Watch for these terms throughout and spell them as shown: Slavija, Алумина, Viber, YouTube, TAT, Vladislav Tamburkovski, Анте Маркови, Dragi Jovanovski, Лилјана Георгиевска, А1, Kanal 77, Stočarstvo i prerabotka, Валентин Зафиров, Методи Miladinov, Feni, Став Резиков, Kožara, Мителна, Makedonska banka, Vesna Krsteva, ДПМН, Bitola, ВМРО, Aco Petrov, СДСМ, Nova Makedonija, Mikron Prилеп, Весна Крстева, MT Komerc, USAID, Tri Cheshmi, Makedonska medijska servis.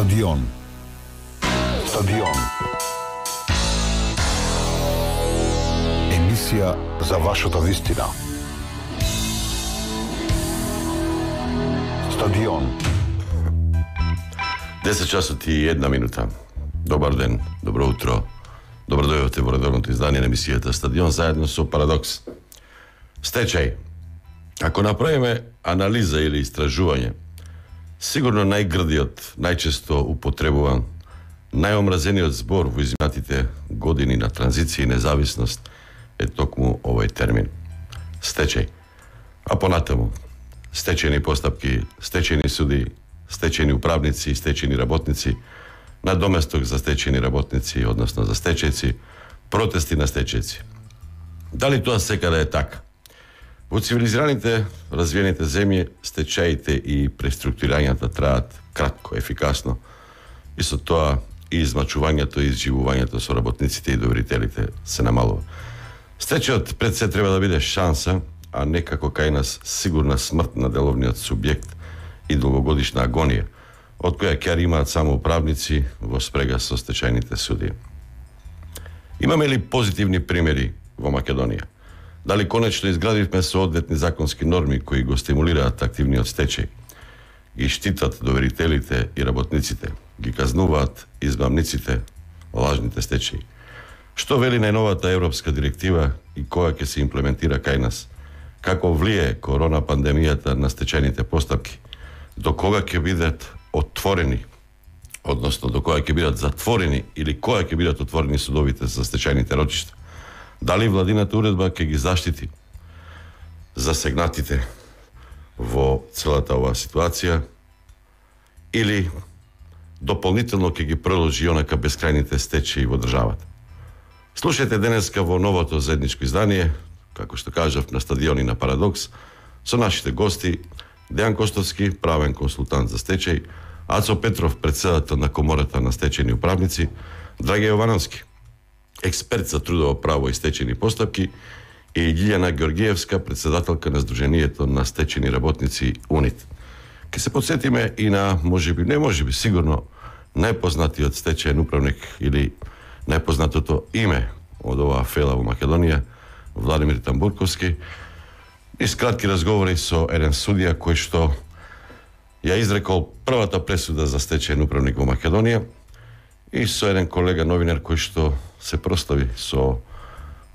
Stadion. Stadion. Емисија за вашата вистина. Stadion. 10 časova i 1 minuta. Dobar den, dobro utro. Dobrodošli u poredovnuto izdanje emisijeta Stadion zajedno sa Paradox. Stečaj. Ako napravime analiza ili istraživanje, sigurno najgrdiot, najčesto upotrebuvan, najomrazeniot zbor u izminatite godini na tranziciji i nezavisnost je tokmu ovaj termin. Stečaj. A ponatamo, stečajni postavki, stečajni sudi, stečajni upravnici, stečajni rabotnici, nadomestok za stečajni rabotnici, odnosno za stečajci, protesti na stečajci. Da li to sekada je tako? U civiliziraните, развиените земји, стечаите и преструктурирањата траат кратко, ефикасно и со тоа и измачувањето и изживувањето со работниците и доверителите се намалува. Стечајот пред се треба да биде шанса, а не како кај нас сигурна смрт на деловниот субјект и долгогодишна агонија, од која кјар имаат само управници во спрега со стечајните суди. Имаме ли позитивни примери во Македонија? Дали конечно изградивме соодветни законски норми кои го стимулираат активниот стечај, ги штитат доверителите и работниците, ги казнуваат измамниците, лажните стечаи? Што вели најновата европска директива и која ќе се имплементира кај нас? Како влие корона пандемијата на стечајните постапки? До кога ќе бидат отворени, односно до кога ќе бидат затворени или која ќе бидат отворени судовите за стечајните рочишта? Дали владината уредба ќе ги заштити засегнатите во целата оваа ситуација или дополнително ќе ги проложи онака бескрајните стечаи во државата? Слушајте денеска во новото заедничко издание, како што кажав, на Стадион и на Парадокс, со нашите гости Дејан Костовски, правен консултант за стечај, Ацо Петров, председател на Комората на стечајни управници, Драги Јовановски, експерт за трудово право и стечени постапки, и Лилјана Георгиевска, председателка на Сдруженијето на стечени работници УНИТ. Ке се подсетиме и на, можеби, не можеби, сигурно, најпознатиот стечаен управник или најпознатото име од оваа афера во Македонија, Владимир Тамбурковски, и скратки разговори со еден судија кој што ја изрекол првата пресуда за стечаен управник во Македонија, и со еден колега новинар кој што се прослави со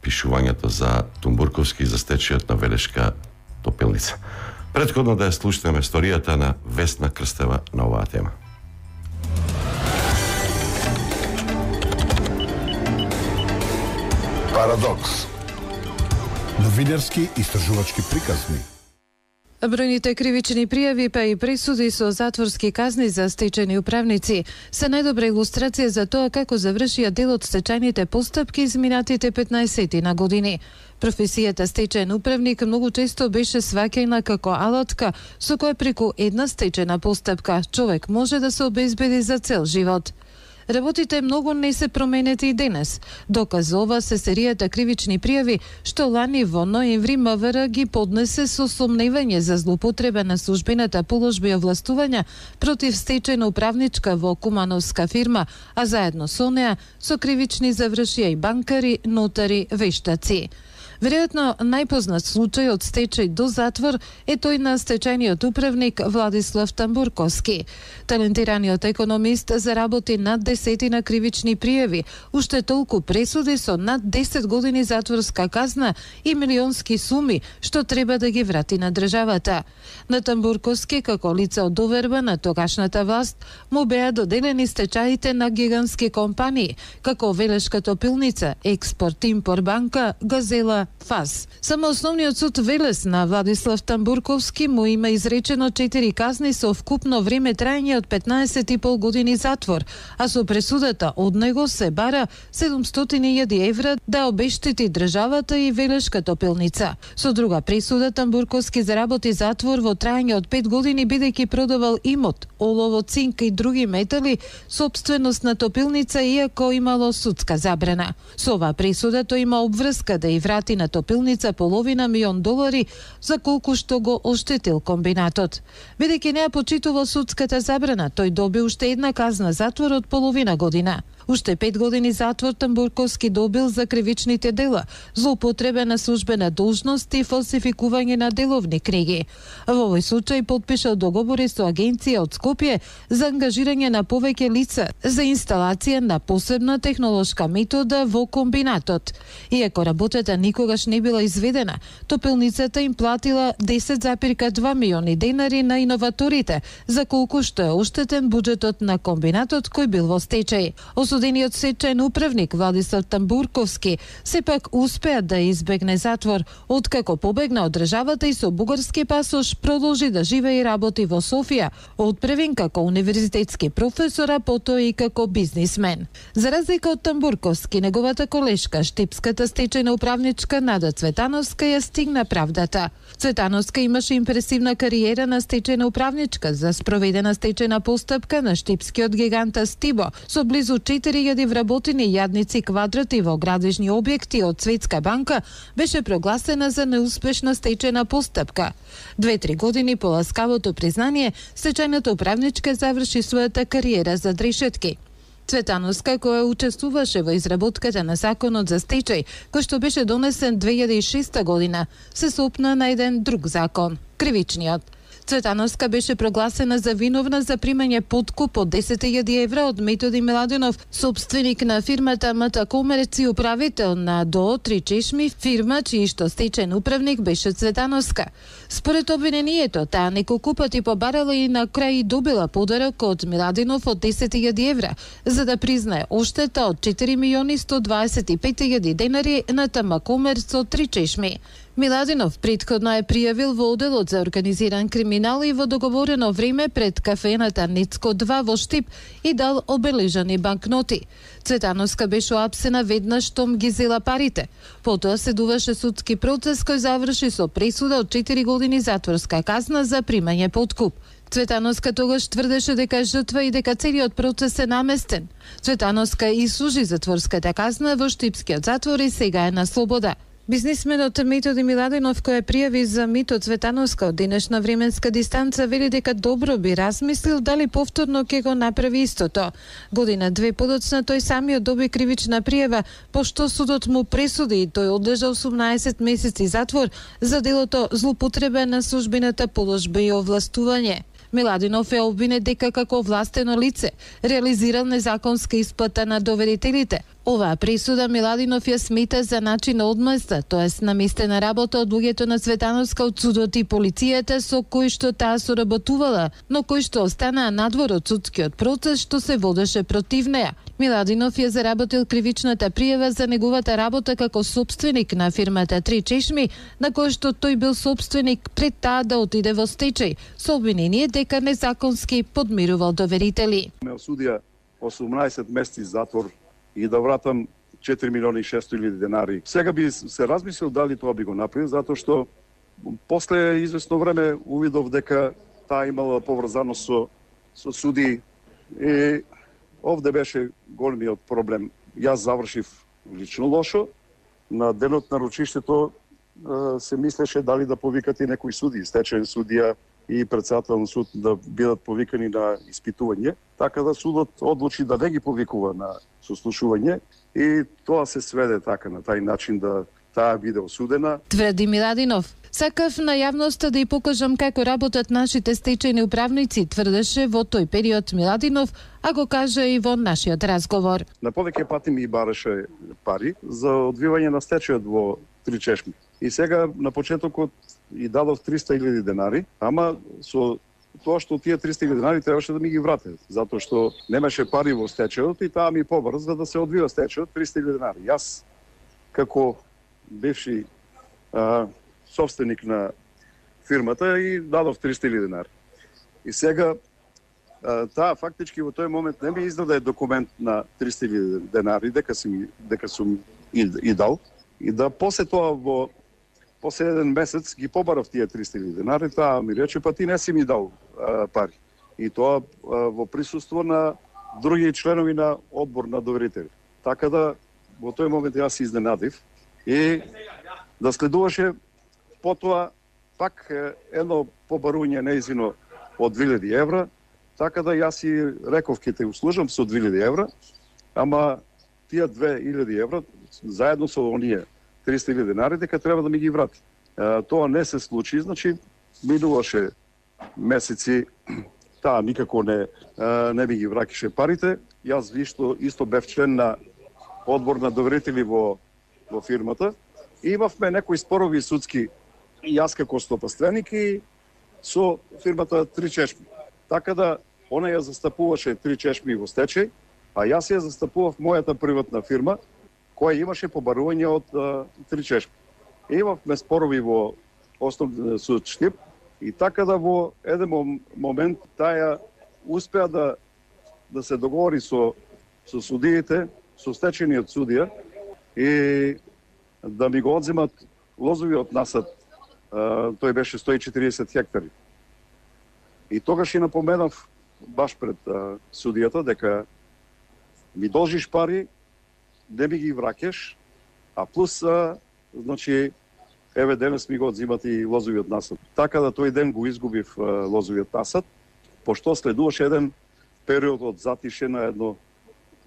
пишувањето за Тамбурковски за стечајот на Велешка топилница. Предходно да ја слушнеме историјата на Весна Крстева на оваа тема. Парадокс. Новинарски истражувачки приказни. Бројните кривични пријави па и пресуди со затворски казни за стечајни управници се најдобра илустрација за тоа како завршија дел од стечајните постапки изминатите 15 на години. Професијата стечајен управник многу често беше сваќена како алатка со која преку една стечајна постапка човек може да се обезбеди за цел живот. Работите многу не се променети и денес. Доказ ова се серијата кривични пријави што лани во ноември МВР ги поднесе со сомневање за злоупотреба на службената положба и овластувања против стечајна управничка во кумановска фирма, а заедно со неа со кривични завршија и банкари, нотари, вештаци. Веројатно најпознат случај од стечај до затвор е тој на стечајниот управник Владислав Тамбурковски. Талентираниот економист заработи над 10 кривични пријави, уште толку пресуди со над 10 години затворска казна и милионски суми што треба да ги врати на државата. На Тамбурковски, како лице од доверба на тогашната власт, му беа доделени стечаите на гигантски компании, како Велешка топилница, Export-import банка, Газела, ФАС. Само основниот суд Велес на Владислав Тамбурковски му има изречено 4 казни со вкупно време трајање од 15,5 години затвор, а со пресудата од него се бара 700.000 евра да обештети државата и Велешка топилница. Со друга пресуда Тамбурковски заработи затвор во трајање од 5 години бидејќи продавал имот, олово, цинк и други метали, собственост на топилница, иако имало судска забрана. Со оваа пресуда тој има обврска да ја врати Велешкина топилница половина $1 милион, за колку што го оштетил комбинатот. Бидејќи не ја почитувал судската забрана, тој доби уште една казна затвор од половина година. Уште 5 години затвор Тамбурковски добил за кривичните дела, злоупотреба на службена должност и фалсификување на деловни книги. Во овој случај потпишал договори со агенција од Скопје за ангажирање на повеќе лица за инсталација на посебна технолошка метода во комбинатот. Иако работата никогаш не била изведена, топилницата им платила 10,2 милиони денари на иноваторите, за колку што е оштетен буџетот на комбинатот кој бил во стечај. Осудениот стечаен управник Владислав Тамбурковски сепак успеа да избегне затвор, откако побегна од државата и со бугарски пасош продолжи да живее и работи во Софија, од Превин како универзитетски професор, а потоа и како бизнисмен. За разлика од Тамбурковски, неговата колешка, штипската стечајна управничка Нада Цветановска, ја стигна правдата. Цветановска имаше импресивна кариера на стечајна управничка за спроведена стечајна постапка на штипскиот гиганта Стибо, со близу 4000 вработени јадници квадрати во градежни објекти од Светска банка, беше прогласена за неуспешна стечајна постапка. 2-3 години по ласкавото признание, стечајната управничка заврши својата кариера зад решетки. Цветановска, која учествуваше во изработката на законот за стечај, кој што беше донесен 2006 година, се сопна на еден друг закон – кривичниот. Цветановска беше прогласена за виновна за примање подкуп од 10.000 евра од Методи Miladinov, собственик на фирмата МТ Комерц и управител на ДОО Три Чешми, фирма чиј што стечен управник беше Цветановска. Според обвинението, таа неколку пати побарала и на крај добила подарок од Miladinov од 10.000 евра, за да признае оштета од 4.125.000 денари на ТМ Комерц од Три Чешми. Miladinov претходно е пријавил во оделот за организиран криминал и во договорено време пред кафената Нецко 2 во Štip и дал обележани банкноти. Цветановска беше апсена веднаш штом ги зела парите. Потоа седуваше судски процес кој заврши со пресуда од 4 години затворска казна за примање подкуп. Цветановска тогаш тврдеше дека е жртва и дека целиот процес е наместен. Цветановска исужи затворската казна во Štipскиот затвор и сега е на слобода. Бизнисменот Методи Miladinov, кој пријави за митот Цветановска од денешна временска дистанца, вели дека добро би размислил дали повторно ќе го направи истото. Година-две подоцна тој самиот доби кривична пријава, пошто судот му пресуди и тој одлежа 18 месеци затвор за делото злоупотреба на службената положба и овластување. Miladinov е обвинет дека како властено лице реализирал незаконска исплата на доверителите. Оваа пресуда Miladinov ја смета за начин на одмазда, тоест наместена работа од луѓето на Цветановска од судот и полицијата со кои што таа соработувала, но кои што останаа надвор од судскиот процес што се водеше против неа. Miladinov ја заработил кривичната пријава за неговата работа како собственик на фирмата Три Чешми, на која што тој бил собственик пред таа да отиде во стечај, со обвинение дека незаконски подмирувал доверители. Ме осудија 18 месеци затвор и да вратам 4.600.000 денари. Сега би се размислил дали тоа би го направил, затоа што после известно време увидов дека таа имала поврзаност со суди. И овде беше големиот проблем. Јас завршив лично лошо. На денот на ручиштето се мислеше дали да повикат и некои суди, стечаен судија и председател на суд да бидат повикани на испитување, така да судот одлучи да не ги повикува на сослушување и тоа се сведе така на тај начин да таа биде осудена. Тврди Miladinov. Сакав на јавноста да ја покажам како работат нашите стечајни управници, тврдеше во тој период Miladinov, а го кажа и во нашиот разговор. На повеќе пати ми бараше пари за одвивање на стечајот во Три Чешми. И сега на почетокот и дадов 300.000 денари, ама со тоа што тие 300.000 денари требаше да ми ги врате, затоа што немаше пари во стечајот и таа ми побрза да се одвива стечајот 300.000 денари. Јас како бивши собственик на фирмата и дадов 300.000 денари. И сега таа фактички во тој момент не ми издаде документ на 300.000 денари дека сум и дал и да после тоа во после еден месец ги побарав тие 300.000 денари, таа ми рече, па ти не си ми дал пари. И тоа во присуство на други членови на одбор на доверители. Така да, во тој момент јас се изненадив и да следуваше потоа пак едно побарување неизино од 2000 евра, така да јас и реков ке те услужам со 2000 евра, ама тие 2000 евра заедно со оние 300.000 денарите ка треба да ми ги врати. Тоа не се случи, значи минуваше месеци, таа никако не ми ги вракише парите. Јас исто бев член на одбор на доверители во фирмата и имавме некои спорови судски, јас како стопанственик и со фирмата Три Чешми. Така да, она ја застапуваше Три Чешми во стечај, а јас ја застапував мојата приватна фирма, која имаше побарување од Три Чешми. Имавме спорови во Основен суд Štip и така да во еден момент таја успеа да се договори со судиите, со стечениот судија и да ми го одземат лозовиот насад. Тој беше 140 хектари. И тогаш и напоменав баш пред судијата дека ми должиш пари, не ми ги вракеш, а плюс, значи, еве денес ми го одзимат и лозовиот насад. Така да тој ден го изгубив лозовиот насад, пошто следуваше еден период од затише на едно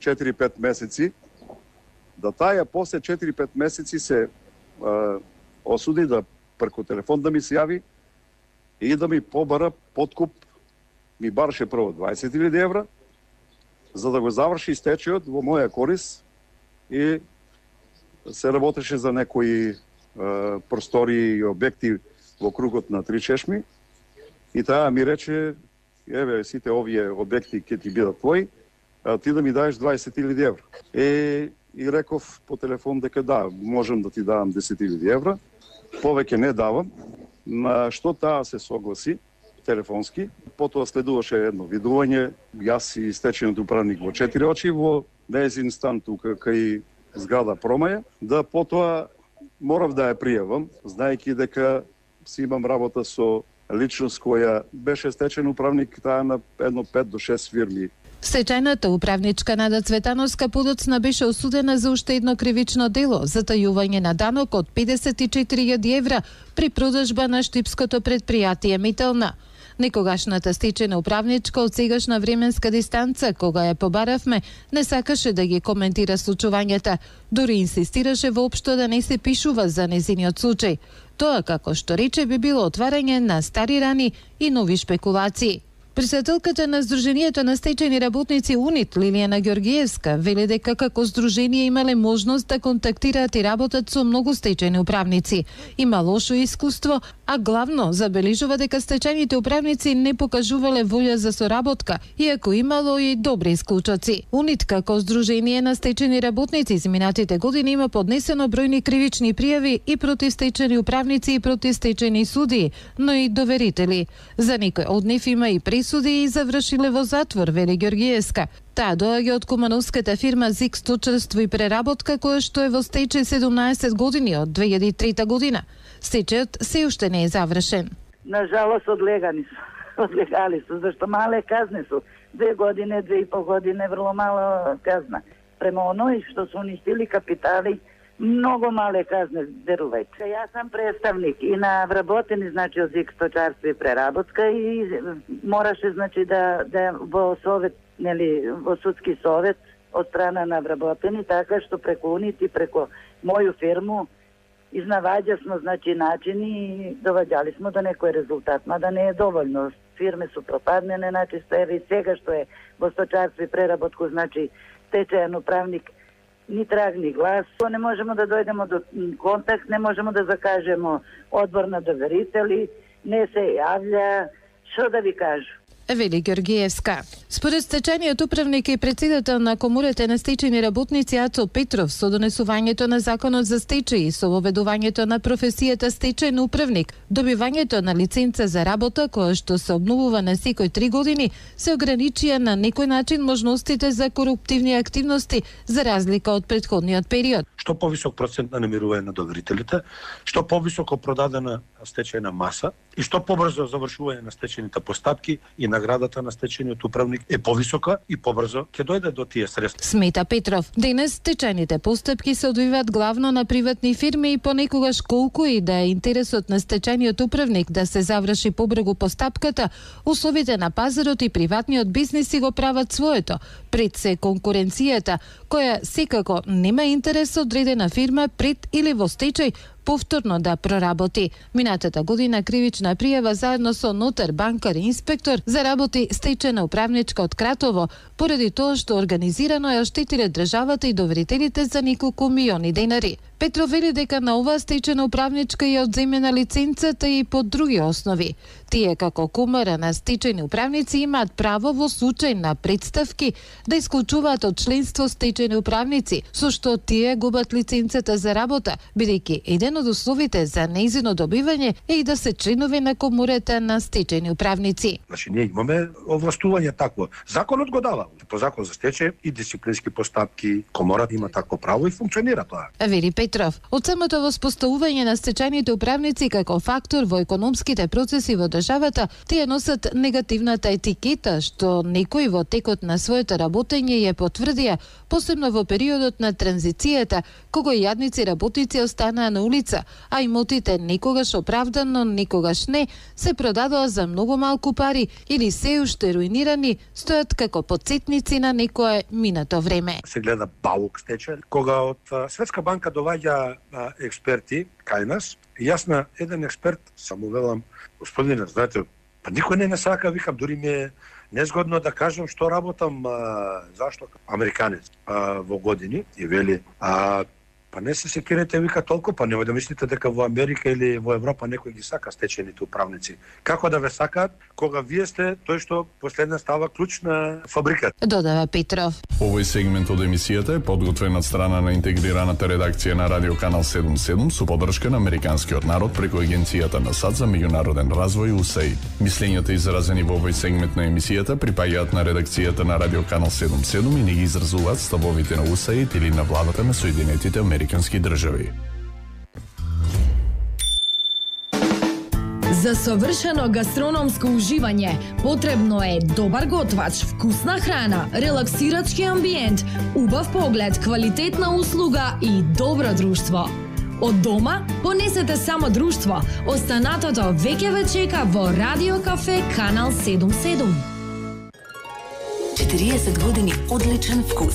4-5 месеци, да таја после 4-5 месеци се осуди да преку телефон да ми се јави и да ми побара подкуп, ми бараше прво 20.000 евра, за да го заврши стечајот во моја корис и се работеше за некои простори и објекти во кругот на Три Чешми и таа ми рече, еве сите овие објекти ќе ти бидат твои, а ти да ми даеш 20.000 евра. И реков по телефон дека да, можам да ти давам 10.000 евра, повеќе не давам, на што таа се согласи телефонски. Потоа следуваше едно видување, јас и стечениот управник во 4 очи во нејзин стан тука кај зграда Промаја, да потоа морав да ја пријавам, знаејќи дека си имам работа со личност која беше стечен управник таа на едно 5 до 6 фирми. Стечајната управничка Нада Цветановска подоцна беше осудена за уште едно кривично дело за тајување на данок од 54.000 евра при продажба на штипското предпријатие Мителна. Некогашната стечена управничка од сегашна временска дистанца, кога ја побаравме, не сакаше да ги коментира случувањата, дури инсистираше воопшто да не се пишува за незиниот случај. Тоа, како што рече, би било отварање на стари рани и нови шпекулации. Председателката на Сдруженијето на стечајни работници УНИТ Лилјана Георгиевска вели дека како сдружение имале можност да контактираат и работат со многу стечајни управници. Има лошо искуство, а главно забележува дека стечајните управници не покажувале волја за соработка, иако имало и добри исклучоци. УНИТ како сдружение на стечајни работници изминатите години има поднесено бројни кривични пријави и против стечајни управници и против стечајни судии, но и доверители. За некој од нив има и суди и завршиле во затвор, вели Георгиевска. Таа доаѓа од кумановската фирма ЗИК Стоčarство и прerabotka, која што е во стечај 17 години од 2003 година. Стечајот се уште не е завршен. На жалост одлегали се, зашто мале казни се. 2 години, 2,5 години, врло мала казна. Према оној што се уништили капитали, многу мале казни, верувајте. Јас сам представник и на вработени, значи, ОЗИК Stočarstvo и prerabotka и мораше, значи, да во совет, нели, во судски совет од страна на вработени, така што преку УНИТ и преку моју фирму изнаваѓа смо, значи, начини и доваѓали смо до некој резултат, мада не е доволно. Фирме су пропаднене, значи, и сега што е во Stočarstvo и prerabotka, значи, стечајен управник ни траг, ни глас. Не можемо да дојдемо до контакт, не можемо да закажемо одбор на доверители, не се јавља, што да ви кажу. Вели Георгиевска. Според стечајниот управник и председател на коморите на стечајни работници Aco Petrov, со донесувањето на законот за стечај и со воведувањето на професијата стечајен управник, добивањето на лиценца за работа која што се обновува на секој 3 години, се ограничија на некој начин можностите за коруптивни активности за разлика од претходниот период. Што повисок процент на намирување на доверителите, што повисоко продадена стечајна маса и што побрзо завршување на стечајните постапки и на наградата на стечениот управник е повисока и побрзо ќе дојде до тие средства. Смета Петров, денес стечајните постапки се одвиваат главно на приватни фирми и понекогаш колку и да е интересот на стечајниот управник да се заврши побрзо постапката, условите на пазарот и приватниот бизниси го прават своето, пред се конкуренцијата, која секако нема интерес одредена фирма пред или во стечај повторно да проработи. Минатата година кривична пријава заедно со нотар, банкар и инспектор заработи стечена управничка од Кратово, поради тоа што организирано ја оштетиле државата и доверителите за неколку милиони денари. Петров вели дека на оваа стечена управничка ја одземена лиценцата и по други основи. Тие како комора на стечени управници имаат право во случај на претставки да исклучуваат од членство стечени управници, со што тие губат лиценцата за работа, бидејќи еден од условите за неизино добивање е и да се членови на комората на стечени управници. Значи, ние имаме овластување такво. Законот го дава. По закон за стечај и дисциплински постапки комората има такво право и функционира тоа. Вери Петров, од самото воспоставување на стечајните управници како фактор во економските процеси во државата, тие носат негативната етикета што некои во текот на своето работење ја потврдија, посебно во периодот на транзицијата, кога јадници работници останаа на улица, а имотите некогаш оправдано, некогаш не, се продадоа за многу малку пари или се уште руинирани, стојат како потсетници на некое минато време. Се гледа баук стечај, кога од Светска банка доаѓа експерти кај нас. Јас на еден експерт само велам, господине, знаете, па никој не сака, викам, дури ми е незгодно да кажам што работам, зашто американец во години, и вели, па не се секирате, вика, толку, па немој да мислите дека во Америка или во Европа некој ги сака стечените управници. Како да ве сакаат, кога вие сте тој што последна става клуч на фабриката? Додава Петров. Овој сегмент од емисијата е подготвен од страна на интегрираната редакција на Радио Канал 77 со поддршка на Американскиот народ преку Агенцијата на САД за меѓународен развој USAID. Мислењата изразени во овој сегмент на емисијата припаѓаат на редакцијата на Радио Канал 77 и не ги изразуваат ставовите на USAID или на владата на Соединетите Американски држави. За совршено гастрономско уживање потребно е добар готвач, вкусна храна, релаксирачки амбиент, убав поглед, квалитетна услуга и добро друштво. Од дома понесете само друштво, останатото веќе ве чека во Радио Кафе Канал 77. 40 години одличен вкус.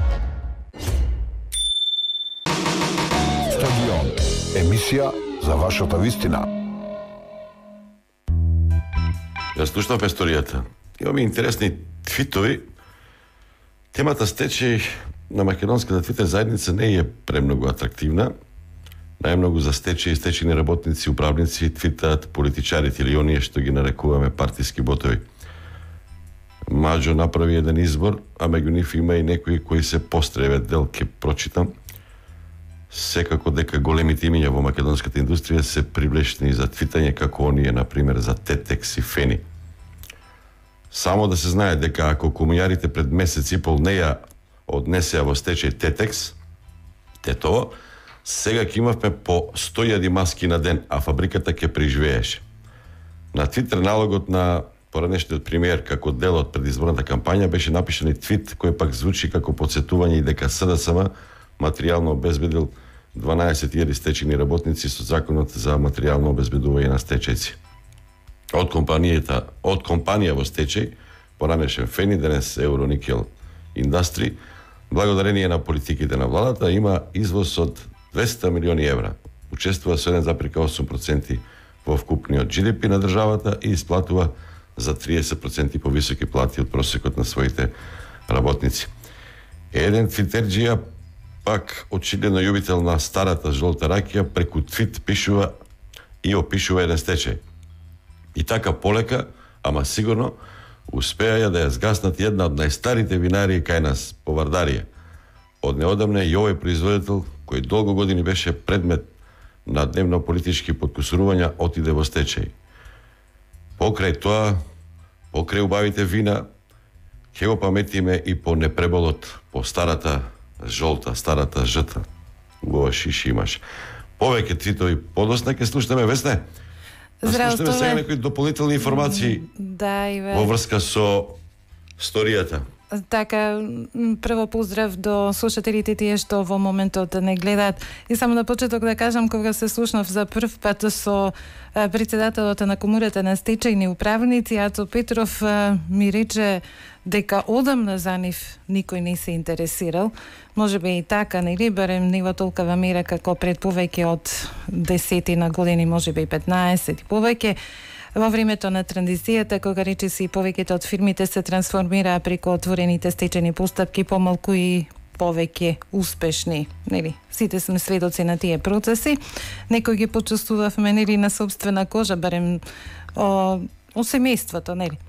Stadion. Емисија за вашата вистина. Ја слушнав историјата. Имаме интересни твитови. Темата стечај на македонската твитер заедница не е премногу атрактивна. Најмногу за стечај и стечени работници, управници твитаат политичарите или оние што ги нарекуваме партиски ботови. Маџо направи еден избор, а меѓу нив има и некои кои се постреват, дел ке прочитам. Секако дека големите имиња во македонската индустрија се привлечени за твитање како оние, например, за Тетекс и Фени. Само да се знае дека ако комуњарите пред месец и пол не ја однесеа во стечај Тетекс, тето, сега ќе имавме по 100.000 маски на ден, а фабриката ќе преживееше. На Твитер налогот на поранешниот премиер како дел од предизборната кампања беше напишан и твит кој пак звучи како подсетување и дека СДСМ материјално обезбедил 12.000 стечени работници со законот за материјално обезбедување на стечајци. Од компанија во стечај, поранешен Фени, денес Евроникел Индастри, благодарение на политиките на владата, има извоз од 200 милиони евра, учествува со 1,8% во вкупниот GDP на државата и исплатува за 30% повисоки плати од просекот на своите работници. Еден твитерджија, пак очигледно љубител на старата жолта ракија, преку твит пишува и опишува еден стечај. И така полека, ама сигурно, успеаја да ја згаснат една од најстарите винарии кај нас, по Вардарија. Од неодамне и овој производител, кој долго години беше предмет на дневно-политички подкусурувања, отиде во стечај. Покрај тоа, покрај убавите вина, ќе го паметиме и по непреболот, по старата жолта, старата жта. Гуваш и шимаш. Повеќе твитови подосна ќе слушнеме, Весне. Здраво, слушнеме сега некои дополнителни информации во врска со сторијата. Така, прво поздрав до слушателите тие што во моментот не гледаат. И само на почеток да кажам, кога се слушнав за прв пат со председателот на Комората на стечајни управници, Aco Petrov, ми рече дека одамна за нив никој не се интересирал. Можеби и така, нели, барем не во толкава мера како пред повеќе од 10 на години, можеби и 15 и повеќе. Во времето на транзицијата, кога речиси повеќето од фирмите се трансформираа преку отворените стечени постапки, помалку и повеќе успешни. Нели, сите сме сведоци на тие процеси. Некој ги почувствувавме, нели, на собствена кожа, барем о семејството, нели.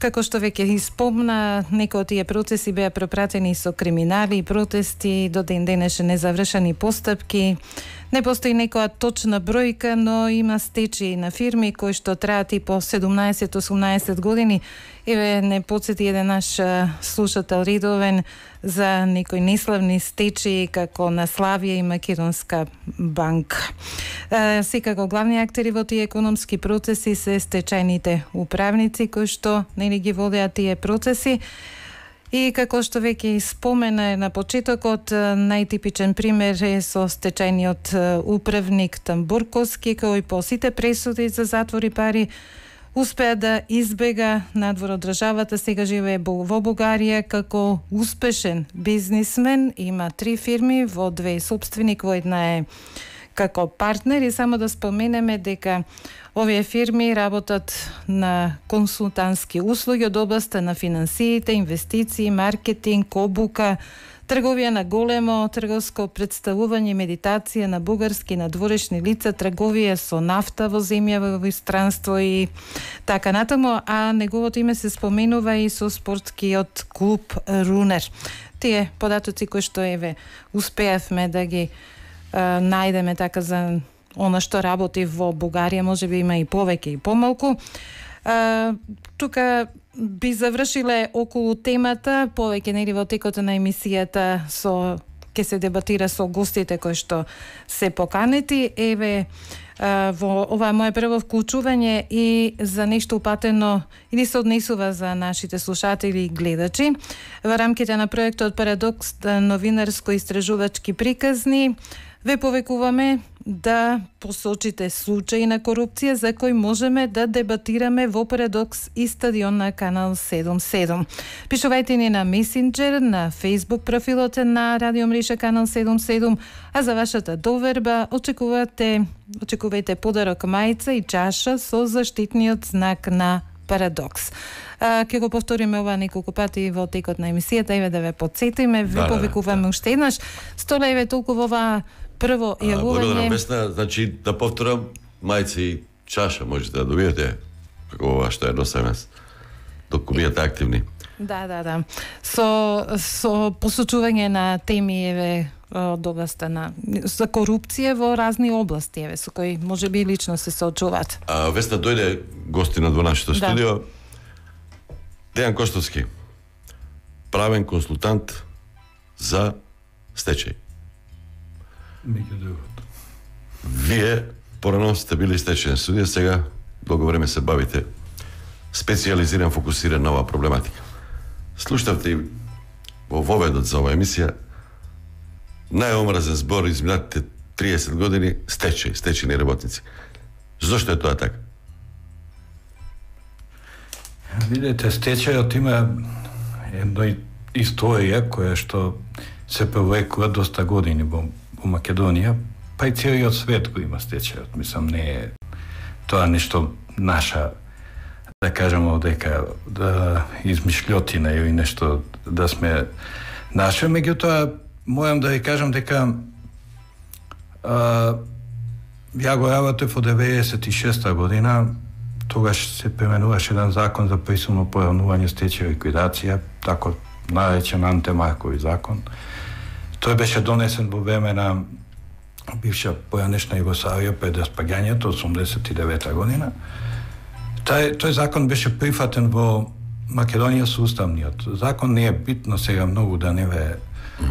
Како што веќе испомна, некои од тие процеси беа пропратени со криминали и протести, до ден денешен незавршени постапки. Не постои некоја точна бројка, но има стечаи на фирми кои што траат и по 17-18 години. Еве, не подсети еден наш слушател редовен за некои неславни стечаи како на Славија и Македонска банка. Секако главни актери во тие економски процеси се стечајните управници кои што нели ги водеат тие процеси. И како што веќе спомена на почетокот, најтипичен пример е со стечајниот управник Тамбурковски, кој по сите пресуди за затвори пари успеа да избега надвор од државата, сега живее во Бугарија како успешен бизнисмен, има 3 фирми, во 2 собственик, во една е како партнер. И само да споменеме дека овие фирми работат на консултантски услуги од областта на финансиите, инвестиции, маркетинг, обука, трговија на големо, трговско представување, медитација на бугарски надворешни лица, трговија со нафта во земја, во странство и така натаму, а неговото име се споменува и со спортскиот клуб Рунер. Тие податоци кои што еве успеавме да ги најдеме така за она што работи во Бугарија, можеби има и повеќе и помалку. Тука би завршиле околу темата, повеќе нели во текот на емисијата со ќе се дебатира со гостите кои што се поканети. Еве, во ова моје прво вклучување и за нешто упатено или се однесува за нашите слушатели и гледачи. Во рамките на проектот Парадокс, новинарско-истражувачки приказни, ве повекуваме да посочите случаи на корупција за кои можеме да дебатираме во Парадокс и Стадион на Канал 77. Пишувајте ни на Месенџер, на Фејсбук профилот на Радио Мреша Канал 77, а за вашата доверба очекувајте подарок мајца и чаша со заштитниот знак на Парадокс. Ке го повториме ова неколку пати во текот на емисијата, еве да ве подсетиме, ве повикуваме уште еднаш. 100 леве толку во ова прво јавување. Благодарам, Весна, значи да повторам, мајци и чаша можете да добиете, како ова што е до СМС, докато биете активни. Да. Со посочување на теми, еве, од областта на за корупција во разни области, еве, со кои можеби лично се соочуваат. Весна, дојде гостинот во нашето студио, Дејан Костовски, правен консултант за стечај. Вие порано сте били стечаен судија, сега долго време се бавите специализиран, фокусиран на оваа проблематика. Слушнавте и во воведот за оваа емисија најомразен збор изминатите 30 години, стечај, стечајни работници. Зошто е тоа така? Видете, стечајот има една историја која што се повлекува доста години во Македонија, па и целиот свет го има стечајот. Мислам, не е тоа нешто наша Da kažemo дека izmišljotine ili nešto da sme našli. Međutim, moram da vi kažem дека ja go работев од 96. година, тогаш се пременуваше еден закон за присилно поравнување стечај и ликвидација, тако наречен Анте Маркови закон. Тој беше донесен во време на бивша поранешна Југославија пред распаѓањето 89. година. Тој закон беше прифатен во Македонија со уставниот закон, не е битно сега многу да не ве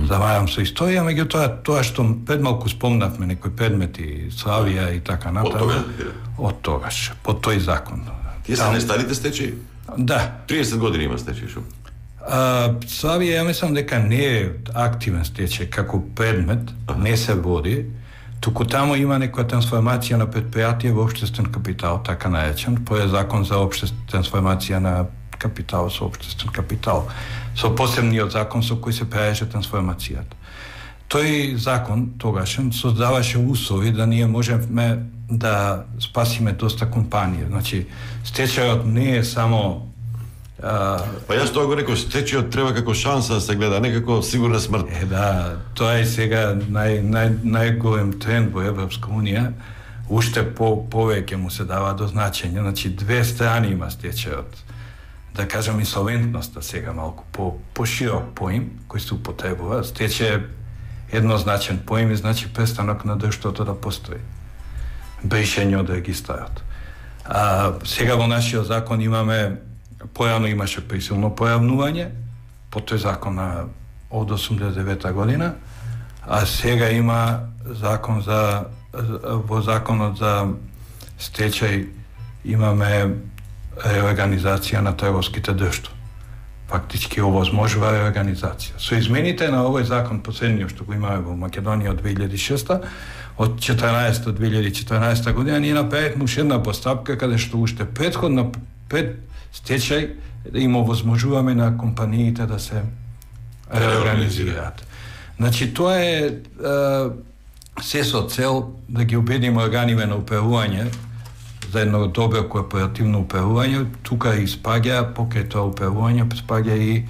заварам со историја, меѓутоа тоа што пред малку спомнавме, некои предмети, Славија и така натаму, од тогаш, по тој закон. Тие се несталите стечаи? Да. 30 години има стечаи, шо? Славија, ја мислам дека не е активен стечај како предмет, не се води, туку таму има некоја трансформација на предпријатие во општествен капитал, така наречен, тоа е закон за трансформација на капитал со општествен капитал, со посебниот закон со кој се правеше трансформацијата. Тој закон тогашен создаваше услови да ние можеме да спасиме доста компанија. Значи, стечајот не е само... Па јас тоа го реков, стечајот треба како шанса да се гледа, не како сигурна смрт. Да, тоа е сега најголем тренд во Европска Унија. Уште повеќе му се дава до значење. Значи, две страни има стечајот. Да кажем, инсолвентноста сега малку по-широк поим кој се употребува, стече еднозначен поим и значи престанок на друштвото да постои, бришење од регистарот. Сега во нашиот закон имаме, порано имаше присилно поравнување по тој закон од 89 година, а сега има закон за, во законот за стечај имаме реорганизација на трговските друштва. Фактички овозможува реорганизација. Со измените на овој закон последниот што го имаме во Македонија од 2006, од 2014 година ние направивме уште една постапка каде што уште претходно пред стечај им овозможуваме на компаниите да се реорганизираат. Значи тоа е се со цел да ги убедиме органите на управување за едно добро корпоративно управување, тука испаѓа, покрај тоа управување, испаѓа и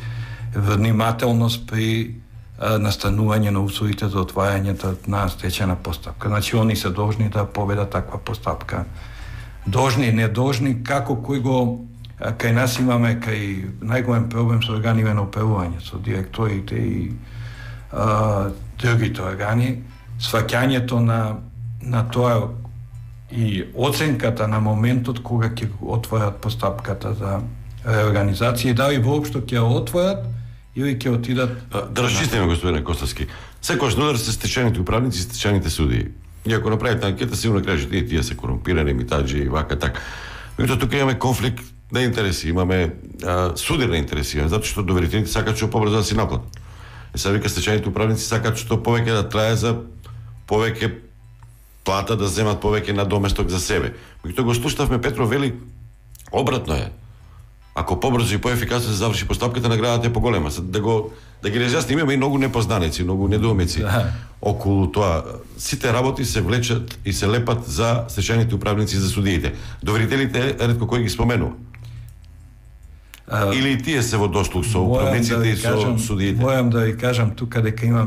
внимателност при настанување на условите за отварањето на стечајна постапка. Значи, они се должни да поведат таква постапка. Должни, не должни, како кој го... Кај нас имаме, кај најголем проблем со органите на управување, со директорите и другите органи, сваќањето на тоа и оценката на моментот кога ќе отворат постапката за реорганизација, дали воопшто ќе отворат или ќе отидат... Да расчистиме, господине Костовски. Секојаш додар се стечајните управници и стечајните судии. И ако направите анкета, сигурно кажете, и тие се корумпирани, митаджи, вака, так. Меѓутоа, тука имаме конфликт на интереси, имаме судир на интереси, затоа што доверителите сакат што побрзо да си наплат. И сега вика, стечајните управници сакат што повеќе да трае за повеќе плата, да земат повеќе на доместок за себе. Меѓутоа го слушнавме, Петров вели, обратно е. Ако побрзо и поефикасно се заврши постапката, наградата е поголема. Да ги разјасни, имаме и многу непознаници, многу недоумици околу тоа. Сите работи се влечат и се лепат за стечајните управници, за судиите. Доверителите ретко кој ги споменува. Или тие се во дослуг со управниците и со судиите. Мојам да ви кажам тука дека има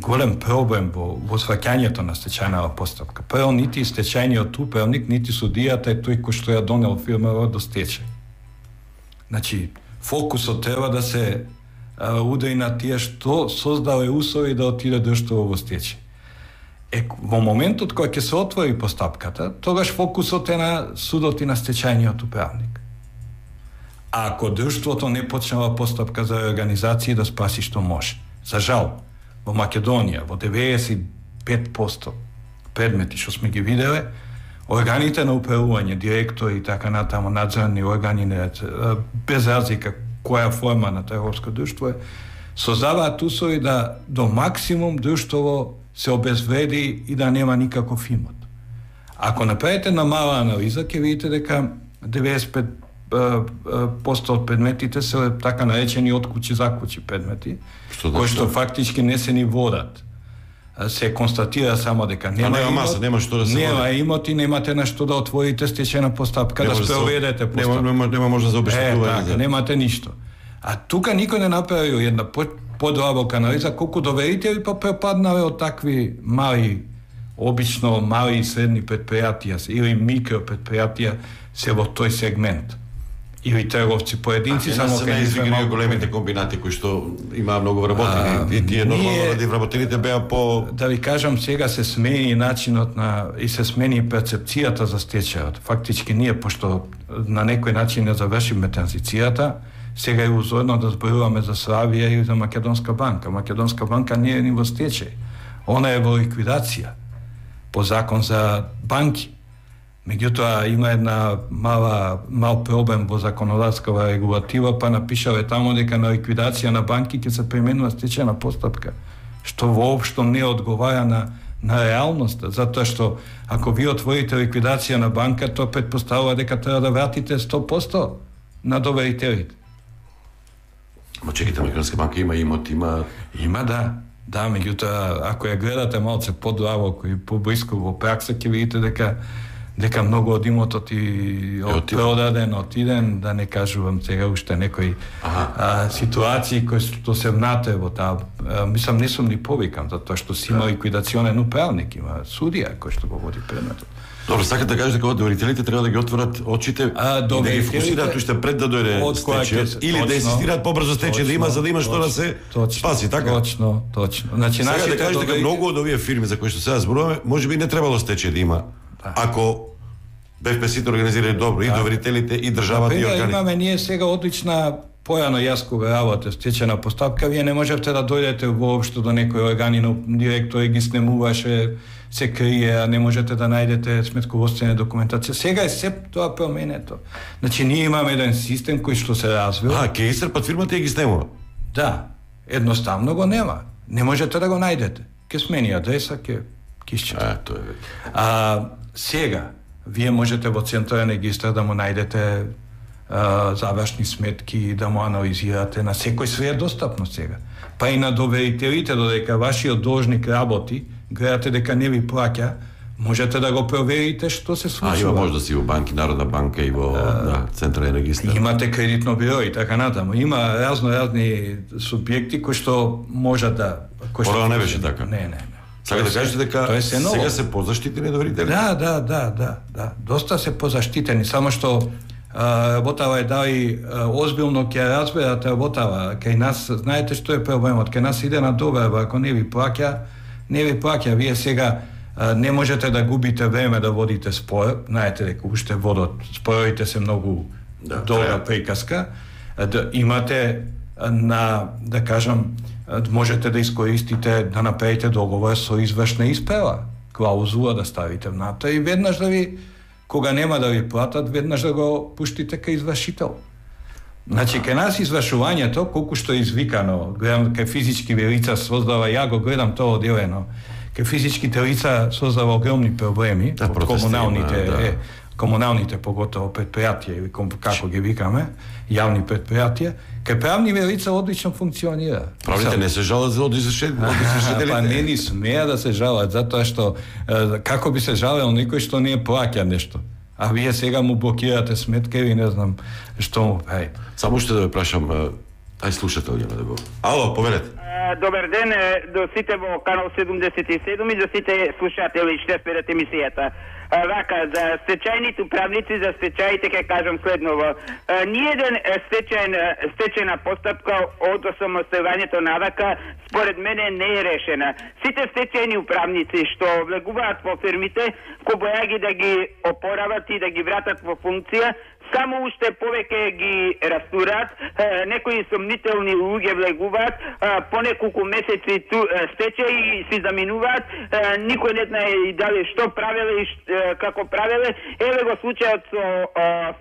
голем проблем во сваќањето на стечајната постапка. Прво, нити стечајниот управник, нити судијата е тој кој што ја донел фирмава до стечај. Значи, фокусот треба да се удари на тие што создале услови да отиде друштво во стечај. Во моментот кога ќе се отвори постапката, тогаш фокусот е на судот и на стечајниот управник. А ако друштвото не почнала постапка за реорганизација, да спаси што може. За жал, во Македонија, во 95% предмети што сме ги виделе, органите на управување, директори и така натаму, надзорни органи, без разлика која форма на трговско друштво е, создаваат услови да до максимум друштвото се обезвреди и да нема никаков имот. Ако направите на мала анализа, ќе видите дека 95% од предметите се така наречени откучи-закучи предмети, кои што фактички не се ни водат. se konstatira samo дека нема маса, нема што да се нема имот и немате на што да отворите стечена постапка, да спроведете постапка. Нема може за обештетување. Немате ништо. А тука никој не направио една подлабока анализа колку доверители па препаднале од такви мали, обично мали и средни предпријатија или микропредпријатија се во тој сегмент. Или трговци поединци, само кај извигрио големите комбинати кои што имаа многу вработени. И тие нормално да вработените беа по... Да ви кажам, сега се смени начинот на... и се смени перцепцијата за стечајот. Фактички ние, пошто на некој начин не завршиме транзицијата, сега е узорно да зборуваме за Славија и за Македонска банка. Македонска банка не е ни во стечај. Она е во ликвидација по закон за банки. Меѓутоа, има една мал проблем во законодавскава регулатива, па напишале тамо дека на ликвидација на банки ќе се применува стечена постапка, што воопшто не одговара на реалноста, затоа што ако ви отворите ликвидација на банка, тоа претпоставува дека треба да вратите 100% на доверителите. Ама чеките, Македонска банка има имот, има... Има, да. Да, меѓутоа, ако ја гледате малце подлабоко и поблиско во пракса, ќе видите дека многу од имотот и продаден, отиден, да не кажувам сега уште некои ситуации кои што се внате во таа, мислам не сум ни повикам затоа што си има ликвидационен управник, има судија кој што го води предметот. Добро, сакате да кажете дека доверителите треба да ги отворат очите и да ги фокусираат уште пред да дојде стечајот или да инсистираат побрзо стечај да има за да има што да се спаси, така? Точно. Значи нашите да кажете дека многу од овие фирми за кои што сега зборуваме, можеби не требало стечај да има. Ако БФПС-ите организираат добро, и доверителите, и државата, и органите. Имаме ние сега одлична појано јаскога работа, стечена постапка, вие не можевте да дојдете воопшто до некој органин, директори ги снемуваше, се крие, не можете да најдете сметководствена документација. Сега е се тоа променето. Значи, ние имаме еден систем кој што се развива. Ке исцрпат фирмата и ги снемува? Да, едноставно го нема. Не можете да го најдете. Ке смени адреса, ке исчезне. Сега, вие можете во центарен регистар да му најдете завршни сметки, да му анализирате, на секој све е достапно сега. Па и на доверителите, додека вашиот должник работи, гледате дека не ви плаќа, можете да го проверите што се случува. Има може да си во банки, Народна банка и во центарен регистар. Имате кредитно биро и така натаму. Има разни субјекти кои што можат да... Порано не беше така? Не. Сака да кажете дека сега се позаштитени доверители? Да. Доста се позаштитени, само што работава е дали озбилно ќе разберат работава. Кај нас, знаете што е проблемот? Кај нас иде на доверба, ако не ви плаќа. Вие сега не можете да губите време да водите спор, знаете дека уште водот, споровите се многу долга приказка. Имате на, да кажам, можете да искористите, да направите договор со извршна исправа, клаузула да ставите внатре и веднаш кога нема да ви платат, веднаш да го пуштите кај извршител. Значи, кај нас извршувањето, колку што е извикано, гледам, кај физички лица создава, ја го гледам тоа одделено, кај физичките лица создава огромни проблеми, од комуналните поготово предпријатија, или како ги викаме, јавни предпријатија, кај правни лица одлично функционира. Правните не се жалат за одизвршителите? Па не ни смеа да се жалат, затоа што како би се жалел некој што не плаќа нешто, а вие сега му блокирате сметка и не знам што му прави. Само уште да ве прашам, ај слушате одјаме да го... Ало, повелете. Добар ден до сите во Канал 77 и до сите слушатели што следат емисијата. Вака, за стечајните управници, за стечајите, ќе кажам следново. Ниједен стечајна постапка од осамостојувањето на АВК, според мене, не е решена. Сите стечајни управници што влегуваат во фирмите, ко бојаги да ги опорават и да ги вратат во функција, само уште повеќе ги растураат, некои сомнителни луѓе влегуваат, по неколку месеци стечај и си заминуваат, никој не знае и дали што правеле и како правеле. Еве го случајот со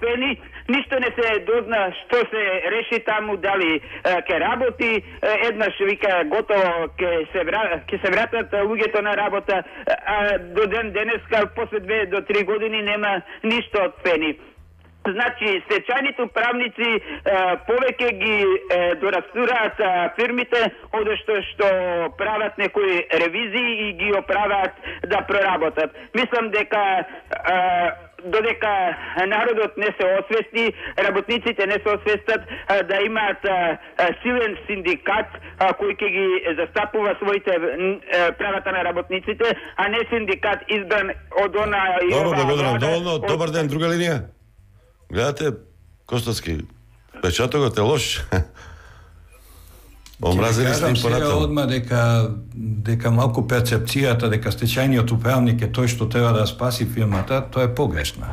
Фени, ништо не се дозна што се реши таму, дали ќе работи, еднаш вика готово, ќе се вратат луѓето на работа, а до ден денеска, после 2 до 3 години нема ништо од Фени. Значи, стечајните управници повеќе ги дорастураат фирмите, одешто што прават некои ревизии и ги оправаат да проработат. Мислам дека додека народот не се освести, работниците не се освестат да имаат силен синдикат кој ќе ги застапува своите правата на работниците, а не синдикат избран од она и ова. Благодарам, доволно. Добар ден, друга линија. Гледате, Костовски, печатокот е лош. Омразени сте импорател. Одма дека малку перцепцијата дека стечајниот управник е тој што треба да спаси фирмата, тоа е погрешна.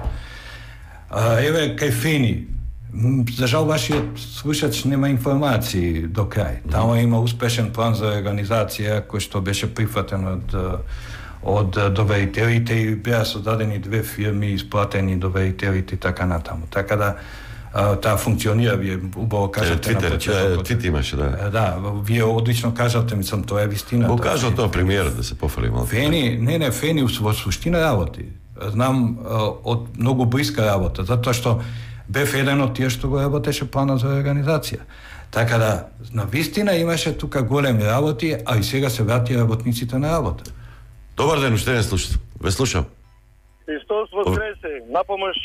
Еве кај Фени, за жал вашиот слушач нема информации до крај. Таму има успешен план за организација кој што беше прифатен од доверителите и беа создадени две фирми, исплатени доверителите и така натаму. Така да таа функционира, вие убаво кажате на почетокот. Твит имаше, да. Да, вие одлично кажате, мислам, тоа е вистина. Бо кажа тоа премиерот да се пофали малку. Фени, не, Фени во суштина работи. Знам од многу блиска работа, затоа што бев еден од тие што го работеше планот за организација. Така да, на вистина имаше тука големи работи, а и сега се врати работниците на работа. Добар ден, уште не слушате. Ве слушам. Христос воскресе, на помош.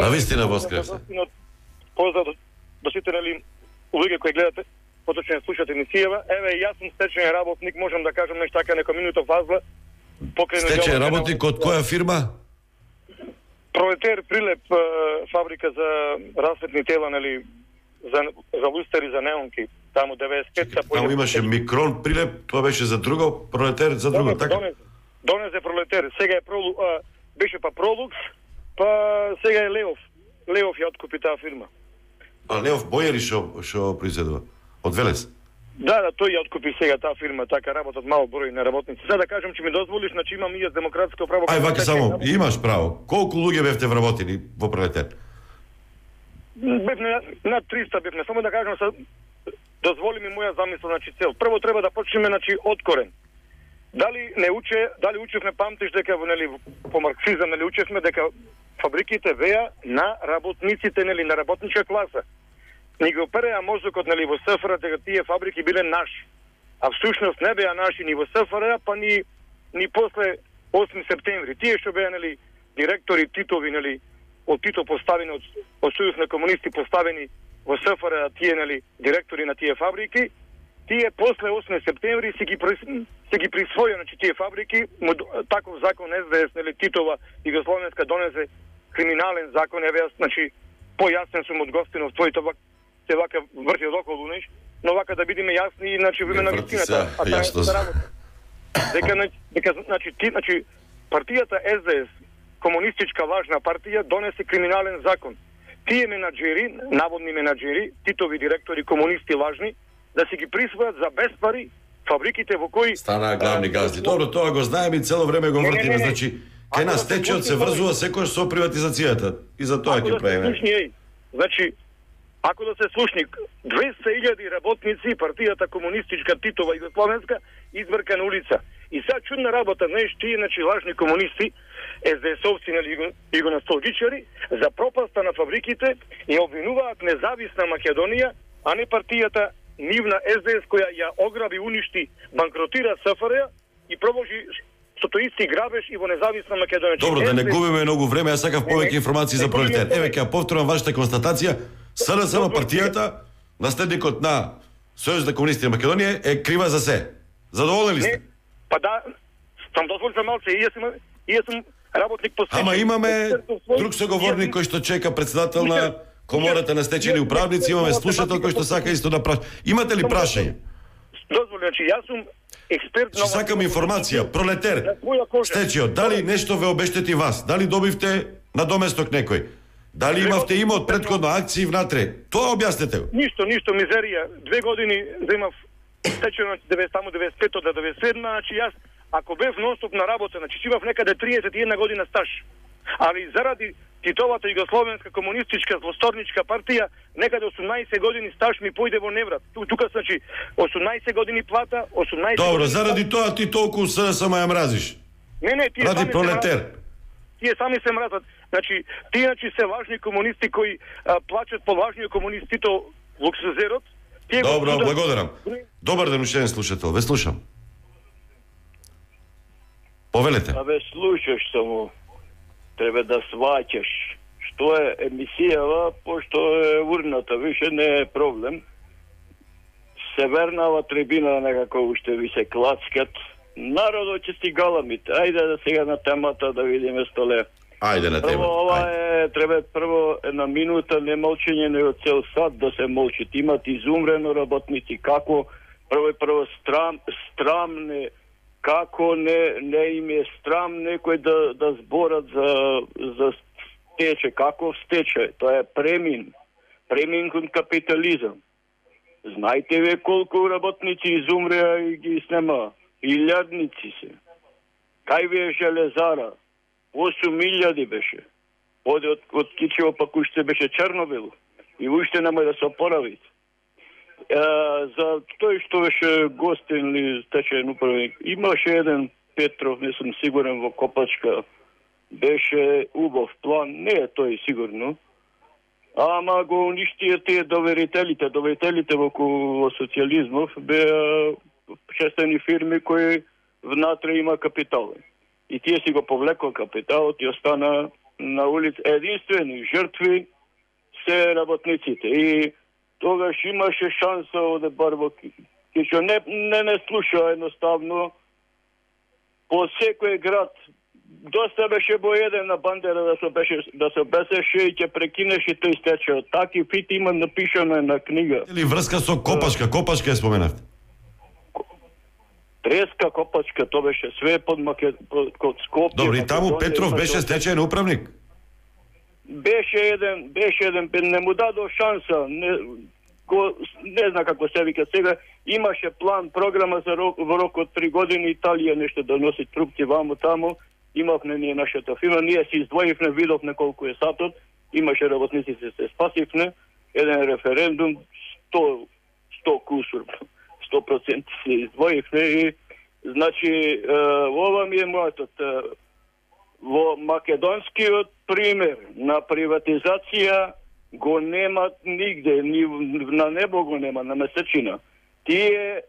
На вистина воскресе. Поздрав до сите луѓе кои гледате, поточно слушате емисијава. Еве, јас сум стечен работник, можам да кажам нешто така некој минуто фазла. Стечен работник од која фирма? Проletер Прилеп, фабрика за расветни тела, нели, за лустери, за неонки. Таму 95-та... Таму имаше Микрон Прилеп, тоа беше за друго, Пролетер за друго, така? Донесе Пролетер, сега беше па Пролукс, па сега е Леов. Леов ја откупи таа фирма. А Леов Бојери што произведува? Од Велес? Да, тој ја откупи сега таа фирма, така работат мал број на работници. Сега да кажам, че ми дозволиш, значи имам и јас демократско право... Ај, вака само, имаш право. Колку луѓе бевте вработени во Пролетер? Бев над 300, бев не. Само да кажам, дозволи ми моја замисла, значи цел. Прво треба да почнеме, значи, од корен. Дали учевме, памтиш дека нели по марксизам, нели учевме дека фабриките веа на работниците, нели на работничка класа. Ни го переа мозокот, нели во СФР дека тие фабрики биле наши. А всушност не беа наши ни во СФР, па ни после 8 септември. Тие што беа, нели, директори Титови, нели, од Тито поставени од Сојуз на комунисти поставени во СФР, тие, нели, директори на тие фабрики, тие после 8 септември се ги присвоја, значи, тие фабрики, таков закон СДС, нели, Титова Југословенска донесе криминален закон, еве, значи, појасен сум од гостинов, твојто се вака врти од околу ниш, но вака да бидеме јасни, значи, виме на вистината, а таа е да работа. Дека, значи, партијата СДС, комунистичка лажна партија, донесе криминален закон. Тие менаджери, наводни менаджери, Титови директори, комунисти лажни, да се ги присвојат за без пари фабриките во кои... Станаа главни газди. Добро, тоа го знаеме и цело време го вртиме. Значи, кај нас течеот се врзува секој со приватизацијата. И за тоа ќе правиме. Значи, ако да се слушни, 200.000 работници, партијата комунистичка Титова Југословенска, избркана улица. И сега чудна работа, знаеш, тие, значи, лажни комунисти, СДС-овци, нели, и го настолгичари, за пропаста на фабриките и обвинуваат независна Македонија, а не партијата нивна СДС, која ја ограби, уништи, банкротира СФР и продолжи со тој исти грабеж и во независна Македонија. Добро, да не губиме многу време, ја сакав повеќе информации за Пролетер. Еве, ќе повторам вашата констатација, СДС-ова партијата, наследникот на Сојуз на комунисти на Македонија, е крива за се. Задоволни ли сте? Па да, сам дозволи за малце, и јас сум работник по стечени. Ама имаме друг соговорник кој што чека председател на комората на стечени управници, имаме слушател кој што сака исто да праша. Имате ли прашање? Дозволи, значи, јас сум експерт на... Сакам информација, Пролетер, стечиот, дали нешто ве обештети вас? Дали добивте надоместок некој? Дали имавте има од предходно акции внатре? Тоа објаснете го. Ништо, мизерија. 2 години земав стечено, само 95 до 97, значи јас... Ако бев нонстоп на работа, значи имав некаде 31 година стаж. Али заради Титовата Југословенска комунистичка злосторничка партија, некаде 18 години стаж ми појде во неврат. Тука, значи, 18 години плата, 18... Добро, заради тоа ти толку се сама ја мразиш. Не, тие сами се мразат. Значи, тијачи се важни комунисти кои плачат по важниот комунистито луксузерот. Добро, благодарам. Добар ден, уште еден слушател. Ве слушам. Повелете. А ве слушаш само. Треба да сваќаш што е емисијава, пошто е урната, више не е проблем. Севернава трибина некако уште ви се клацкат. Народот ќе стигаламите. Ајде да сега на темата да видиме столе. Ајде на тема. Ова е, треба прво една минута не молчење, него цел сад да се молчат. Имат изумрено работници, како прво страмне, како не им е страм некој да зборат за стече, како стече. Тоа е премин кон капитализам. Знаете ве колку работници изумреа и ги снема. Илјадници се. Кај ви е железара? 8.000 беше. Оде од Кичево, пак уште беше Чернобил. И уште нема да се опорави. За тој што беше гостен или течен управник, имаше еден Петров, не сум сигурен, во Копачка. Беше убав план, не е тој сигурно. Ама го уништија тие доверителите. Доверителите во социализмов беа честени фирми кои внатре има капитал. И тие си го повлекоа капиталот и остана на улица. Единствени жртви се работниците. И тогаш имаше шанса од Барбо Кичо. Не слуша едноставно. По секој град доста беше боеден на бандера да се бесеше и ќе прекинеше тој стечеот. Таки фит има напишано една книга. Или врска со Копачка. Копачка ја споменавте. Треска, Копачка, то беше све под Скопје. Добро, и таму Петров беше стечаен управник? Беше еден, не му дадо шанса, не зна како се вика сега, имаше план, програма за рок од 3 години, Италија нешто да носи трупци вамо тамо, имавме ние нашата фирма, ние си издвоивме, видовме колку е сатот, имаше работници се спасивне, еден референдум, 100 кусур. 100% се издвоивме и значи ова ми е мојата во македонскиот пример на приватизација го немат нигде, ни на небо го нема, на месечина. Тие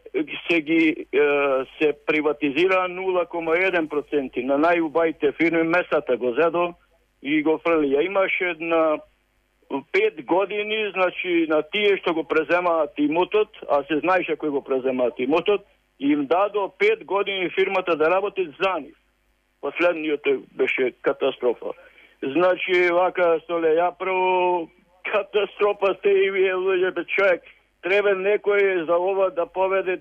се приватизира 0,1% на најубајте фирми, месата го зедо и го фрлија. Имаше една 5 години, значи, на тие што го преземаат имотот, а се знаеше кој го преземаат имотот, им дадо 5 години фирмата да работи за нив. Последниот беше катастрофа. Значи, вака, столе, ја прво катастрофа сте и вие, луѓе, човек, треба некој за ова да поведе,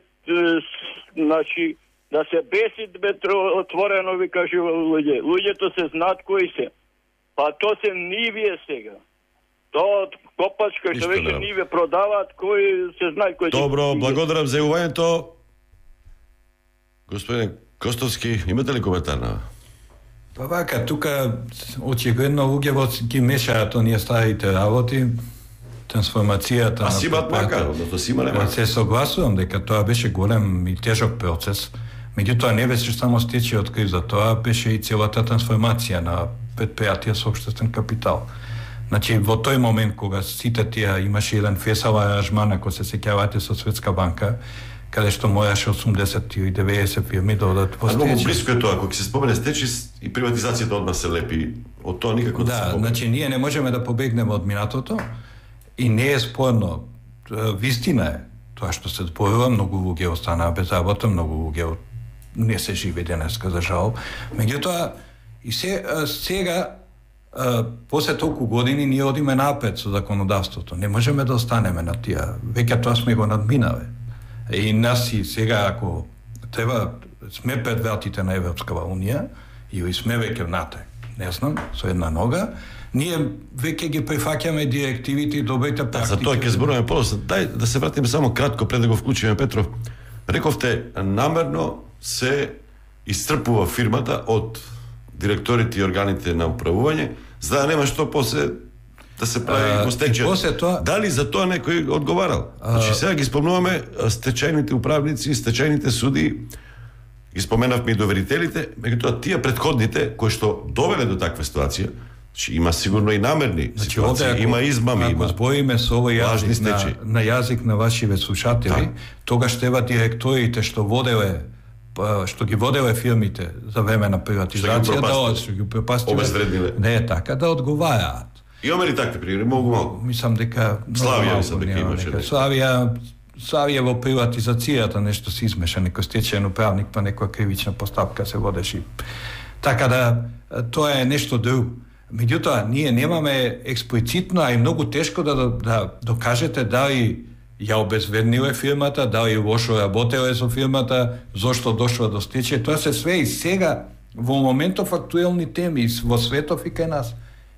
значи, да се беси, отворено ви кажи, луѓе. Луѓето се знаат кои се. Па то се нивие сега. Тоа од Копачка што веќе ниве продаваат, кој се знае кој. Добро, благодарам за јавувањето. Господин Костовски, имате ли коментар на? Па вака, тука очигледно луѓето ги мешаат оние старите работи, трансформацијата. А си имат мака, одното си имале мака. Се согласувам дека тоа беше голем и тежок процес. Меѓутоа не беше само стечеот криз, тоа беше и целата трансформација на претпријатија со општествен капитал. Значи, во тој момент кога сите тие имаше еден фесал аранжман, ако се сеќавате, со Светска банка, каде што можеше 80 или 90 фирми да одат по стечи. А много близко е тоа, кога се спомене стечи и приватизацијата одма се лепи. Од тоа никако да се спомене. Значи, ние не можеме да побегнеме од минатото и не е спорно. Вистина е тоа што се зборува, многу луѓе останаа без работа, многу луѓе не се живе денеска, за жал. Меѓутоа, и сега после толку години ние одиме напред со законодавството. Не можеме да останеме на тие. Веќе тоа сме го надминале. И нас и сега, ако треба, сме пред вратите на Европската Унија, и сме веќе внатре, не знам, со една нога, ние веќе ги прифаќаме директивите и добрите практики. За тоа ќе зборуваме полоса. Дај да се вратиме само кратко, пред да го вклучиме Петров. Рековте, намерно се исцрпува фирмата од директорите и органите на управување, за да нема што после да се прави стечај. Дали за тоа некој одговарал? Значи, сега ги спомнуваме стечајните управници, стечајните суди, ги споменавме и доверителите, меѓутоа тие претходните, кои што довеле до таква ситуација, Ima sigurno i namerni situacije, ima izmami. Ako zbojime se ovo jezik na jazik na vaši već slušateli, toga števa direktorite što vodele, što gi vodele firmite za vremena privatizacije, da su gi propastile. Obezvrednile. Ne, tako da odgovara. I omeri takve primjeri, mogu. Mislim deka Slavija imaš. Slavijevo privatizacijata nešto si izmešan, neko stečajno pravnik, pa neka krivična postavka se vodeši. Tako da to je nešto drugo. Međutim, nemame eksplicitno, a je mnogo teško da dokažete da li ja obezvrednile firmata, da li lošo rabotele sa firmata, zašto došla do stečaja. To se sve i sega vo momento faktuelni temi vo svetov i kaj nas.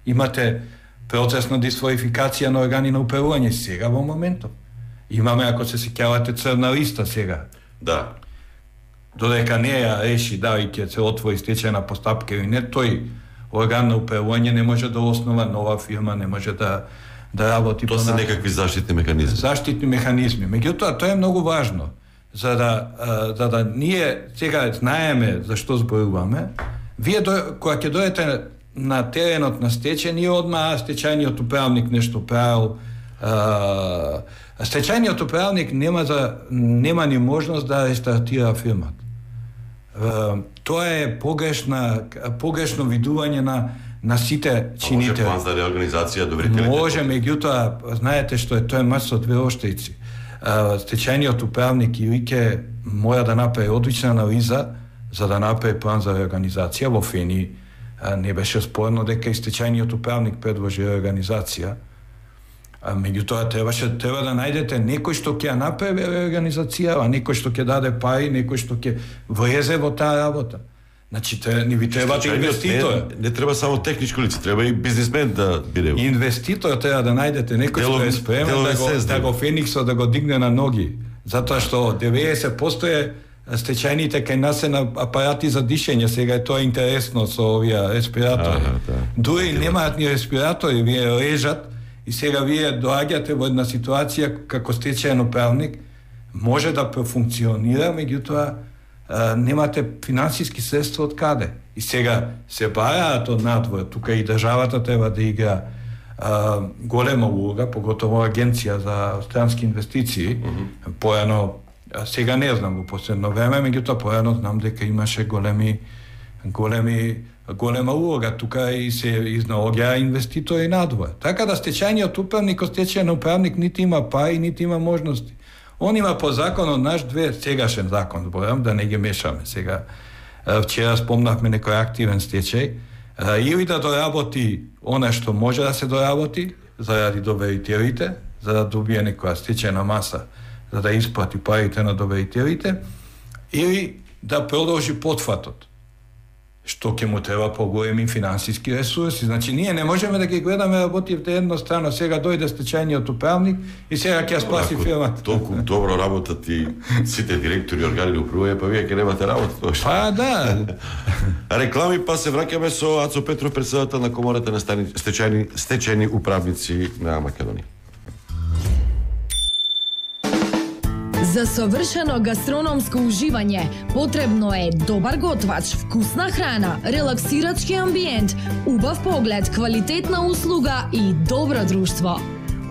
Imate procesna disverifikacija na organi na upravljanje sega vo momento. Imame, ako se sjećavate, crna lista sega. Da. Dodeka ne ja reši da li će se otvori stečajna postupka ili ne, to je organ na upravljanje ne može da osnova, nova firma ne može da raboti. To su nekakvi zaštitni mehanizmi. Zaštitni mehanizmi. Međutim, to je mnogo važno. Zada nije, cega znajeme zašto zborujuvame, vi koja će dojete na terenot na stečaj, nije odmah stečajniot upravnik nešto pravil. Stečajniot upravnik nema ni možnost da restartira firmat. To je pogrešno vidување на сите чинители. Може план за реорганизација, доверителите? Може, меѓутоа, знаете што е, тоа е мач со две оштријци. Стечајниот управник и УИК мора да направи одлична анализа за да направи план за реорганизација. Во Фени не беше спорно дека и стечајниот управник предложи реорганизација. Меѓутоа, треба да најдете некој што ќе ја направи реорганизација, а некој што ќе даде пари, некој што ќе влезе во таа работа. Значи, ни ви требате инвеститор. Не треба само техничко лице, треба и бизнесмен да биде. Инвеститор треба да најдете некој што е спремен да го феникса, да го дигне на ноги. Затоа што 90% стечајните кај нас се на апарати за дишење, сега е тоа интересно со овие респиратори. Дури немаат ни респиратори, вие режат. И сега вие доаѓате во една ситуација како стечајен управник може да профункционира, меѓутоа немате финансиски средства од каде. И сега се бараат од надвор, тука и државата треба да игра голема улога, поготово агенција за странски инвестиции. Порано, сега не знам во последно време, меѓутоа порано знам дека имаше голема улога, тука и се изнаоѓа инвеститор и надвор. Така да стечајниот управник, стечајен управник нити има пари, нити има можности. Он има по законот наш две, сегашен закон, зборам, да не ги мешаме сега. Вчера спомнавме некој активен стечај, или да доработи она што може да се доработи, заради доверителите, за да добие некоја стечајна маса, за да испрати парите на доверителите, или да продолжи потфатот, што ќе му треба поголеми финансиски ресурси. Значи, ние не можеме да ги гледаме работите еднострано. Сега дојде стечајниот управник и сега ќе спаси фирмата. Толку добро работат и сите директори, органи управување, па вие ќе немате работа тоа што. Па да. Реклами, па се враќаме со Ацо Петров, председател на Комората на стечајни управници на Македонија. За совршено гастрономско уживање потребно е добар готвач, вкусна храна, релаксирачки амбиент, убав поглед, квалитетна услуга и добро друштво.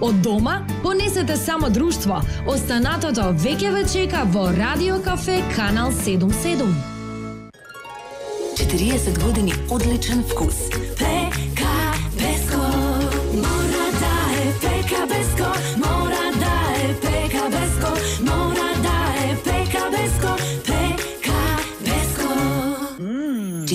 Од дома понесете само друштво, останатото веќе ве чека во Радио Кафе Канал 77. 40 години одличен вкус. ПК Беско, мора да е ПК Беско, мора да е ПК Беско, mora da je PK Besko.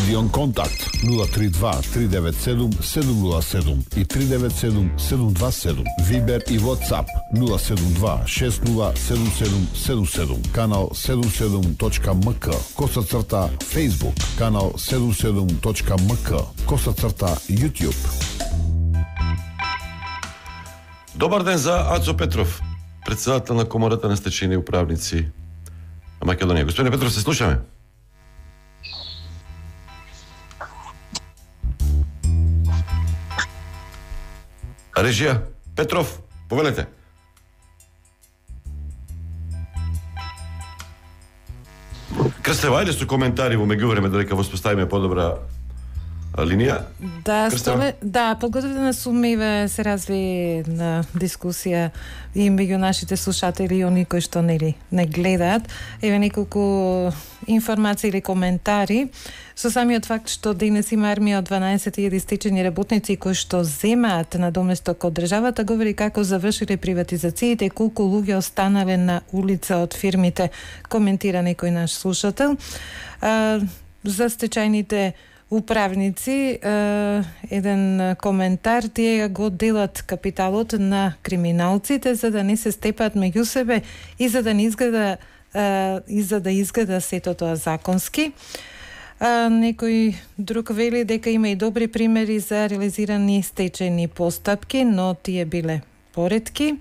Stadion kontakt 032-397-707 i 397-727. Viber i Whatsapp 072-6077-77. Kanal 77.mk. / Facebook. Kanal 77.mk. / YouTube. Dobar den za Aco Petrov, predsjedatelj na komorata na stečini upravnici Makedonije. Gospodine Petrov, se sluša me? Režija, Petrov, povelite. Krsteva, ajde su komentari u međuvremenu dodeka uspostavime podobra linija. Da, подготвена сум и се разви дискусија и меѓу нашите слушатели и они кои што не гледаат. Еве неколку информации или коментари со самиот факт што денес има армија од 12.000 стечени работници кои што земаат надоместок од државата, говори како завршиле приватизациите и колку луѓе останале на улица од фирмите, коментира некој наш слушател. За стечајните управници, еден коментар, тие го делат капиталот на криминалците за да не се степаат меѓу себе и за да не изгледа сето тоа законски. Некој друг вели дека има и добри примери за реализирани стечајни постапки, но тие биле поретки.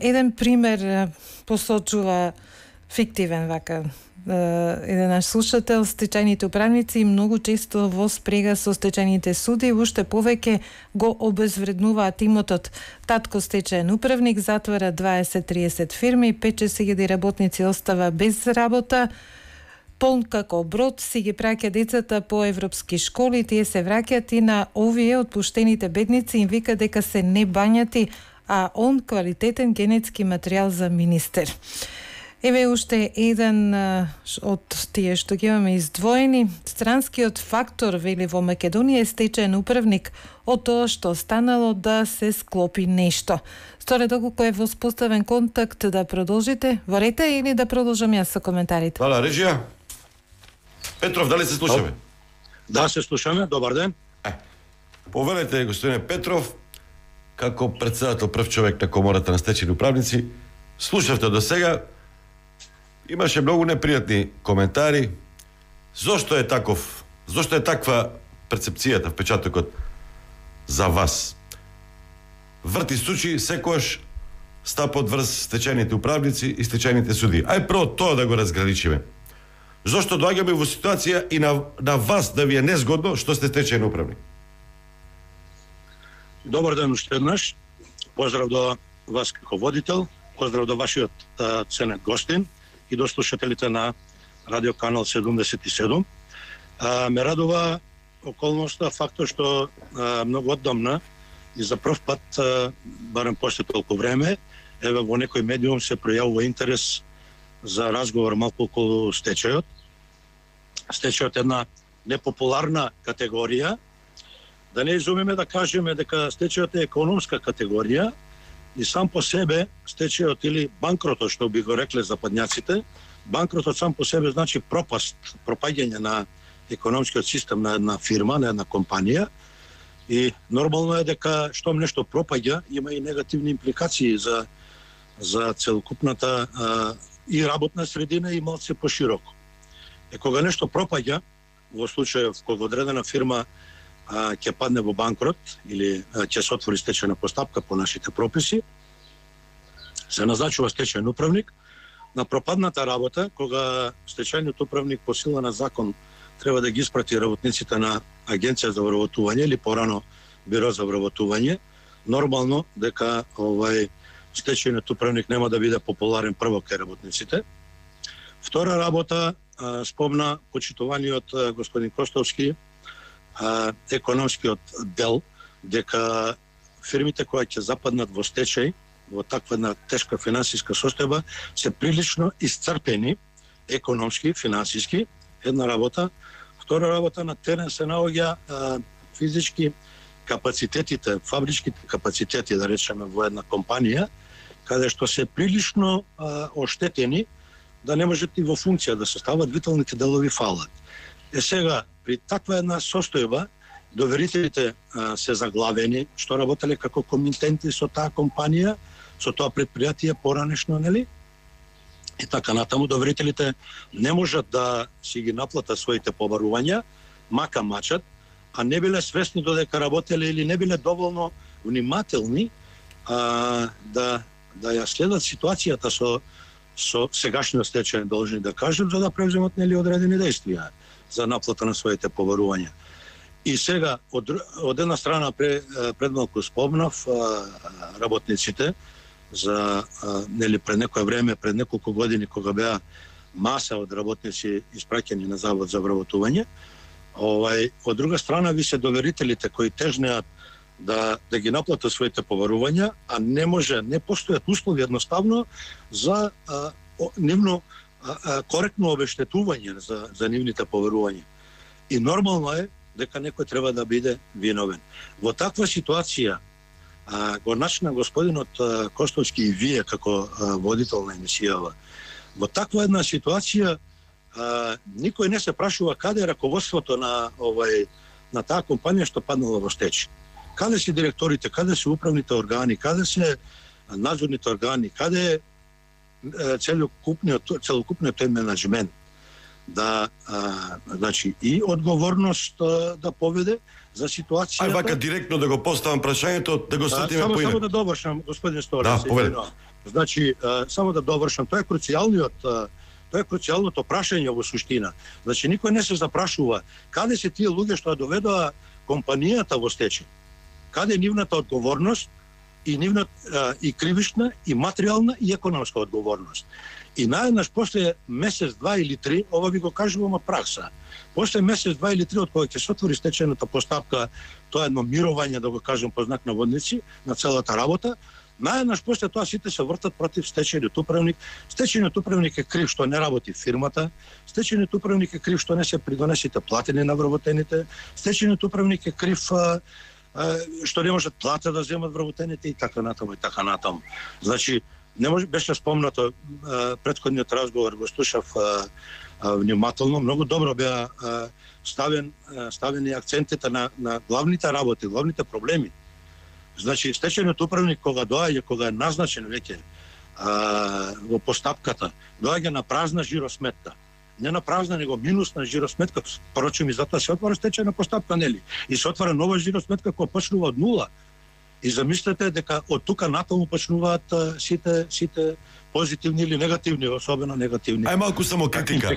Еден пример посочува фиктивен вака еден наш слушател, стечајните управници многу често во спрега со стечајните суди, уште повеќе го обезвреднуваат имотот. Татко стечаен управник затвора 20-30 фирми, 5-6 работници остава без работа, полн како брод, си ги праќа децата по европски школи, тие се враќаат и на овие отпуштените бедници им вика дека се не бањати, а он квалитетен генетски материјал за министер. Еве уште еден од тие што ги имаме издвоени. Странскиот фактор, вели, во Македонија е стечаен управник од тоа што станало да се склопи нешто. Сторе доколку е воспоставен контакт, да продолжите, ворете, или да продолжам јас со коментарите? Вала, режија. Петров, дали се слушаме? Да, се слушаме. Добар ден. Повелете, господине Петров, како председател, прв човек на комората на стечајни управници, слушавте до сега. Имаше многу непријатни коментари. Зошто е таков? Зошто е таква перцепцијата, впечатокот за вас? Врти сучи секојаш стапот врз стечајните управници и стечајните суди. Ај прво тоа да го разграничиме. Зошто доаѓаме во ситуација и на вас да ви е незгодно што сте стечајни управник? Добар ден уште еднаш. Поздрав до вас како водител, поздрав до вашиот ценет гостин и до слушателите на радио канал 77. Ме радува околноста фактот што многу оддамна и за прв пат, барем после толку време, еве во некој медиум се пројавува интерес за разговор малку околу стечајот. Стечајот е една непопуларна категорија. Да не изумиме да кажеме дека стечајот е економска категорија, и сам по себе стечајот или банкротот, што би го рекле западњаците, банкротот сам по себе значи пропаст, пропаѓање на економскиот систем на една фирма, на една компанија, и нормално е дека штом нешто пропаѓа има и негативни импликации за целокупната и работна средина и малце пошироко. Е, кога нешто пропаѓа, во случајов кога одредена фирма ќе падне во банкрот или ќе се отвори стечајна постапка по нашите прописи, се назначува стечајен управник. На пропадната работа, кога стечајниот управник по сила на закон треба да ги испрати работниците на агенција за вработување или порано биро за вработување, нормално дека стечајниот управник нема да биде популарен прво кај работниците. Втора работа, спомна почитуваниот господин Костовски, економскиот дел, дека фирмите кои ќе западнат во стечај, во таква една тешка финансиска состојба, се прилично исцрпени економски, финансиски, една работа. Втора работа, на терен се наоѓа физички капацитетите, фабричките капацитети, да речеме, во една компанија, каде што се прилично оштетени, да не можат и во функција да се стават, виталните делови фалат. E сега, при таква една состојба, доверителите се заглавени, што работеле како комитенти со таа компанија, со тоа предпријатие поранешно, нели? И така натаму, доверителите не можат да си ги наплатат своите побарувања, мака мачат, а не биле свесни додека работеле или не биле доволно внимателни да ја следат ситуацијата со сегашниот стечај, должни да кажем, за да превземат нели одредени действија за наплата на своите побарувања. И сега, од една страна, пред малку спомнав работниците, пред некое време, пред неколку години, кога беа маса од работници испраќени на Завод за вработување. Од друга страна, ви се доверителите кои тежнеат да ги наплатат своите побарувања, а не постојат услови едноставно за нивно коректно обештетување за нивните побарувања. И нормално е дека некој треба да биде виновен. Во таква ситуација го начина господинот Костовски и вие како водител на емисијава. Во таква една ситуација никој не се прашува каде е раководството на таа компанија што паднала во стечај. Каде се директорите, каде се управните органи, каде се надзорните органи, каде е целокупниот тој менаџмент да и одговорност да поведе за ситуацијата. Ај вака директно да го поставам прашањето, да го сетиме по име. Само да довршам, господин Столе. Да, поведе. Значи, само да довршам, тоа е круцијалното прашање во суштина. Значи, никој не се запрашува каде се тие луѓе што доведоа компанијата во стечај. Каде е нивната одговорност и и кривишна, и материјална, и економска одговорност. И наеднаш после месец, два или три, ова ви го кажуваме пракса, после месец, два или три од кога ќе се отвори стечајната постапка, тоа е едно мировање, да го кажем по знак на водници, на целата работа, наеднаш после тоа сите се вртат против стечајниот управник. Стечајниот управник е крив што не работи фирмата, стечајниот управник е крив што не се придонесите платени на вработените, стечајниот управник е крив што не можат плата да земат вработените и така натаму, и така натаму. Значи, не може, беше спомнато, предходниот разговор го слушав внимателно, многу добро беа ставени акцентите на главните работи, главните проблеми. Значи, стечајниот управник кога доаѓа, кога е назначен веќе во постапката, доаѓа на празна жиросметка. Не на празна, него минусна жиросметка, порочи ми, затоа се отвара стечајна постапка, нели? И се отвара нова жиросметка која почнува од нула. И замислете дека од тука натаму почнуваат сите позитивни или негативни, особено негативни. Ај малку само критика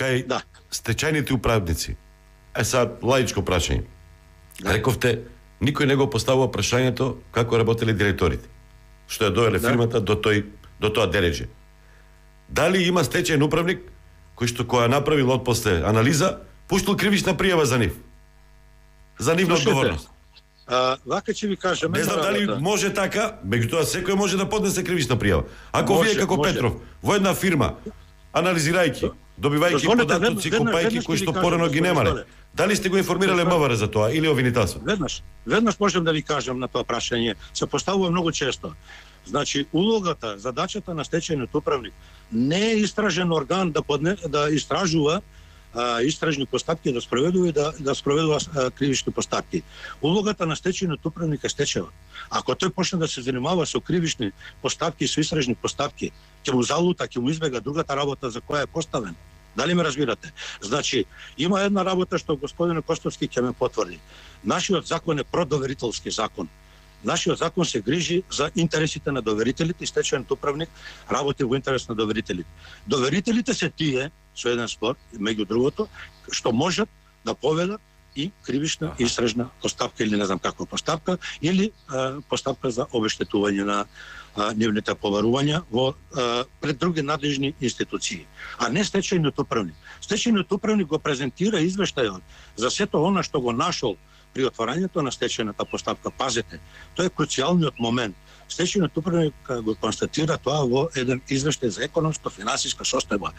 кај стечајните управници. Е сад лаичко прашање. Рековте никој не го поставува прашањето како работеле директорите, што ја довеле фирмата до тоа дереже. Дали има стечајен управник кој што која направил отпосле анализа, пуштил кривична пријава за нив? За нивна одговорност. Вака ќе ви кажеме. Не знам дали може така, меѓутоа секој може да поднесе кривична пријава. Ако вие како Петров во една фирма, анализирајќи, добивајќи податоци, купајќи кои што порано ги немале, дали сте го информирале МВР за тоа или Овинитасот? Веднаш можам да ви кажам на тоа прашање, се поставува многу често. Значи, улогата, задачата на стечајниот управник не е истражен орган да истражува истражни постапки, да спроведува и да спроведува кривични постапки. Улогата на стечајниот управник е стечајна. Ако тој почне да се занимава со кривични постапки, со истражни постапки, ќе му залута, ќе му избега другата работа за која е поставен. Дали ме разбирате? Значи, има една работа што господин Костовски ќе ме потврди. Нашиот закон е продоверителски закон. Нашиот закон се грижи за интересите на доверителите и стечајниот управник работи во интерес на доверителите. Доверителите се тие, со еден спор, меѓу другото, што можат да поведат и кривична и истражна постапка или не знам каква постапка, или постапка за обештетување на нивните побарувања пред други надлежни институции, а не стечајниот управник. Стечајниот управник го презентира извештајот за сето она што го нашол при отворањето на стечајната постапка. Пазете, тоа е круцијалниот момент. Stečajnog upravnika ga konstatira тоа во еден извештај за економско-финансиска состојба.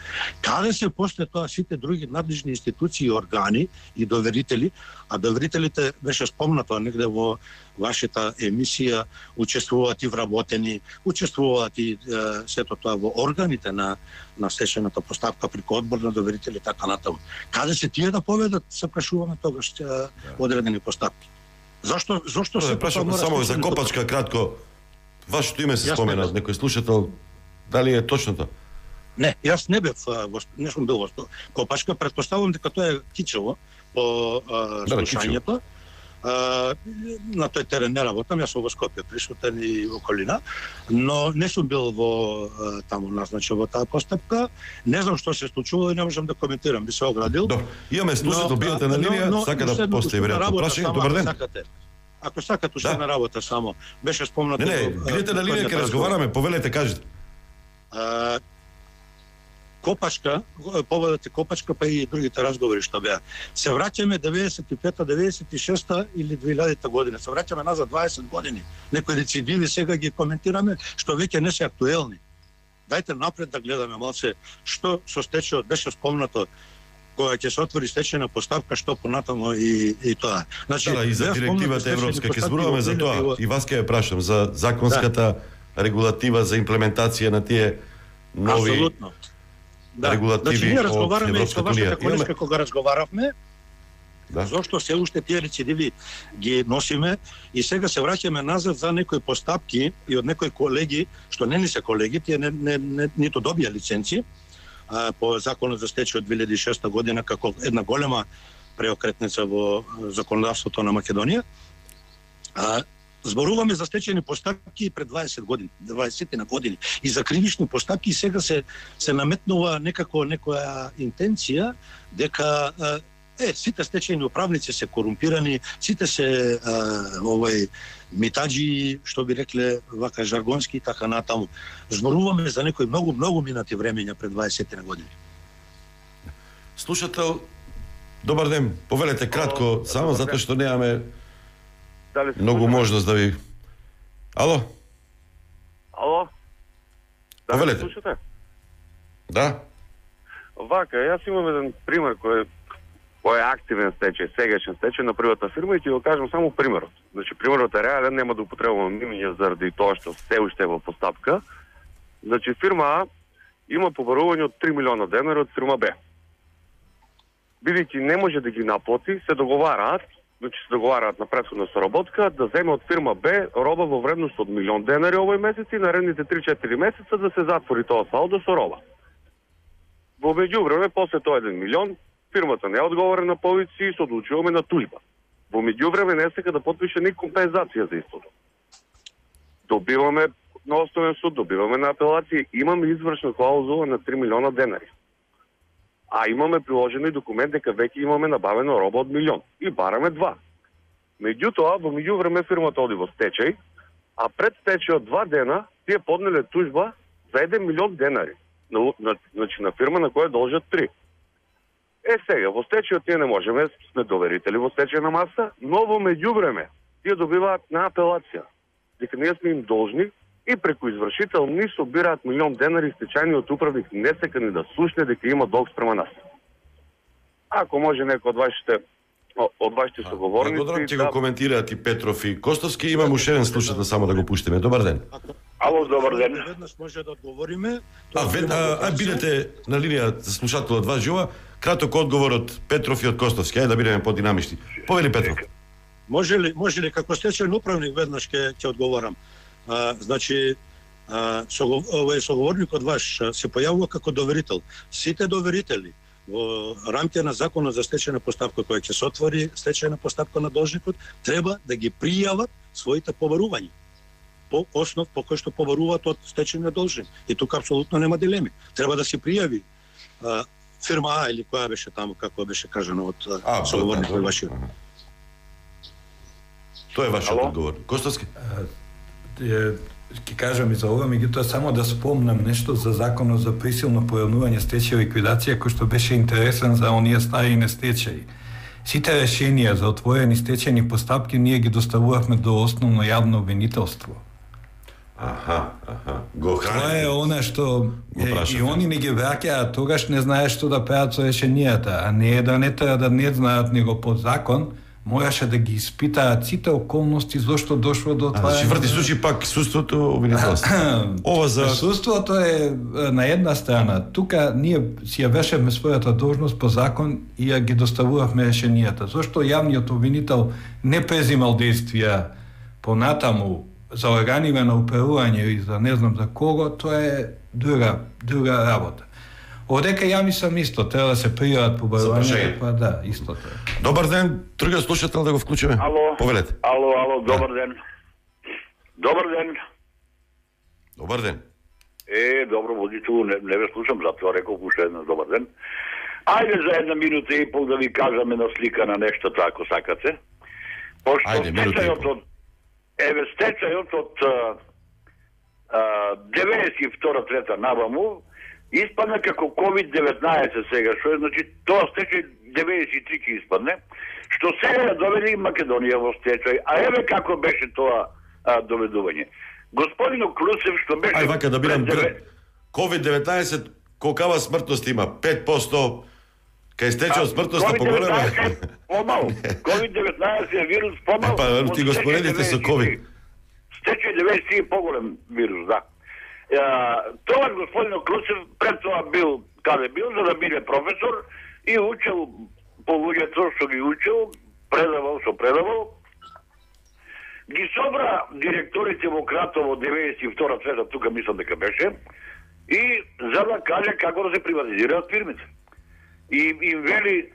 Каде се после тоа сите други надлежни институции, органи и доверители, а доверителите беше спомнато негде во вашата емисија, учествуваат и вработени, учествуваат и сето тоа во органите на стечајната поставка преку одбор на доверители така натаму. Каде се тие да поведат, се прашуваме тогаш одредени поставки. Зошто се прашувам само за Копачка кратко. Вашето име се спомена, некој слушател, дали е точно тоа? Не, јас не бев, не сум бил во Копачка, предпоставувам дека тоа е кичево по слушањето. На тој терен не работам, јас во Скопје присутен и околина, но не сум бил во таму назначен во таа постапка. Не знам што се случило и не можам да коментирам, би се оградил. Имаме слушател, бијате на линија, сака да постави веројатно прашање. Добар ден. Ако сакате уште на работа само, беше спомнато... Не, бидете на линија, ке разговараме, повелете, кажете. Копачка, поводате Копачка, па и другите разговори што беа. Се враќаме 95-та, 96-та или 2000-та година. Се враќаме назад 20 години. Некои рецидиви сега ги коментираме, што веќе не се актуелни. Дајте напред да гледаме малце што со стечајот беше спомнато, која ќе се отвори стечајна поставка, што понатаму и тоа. Да, и за директивата европска, ќе зборуваме за тоа. И вас ќе ја прашам за законската регулатива за имплементација на тие нови... Значи, ние разговараме и со вашата колежка кога разговаравме, зашто се уште тие рецидиви ги носиме и сега се враќаме назад за некои постапки и од некои колеги, што не ни се колеги, тие нито добија лиценци по законот за стечај од 2006 година, како една голема преокретница во законодавството на Македонија. Зборуваме за стечајни постапки пред 20 години, 20 на години. И за кривични постапки сега се наметнува некако некоја интенција дека сите стечајни управници се корумпирани, сите се митаџи, што би рекле вака жаргонски и така натаму. Зборуваме за некои многу минати времења пред 20 на години. Слушател, добар ден, повелете кратко, само затоа што немаме многу можност да ви... Ало? Ало? Да, ме слушате? Да. Вака, јас имам еден пример кој е активен стечај, сегашен стечај на приватна фирма и ќе го кажам само примерот. Значи, примерот е реален, нема да употребувам имиња заради тоа што се уште е во постапка. Значи, фирма А има побарување од 3 милиона денара од фирма Б. Бидејќи не може да ги наплати, се договараат, значи се договараат на претходна соработка да земе од фирма Б роба во вредност од милион денари овој месец и наредните 3-4 месеца да се затвори тоа салдо со роба. Во меѓувреме, после тоа 1 милион, фирмата не одговора на повици и се одлучуваме на тујба. Во меѓувреме не сека да потпише ни компензација за истото. Добиваме на основен суд, добиваме на апелација, имаме извршна клаузула на 3 милиона денари. А имаме приложено и документ дека веќе имаме набавено роба од милион. И бараме 2. Меѓутоа, во меѓувреме фирмата оди во стечај, а пред стечајот 2 дена тие поднеле тужба за 1 милион денари. Значи на фирма на која должат 3. Сега, во стечајот тие не можеме, сме доверители во стечајна маса, но во меѓувреме тие добиваат на апелација дека ние сме им должни и преку извршител ни собираат милион денари стечајниот управник не сека ни да слушне дека има долг спрема нас. Ако може некој од вашите соговорници... Благодарам ти го коментираат и Петров и Костовски. Имам уште еден слушател, само да го пуштиме. Добар ден. Ало, добар ден. Веднаш може да одговориме... А бидете на линија за слушател од вас, Жива. Краток одговор од Петров и од Костовски. Ајде да бидеме подинамични. Повели Петров. Може ли како стечајен управник веднаш ќе одговорам? Значи, овој соговорникот ваш се појавува како доверител. Сите доверители во рамките на законот за стечајна поставка која ќе се отвори, стечајна поставка на должникот, треба да ги пријават своите побарувања по основ по кој што побаруваат од стечајниот должник. И тука апсолутно нема дилеми. Треба да се пријави фирма А или која беше таму, како беше кажано од соговорникот вашиот. Тоа е вашиот одговор. Костовски? Ке кажам и за ова, меѓутоа само да спомнам нешто за законот за присилно појавнување стечај и ликвидација, кој што беше интересен за оние стари нестечаи. Сите решенија за отворени стечајни постапки ние ги доставувавме до основно јавно обвинителство. To je ona što i oni neke vraća togaš ne znaje što da praco rešenijata, a ne da ne treba da ne znaat, nego po zakon moraše da gi ispita cite okolnosti zašto došlo do otvaranja. Znači, vrti slučaj pak sudstvo obinitost. Sudstvo to je na jedna strana. Tuka nije si ja veševme svojata dožnost po zakon i ja gi dostavujavme rešenijata. Zašto javni obinitel ne prezimal dejstvija po natamu za organivano upravljanje i za ne znam za kogo, to je druga rabota. Odeka ja mislim isto, treba da se prijavati po barovanju, pa da, isto to je. Dobar den, druga slušatelj da ga vključujem. Povedajte. Alo, Dobar den. Dobro, vodi tu, ne ve slušam, zato rekao pušta jedan dobar den. Ajde za jedna minuta i pol da vi kažem jedna slika na nešto tako, sakate. Ajde, minuta i pol. Еве стечајот од 92-3 наваму испадна како COVID-19 сега, што е, значи тоа стечај 93 ќе испадне, што сега довели Македонија во стечај, а еве како беше тоа доведување. Господино Клусев што беше ај вака да бидам COVID-19 колкава смртност има? 5% кај стечајот смртноста поголема. Помал. COVID-19 е вирус помал. Па, ти го споредите со COVID. Стечај 93 е поголем вирус, да. Тоа господин Клусев пред тоа бил, каде бил, за да биде професор и учел по луѓето што ги учел, предавал, ги собра директорите во Кратово 92-та среда, тука мислам дека беше, и за да каже како да се приватизираат фирмите. И им вели,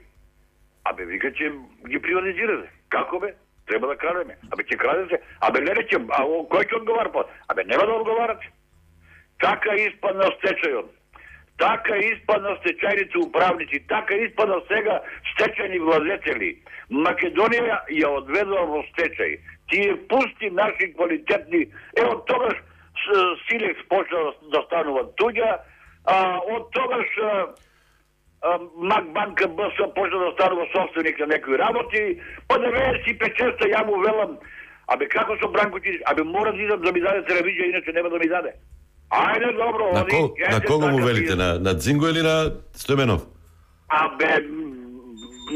абе, вика, че ги приватизирате. Како бе? Треба да крадеме. Абе, че крадете. Абе, не речем, а кој ќе одговара па? Абе, нема да одговарате. Така испадна стечајот. Така испадна стечајните управници. Така испадна сега стечајни владетели. Македонија ја одведува во стечај. Ти ја пусти наши квалитетни... Е, од тогаш Силек почна да станува туѓа. Од тогаш... Макбанка БС почна да станува собственик на некои работи, па 95-6 ја му велам, абе како со Бранко Тинич, абе мора да идам да ми даде телевизија, иначе нема да ми даде. Ајде, добро, на кого му велите, на Дзинго или на Стојменов? Абе,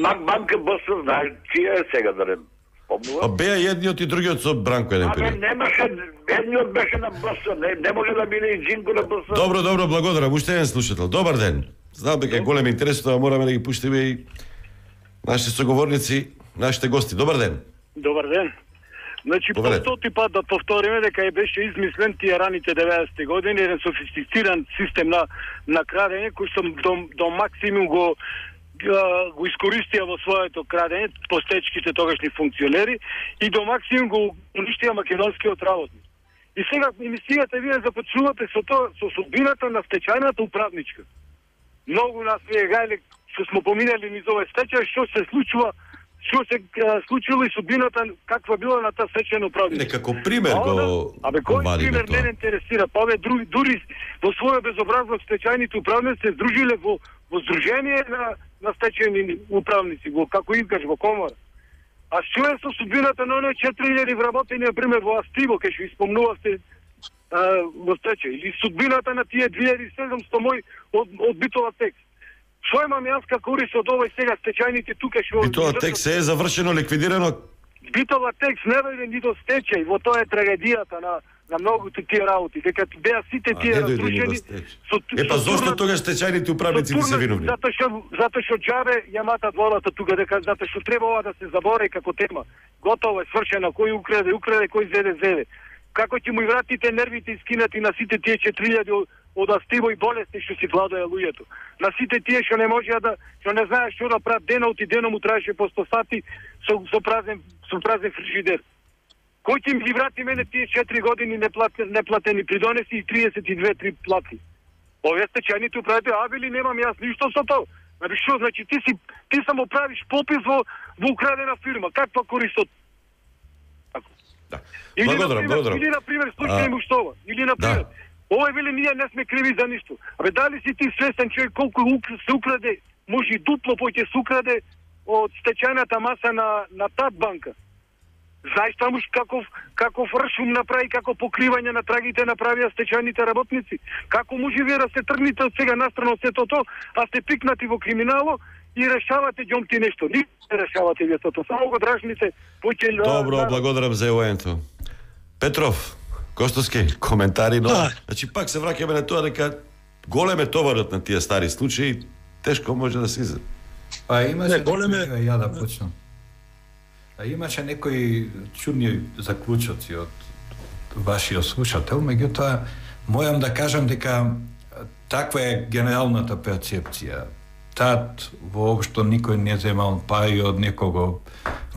Макбанка БС, знаеш, чија е сега, да не спомнувам? А беа едниот и другиот со Бранко еден период. Абе, немаше, едниот беше на БС, не може да биде и Дзинго на БС. Добро, благодарам, уште еден слушател, добар ден. Знам дека е голем интерес, тоа мораме да ги пуштиме и нашите соговорници, нашите гости. Добар ден. Добар ден. Значи, по стоти пат да повториме дека е беше измислен тие раните 90-те години, еден софистициран систем на крадење, кој што до максимум го искористија во своето крадење, постечките тогашни функционери, и до максимум го уништија македонскиот работник. И сега емисијата вие започнувате со судбината на стечајната управничка. Многу нас вегајле што сме поминали низ овој стечај, што се случило и судбината каква била на таа стечајна управничка. Некако пример го вадиме тоа. Пример не интересира, па овие дури во својот безобразлог стечајните управници се сдружиле во сдружение на стечајни управници, како искаш во комора. А што е со судбината на оние 4000 вработени, пример во Стибо, кај што испомнувавте во стечај, или судбината на тие 2700 мој од Битола Текс. Што имам јас како корист од овој сега стечајните тука што Битола Текс е завршено, ликвидирано. Битола Текс не веќе ни до стечај, во тоа е трагедијата на многу тие работи, дека беа сите тие разрушени. Епа зошто тогаш стечајните управници не се виновни? Затоа што џабе ја матат волата тука, дека затоа што требало да се забори како тема. Готово е, свршено, кој украде, кој зеде. Како ќе му и вратите нервите и скинати на сите тие 4000 од Астиво и болести што си владаја луѓето. На сите тие што не можеа да, што не знаеш што да прават, денот и деном му траеше по 100 сати со празен фрижидер. Кој ќе ми врати мене тие 4 години неплатени придонеси и 32-3 плати? Овие стечајните управите, абе ли немам јас ништо со тоа. Значи што, значи ти само правиш попис во украдена фирма. Каква корист од? Благодарам. Или, например, случај Муштова. Или, например, овој вели, ние не сме криви за ништо. Абе, дали си ти свестен човек колку се украде, може и дупло поќе се украде од стечајната маса на ТАТ банка? Знаеш таму како фршум направи, како покривање на трагите направија стечајните работници. Како може вие да се тргнете од сега настрано сето тоа, а сте пикнати во криминало и решавате ѓомти нешто. Ни не решавате вие тоа, само го дражните. Добро, благодарам за евоенто. Петров, Костовски, коментари, но... Значи, пак се враќаме на тоа дека голем е товарот на тие стари случаи, тешко може да се изеде. Па имаше... Ја да почнам. Имаше некои чудни заклучоци од вашиот слушател, меѓутоа мојам да кажам дека таква е генералната перцепција. ТАТ воопшто никој не земал пари од некого,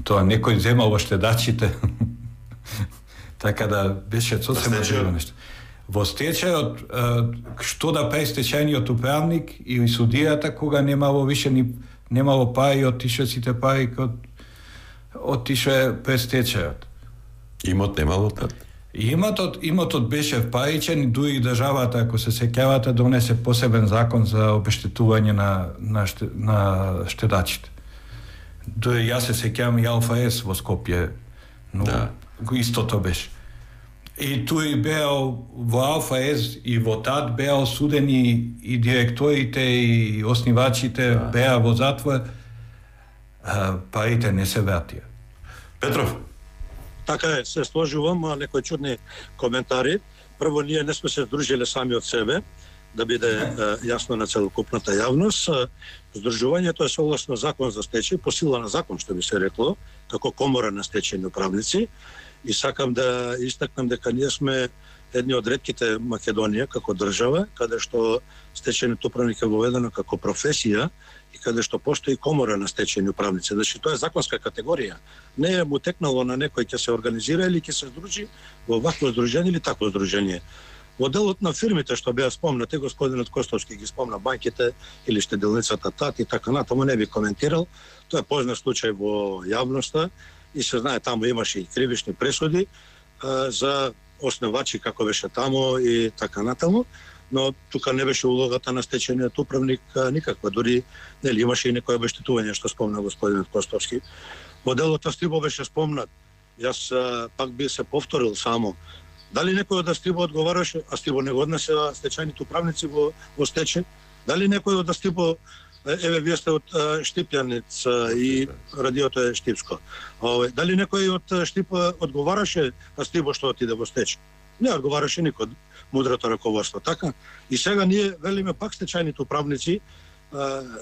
тоа некој земал во штедачите. Така да беше сосема друго нешто. Во стечајот, што да прави стечајниот управник и судијата кога немало више ни немало пари, отишо сите пари од отише пред стечајот. Имот немало тат. Имотот беше паричен, дури државата, ако се сеќавате, донесе посебен закон за обештетување на штедачите. Дури јас се сеќавам и Алфа ЕС во Скопје, но да. Истото беше. И туи беа во Алфа ЕС и во ТАТ беа осудени и директорите и основачите, да. Беа во затвор. Парите не се вратија. Петров? Така е, се сложувам, некои чудни коментари. Прво, ние не сме се сдружили сами од себе, да биде јасно на целокупната јавност. Сдружувањето е согласно закон за стечај, по сила на закон, што би се рекло, како комора на стечајни управници. И сакам да истакнам дека ние сме едни од ретките Македонија како држава, каде што стечајното управник е воведено како професија, и каде што постои комора на стечајни управници. Значи, тоа е законска категорија. Не е му текнало на некој ќе се организира или ќе се здружи во вакво здружење или такво здружење. Во делот на фирмите што беа спомнати, господинот Костовски ги спомна банките или штедилницата ТАТ и така натаму, не би коментирал. Тоа е познат случај во јавноста и се знае, таму имаше и кривични пресуди за основачи како беше таму и така натаму. Но тука не беше улогата на стечајниот управник никаква, дури нели имаше и некоја обештетување што спомна господинот Костовски. Во делот на Стибо беше спомнат. Јас пак би се повторил само. Дали некој од Стибо одговараше, а Стибо не го однесе стечајните управници во стечај? Дали некој од Стибо, еве вие сте од Штипјанец и радиото е штипско. Дали некој од Штипа одговараше, а Стибо што отиде во стечај? Не одговараше никој. Мудрото раководство, така? И сега ние, велиме, пак стечајните управници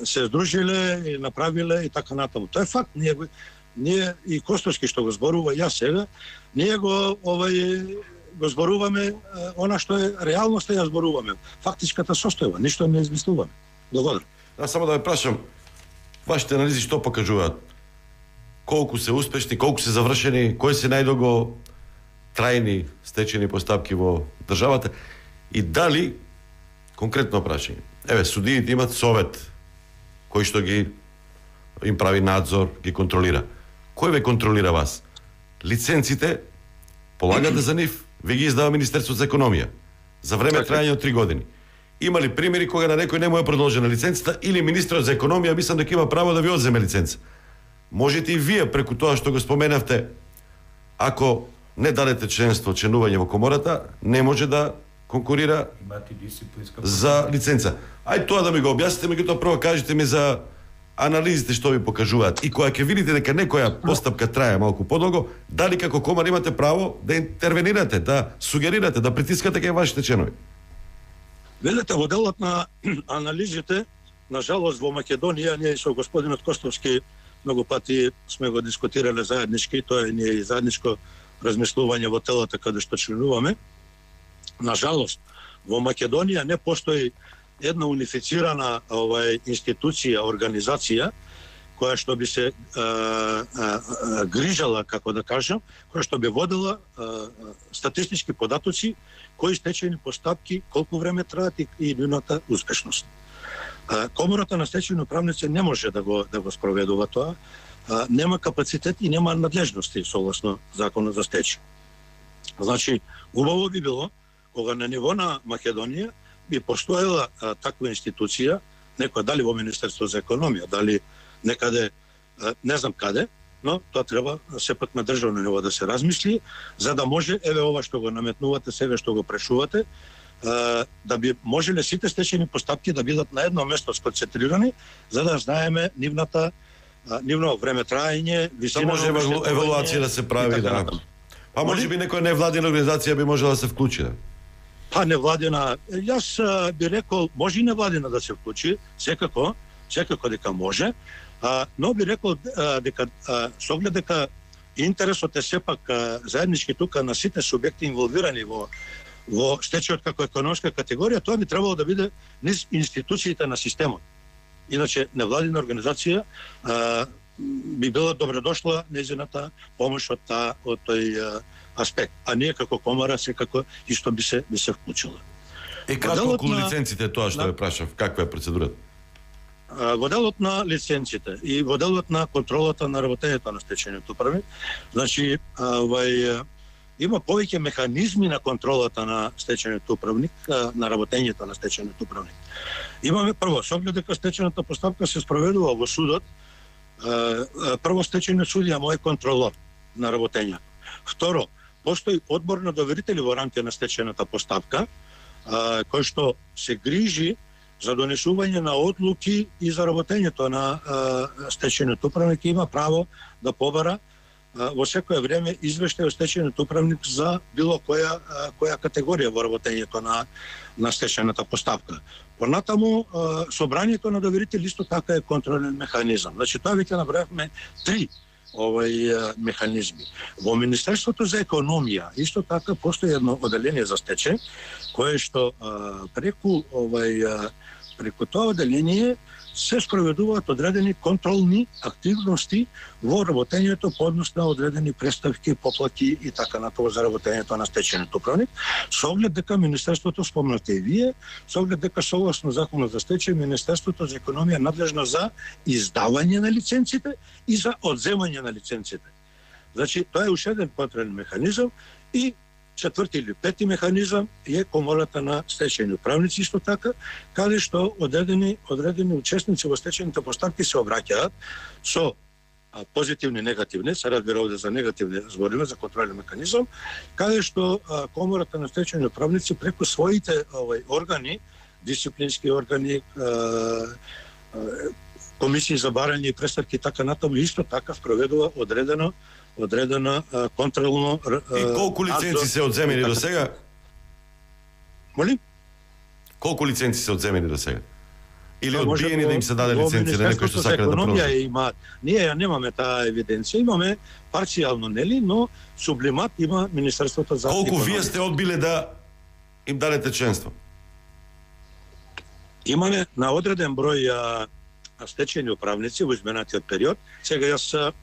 се сдружили и направиле и така натаму. Тоа е факт. Ние и Костовски што го зборува, јас сега, ние го зборуваме она што е реалноста, ја зборуваме. Фактичката состојба, ништо не измислуваме. Благодарам. Аз само да ве прашам, вашите анализи што покажуваат? Колку се успешни, колку се завршени, кои се најдолго трајни стечени постапки во државата и дали, конкретно прашање, еве, судиите имат совет кој што ги им прави надзор, ги контролира. Кој ве контролира вас? Лиценците полагате за нив, ви ги издава Министерството за економија за време трајање од 3 години. Има ли примери кога на некој не му е продолжена лиценцата или министерот за економија мислам дека има право да ви одземе лиценца? Можете и вие преку тоа што го споменавте, ако не дадете членство, членување во комората, не може да конкурира за лиценца. Ај тоа да ми го објасните, меѓутоа прво кажете ми за анализите што ви покажуваат и кога ќе видите дека некоја постапка трае малку подолго, дали како комар имате право да интервенирате, да сугерирате, да притискате кај вашите членови? Велете, во делот на анализите, нажалост во Македонија, ние со господинот Костовски многу пати сме го дискутирале заеднички, тоа е ние и заедничко размислување во телата каде што членуваме. Нажалост, во Македонија не постои една унифицирана институција, организација, која што би се грижала, како да кажам, која што би водела статистички податоци, кои стечајни постапки, колку време траат и нивната успешност. Комората на стечајни управници не може да го спроведува тоа, нема капацитет и нема надлежности согласно законот за стечај. Значи, убаво би било кога на ниво на Македонија би постоела таква институција, некоја дали во Министерството за економија, дали некаде, не знам каде, Но тоа треба сепак на државно ниво да се размисли, за да може еве ова што го наметнувате, себе што го прешувате, да би можеле сите стечени постапки да бидат на едно место сконцентрирани, за да знаеме нивно време траење, висина... Може евалуација да се прави, да. А може би некоја невладина организација би можела да се вклучи, да? Па невладина, јас би рекол, може и невладина да се вклучи, секако дека може, но би рекол дека со оглед дека интересот е сепак заеднички тука на сите субјекти инволвирани во стечајот како економска категорија, тоа би требало да биде низ институциите на системот. Иначе невладина организација би била добредошла нејзината помош од тој аспект, а ние како комара секако исто би се вклучила. И како околу лиценците тоа што ја прашав, каква е процедурата? Во делот на лиценците и во делот на контролата на работењето на стечените управи, значи има повеќе механизми на контролата на стечениот управник, на работењето на стечениот управник. Имаме прво, со оглед дека стечената постапка се спроведува во судот, прво стечениот судија е контролор на работењето. Второ, постои одбор на доверители во рамките на стечената постапка, кој што се грижи за донесување на одлуки и за работењето на стечениот управник, има право да побара во секое време извештај од стечениот управник за било која категорија во работењето на стечената поставка. Понатаму, собрањето на доверители исто така е контролен механизам. Значи, тоа веќе направивме три механизми. Во Министерството за економија исто така постои едно оделение за стече, кое што преку тоа оделение се спроведуваат одредени контролни активности во работењето по однос на одредени представки, поплати и така натаму за работењето на стечениот управник. Со оглед дека Министерството, спомнате и вие, со оглед дека согласно Законот за стече, Министерството за економија надлежно за издавање на лиценците и за одземање на лиценците. Значи, тоа е уште еден контролен механизам. И четврти или пети механизам е комората на стечени управници, исто така, каде што одредени учесници во стечените постапки се обраќаат со позитивни и негативни, се разбира овде за негативни збориме, за контролен механизам, каде што комората на стечени управници преку своите органи, дисциплински органи, комисии за барање и представки, така натаму, исто така спроведува одредена контролно... И колку лиценци се одземени до сега? Молим? Колку лиценци се одземени до сега? Или одбиени да им се даде лиценци на некој што сака да продолжи? Ние ја немаме таа евиденција, имаме парцијално, нели, но сублимат има Министерството за економија. Колку вие сте одбиле да им дадете членство? Имаме на одреден број стечени управници во изменатиот период. Сега јас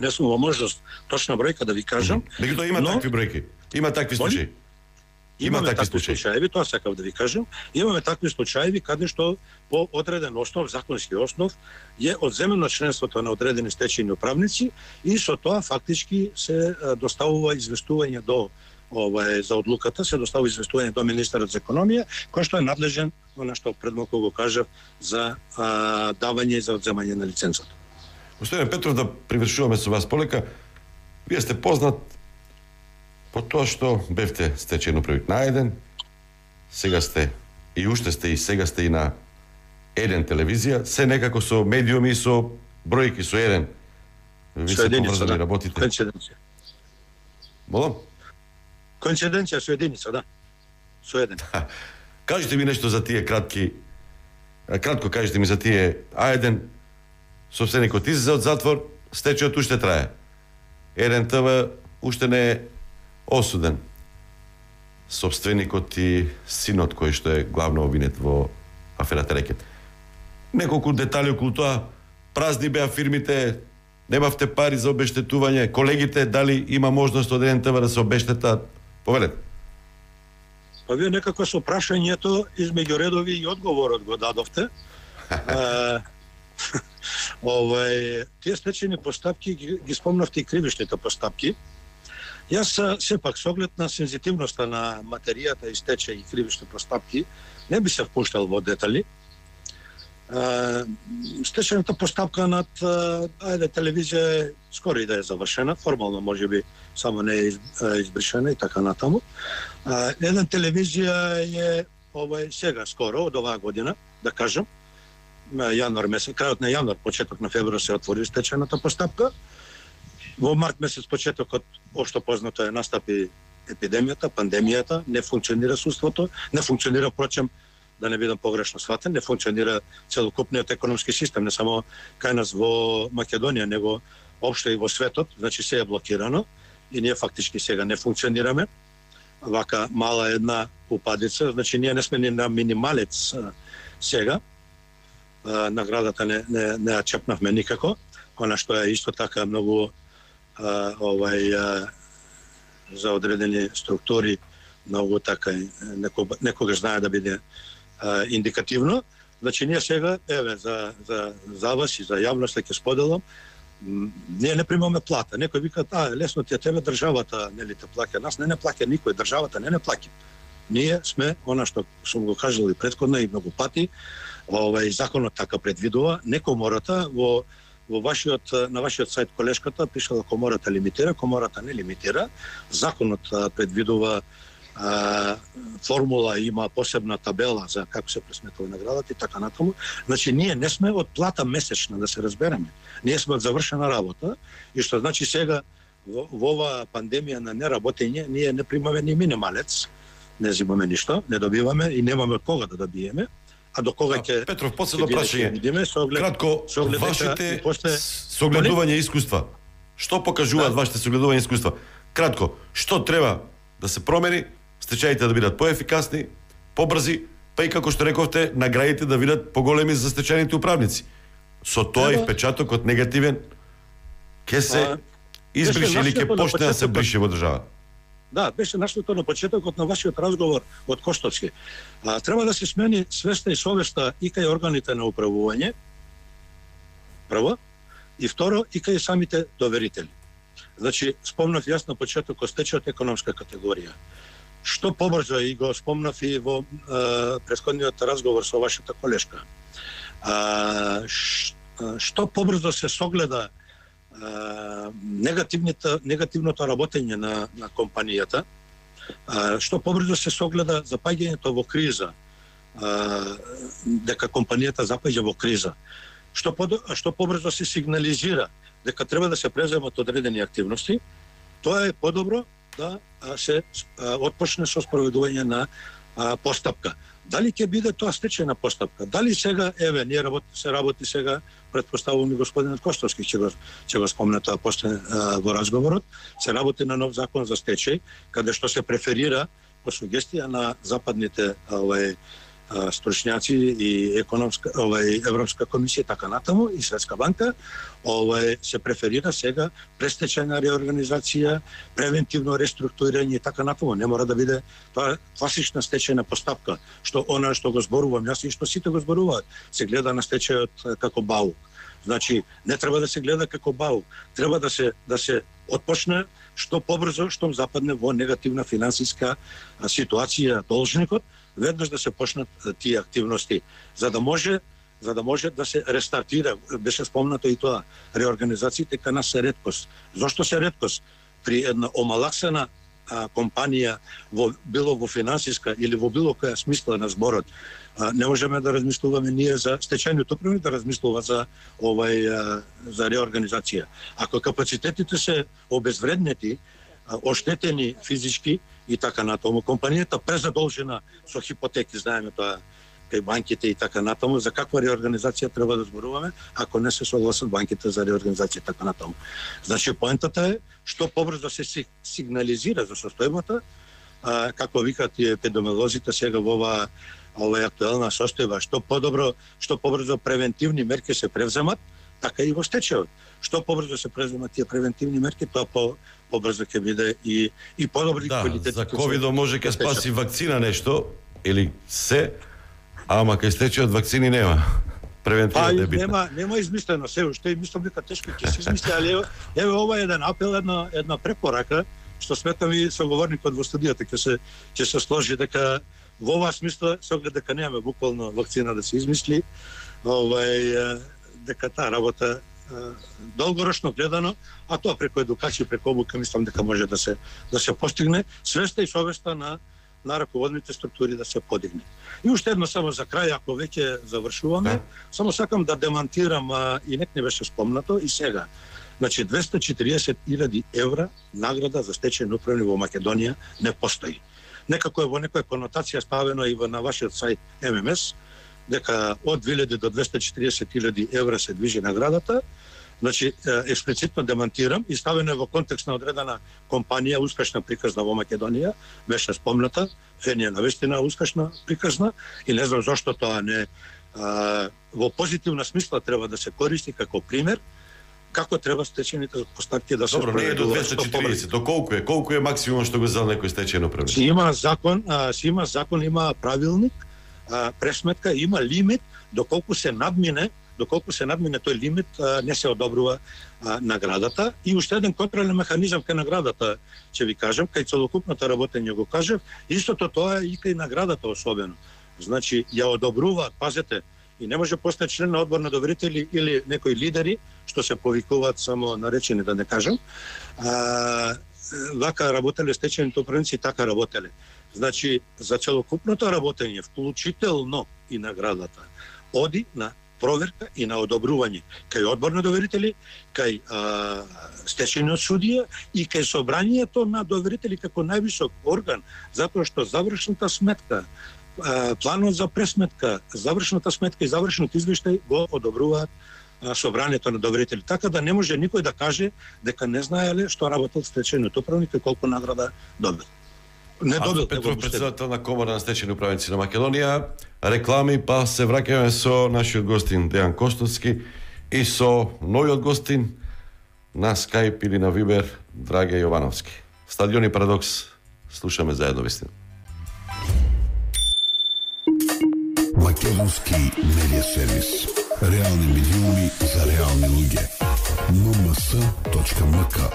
не сум во можност точна бројка да ви кажам. Меѓутоа има такви бројки. Има такви случаи. Имаме такви случаи, тоа сакав да ви кажам. Имаме такви случаи каде што по одреден основ, законски основ, е одземено членството на одредени стечени управници и со тоа фактички се доставува известување за одлуката, се доставува известување до министерот за економија, кој што е надлежен, на што предмалку го кажав, за давање и за одземање на лиценцата. Господин Петров, да привршуваме со вас полека. Вие сте познат по тоа што бевте стечен управник на еден, сега сте и уште сте и сега сте и на еден телевизија, се некако со медиуми и со бројки, со еден. Ви се поврзани работите. Концеденција. Молам? Концеденција со единица, да. Со еден. Кажете ми нешто за тие кратко кажете ми за тие А1, собственикот излезе од затвор, стечеот уште трае. РНТВ уште не е осуден. Собственикот и синот кој што е главно обвинет во аферата Рекет. Неколку детали околу тоа, празни беа фирмите, немавте пари за обештетување, колегите, дали има можност од РНТВ да се обештетат? Повелете. Па вие некако со прашањето измеѓу редови и одговорот го дадовте. Тие стечени постапки ги спомнавте и кривишните постапки. Јас сепак со оглед на сензитивноста на материјата и стече и кривишни постапки не би се впуштал во детали. Stečajната postavka nad televizija je skoro i da je završena, formalno može bi samo ne je izbrišena i tako natamo. Jedna televizija je сега скоро, од оваа година, да кажам, јануар месец, крајот на јануар, почеток на февруар се отвори стечајната постапка. Во март месец почетокот, ошто познато е, настапи епидемијата, пандемијата, не функционира судството, не функционира, прочем, да не бидам погрешно сватен, не функционира целокупниот економски систем, не само кај нас во Македонија, него општо и во светот, значи се е блокирано и ние фактички сега не функционираме. Вака мала една упадица, значи ние не сме ни на минималец сега, наградата не ја чепнавме никако, она што е исто така многу за одредени структури, многу така некогаш знае да биде индикативно. Значи ние сега, еве, за вас и за јавноста ќе споделам, ние не примаме плата. Некој вика, лесно ти е тебе, државата нели те плаќа. Нас не плаќа никој, државата не плаќа. Ние сме, она што сум го кажал и предходно и многу пати, законот така предвидува, не комората, на вашиот сајт колешката пишала комората лимитира, комората не лимитира. Законот предвидува формула, има посебна табела за како се пресметува наградата и така натаму. Значи, ние не сме од плата месечна, да се разбереме. Ние сме од завршена работа и што значи сега во оваа пандемија на неработење ние не примаме ни минималец, не зимаме ништо, не добиваме и немаме од кога да добиеме. А до кога ќе... Петров, последно прашање. Кратко, вашите согледување искуства. Што покажуваат вашите согледување искуства? Кратко, што треба да се промени, стечаите да бидат поефикасни, побрзи, па и како што рековте, наградите да бидат поголеми за стечајните управници. Со тоа и впечатокот негативен ќе се избрише или ќе почне да се брише во држава. Да, беше нашлото на почетокот на вашиот разговор од Костовски. Треба да се смени свеста и совеста и кај органите на управување, прво, и второ, и кај самите доверители. Значи, спомнав јас на почетокот стечајот економска категорија. Што побрзо, и го спомнав и во претходниот разговор со вашата колешка. Што побрзо се согледа негативното работење на компанијата, што побрзо се согледа запаѓањето во криза, дека компанијата запаѓа во криза, што побрзо се сигнализира дека треба да се преземат одредени активности, тоа е подобро да се отпочне со спроведување на постапка. Дали ќе биде тоа стечајна постапка? Дали сега, еве, ние се работи сега, предпоставувам и господинот Костовски ќе го спомне тоа после во разговорот, се работи на нов закон за стечај, каде што се преферира по сугестија на западните стручњаци и Европска комисија, така натаму, и Светска банка, се преферира сега престечајна реорганизација, превентивно реструктурирање и така натаму. Не мора да биде тоа класична стечајна постапка, што она што го зборувам јас и што сите го зборуваат, се гледа на стечајот како баук. Значи, не треба да се гледа како баук, треба да се отпочне што побрзо, што западне во негативна финансиска ситуација должникот, веднаш да се почнат тие активности, за да може да се рестартира. Беше спомнато и тоа, реорганизациите кај нас се редкост. Зошто се редкост? При една омалаксена компанија, било во финансиска или во било која смисла на зборот, не можеме да размислуваме ние за стечајното управи, да размислува за реорганизација. Ако капацитетите се обезвреднети, оштетени физички и така натаму, компанијата презадолжена со хипотеки, знаеме тоа, кај банките и така натаму, за каква реорганизација треба да зборуваме, ако не се согласат банките за реорганизација така натаму. Значи, поентата е што побрзо се сигнализира за состојбата, како викат и епидемиолозите сега во оваа актуелна состојба, што побрзо превентивни мерки се превземат, така и во стечајот. Што побрзо се преземат тие превентивни мерки, тоа побрзо ќе биде и подобри квалитет. За ковидо може ќе спаси вакцина нешто, или се, ама кај стечајот вакцини нема. Превентивно е битно. Нема измислено се уште, мислам дека тешко ќе се измисли, али еве ова е еден апел, една препорака, што сметам и соговорникот во студијата ќе се сложи дека во оваа смисла се огледа дека немаме буквално вакцина да се измисли, дека таа работа долгорочно гледано, а тоа преку едукација, преку обука, мислам дека може да се постигне, свеста и совеста на раководните структури да се подигне. И уште едно само за крај, ако веќе завршуваме, само сакам да демантирам, и нек не беше спомнато, и сега. Значи, 240.000 евра награда за стечајен управник во Македонија не постои. Некако е во некоја конотација ставено и на вашиот сајт ММС, дека од 2000 до 240.000 евра се движи наградата. Значи, експлицитно демантирам и ставено е во контекст на одредена компанија, успешна приказна во Македонија, беше спомната, Фени е навистина успешна приказна и не знам зашто тоа не во позитивна смисла треба да се користи како пример, како треба стечените постапки да се... Добро, не е до 240, то колку е максимум што го за некој стечен управник? Си има закон, има правилник, пресметка, има лимит, доколку се надмине тој лимит, не се одобрува наградата. И уште еден контролен механизам кај наградата, ќе ви кажам, кај целокупното работење го кажев, истото тоа и кај наградата особено. Значи, ја одобрува, пазете, и не може после член на одбор на доверители или некои лидери, што се повикуваат само наречени, да не кажам, вака работеле стечените управници, така работеле. Значи, за целокупното работење, вклучително и наградата, оди на проверка и на одобрување кај одбор на доверители, кај стечениот судија и кај собранието на доверители како највисок орган, затоа што завршната сметка, планот за пресметка, завршната сметка и завршниот извештај го одобруваат собранието на доверители. Така да не може никој да каже дека не знаеле што работел стечениот управник и колку награда добил. Aco Petrov, председател на Комора на стечени управници на Македонија. Реклами, па се враќаме со нашиот гостин Дејан Костовски и со новиот гостин на Скайп или на Вибер, Драги Јовановски. Стадион и Парадокс, слушаме заедно вистина. Македонски медиа сервис. Реални медиуми за реални луѓе. mms.mk.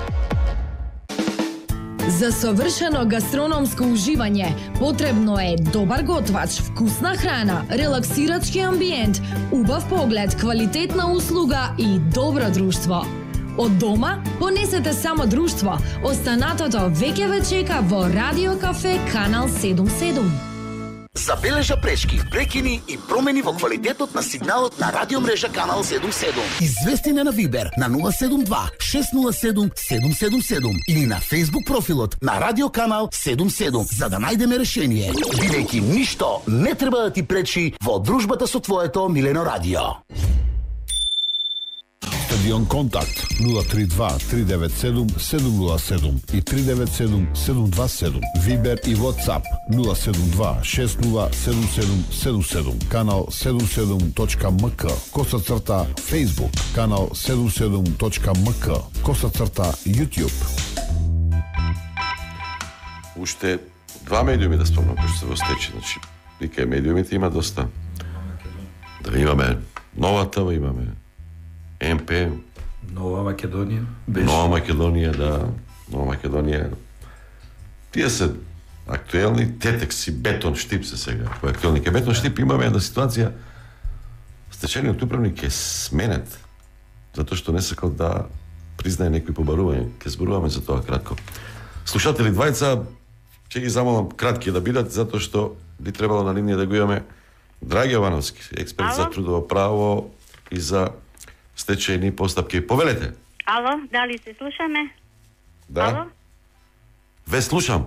За совршено гастрономско уживање потребно е добар готвач, вкусна храна, релаксирачки амбиент, убав поглед, квалитетна услуга и добро друштво. Од дома понесете само друштво, останатото веќе ве чека во Радио Кафе Канал 77. Забележа пречки, прекини и промени во квалитетот на сигналот на радиомрежа Канал 77. Извести на Вибер на 072-607-777 или на Facebook профилот на Радио Канал 77, за да најдеме решение. Бидејќи ништо не треба да ти пречи во дружбата со твоето милено радио. Стадион контакт 032-397-707 и 397-727. Вибер и WhatsApp 072-607777. Канал 77.mk. / Facebook. Канал 77.mk. / YouTube. Уште два медиуми да спомнам кои се востече. Значи, и кај медиумите има доста. Да, имаме новата, имаме МП, Нова Македонија. Тие се актуелни, Тетекс и Бетон Štip се сега. Кој актуелни ке Бетон Štip, имаме една ситуација, стечениот управник е сменет затоа што не сакал да признае некои побарувања. Ке зборуваме за тоа кратко. Слушатели, двајца ќе ги замолам кратки да бидат, затоа што би требало на линија да го имаме Драги Јовановски, експерт за трудово право и за стечајни постапки. Повелете. Ало, дали се слушаме? Да. Ало? Ве слушам.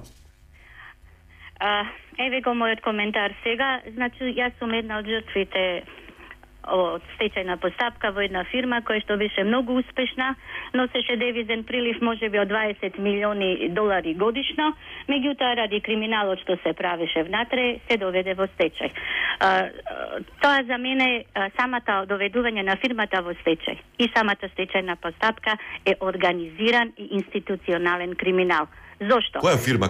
Еве го мојот коментар сега. Значи, јас сум една од жртвите од стечајна постапка во една фирма која што беше многу успешна, носеше девизен прилив можеби од 20 милиони долари годишно, меѓутоа ради криминалот што се правеше внатре се доведе во стечај. Тоа за мене самата доведување на фирмата во стечај и самата стечајна постапка е организиран и институционален криминал. Зошто? Која фирма?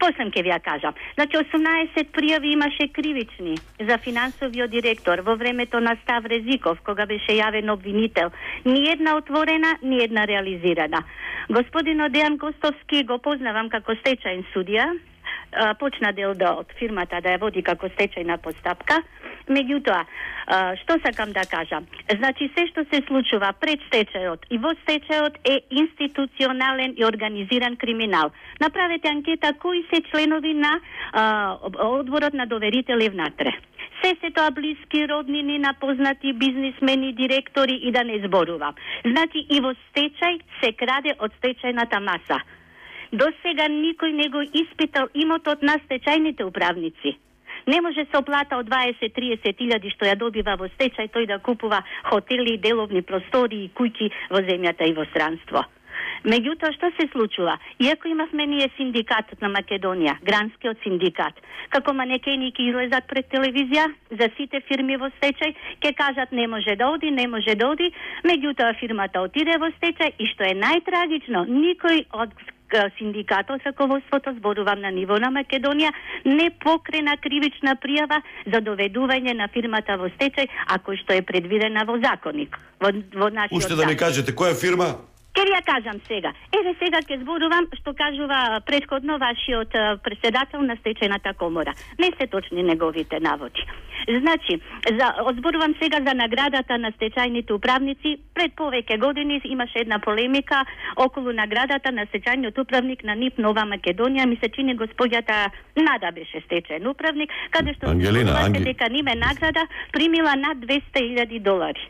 После ќе ви ја кажам. Значи, 18 пријави имаше кривични за финансовиот директор во времето на Став Резиков, кога беше јавен обвинител. Ни една отворена, ни една реализирана. Господинот Дејан Костовски го познавам како стечајен судија. Почна дел од фирмата да ја води како стечајна постапка. Меѓутоа, што сакам да кажам? Значи, се што се случува пред стечајот и во стечајот е институционален и организиран криминал. Направете анкета кои се членови на одборот на доверители внатре. Се се тоа блиски, роднини, напознати, бизнисмени, директори и да не зборувам. Значи, и во стечај се краде од стечајната маса. До сега никој не го испитал имотот на стечајните управници. Не може се оплата од 20-30 илјади што ја добива во стечај, тој да купува хотели, деловни простори и куќи во земјата и во странство. Меѓутоа, што се случува? Иако имавме ние синдикатот на Македонија, гранскиот синдикат, како манекеники излезат пред телевизија за сите фирми во стечај, ке кажат не може да оди, не може да оди, меѓутоа фирмата отиде во стечај и што е најтрагично, никој од синдикатот, раководството, зборувам на ниво на Македонија, не покрена кривична пријава за доведување на фирмата во стечај, а кој што е предвидена во законник. Во нашиот уште да ми кажете, која фирма? Ке ја кажам сега. Еве сега ќе зборувам што кажува претходно вашиот председател на стечајната комора. Не се точни неговите наводи. Значи, зборувам сега за наградата на стечајните управници. Пред повеќе години имаше една полемика околу наградата на стечајниот управник на НИП Нова Македонија. Ми се чини господјата Нада беше стечајен управник, каде што зборувате дека ниме награда примила над 200.000 долари.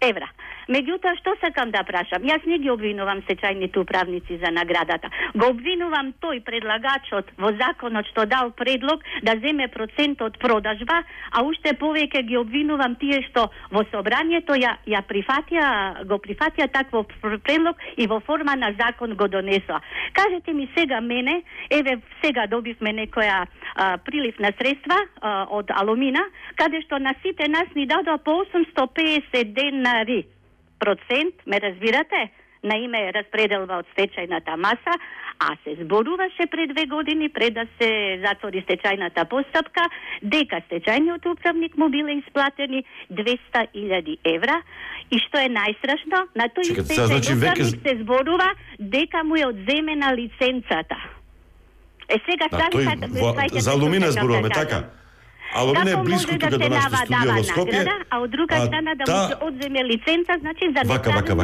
Евра. Меѓутоа, што сакам да прашам? Јас не ги обвинувам стечајните управници за наградата. Го обвинувам тој предлагачот во законот што дал предлог да земе процент од продажба, а уште повеќе ги обвинувам тие што во собранието го прифатија таков предлог и во форма на закон го донесоа. Кажете ми сега мене, еве сега добивме некоја прилив на средства од алумина, каде што на сите нас ни дадоа по 850 денари процент, ме разбирате, на име распределба од стечајната маса, а се зборуваше пред 2 години, пред да се затвори стечајната постапка, дека стечајниот управник му биле исплатени 200.000 евра, и што е најстрашно, на тој стечајниот управник се зборува дека му е одземена лиценцата. Сега за алумина зборуваме, така? Алумина е близко тука до нашето студио во Скопје, а од друга страна да му се одземе лиценца, значи за незаконско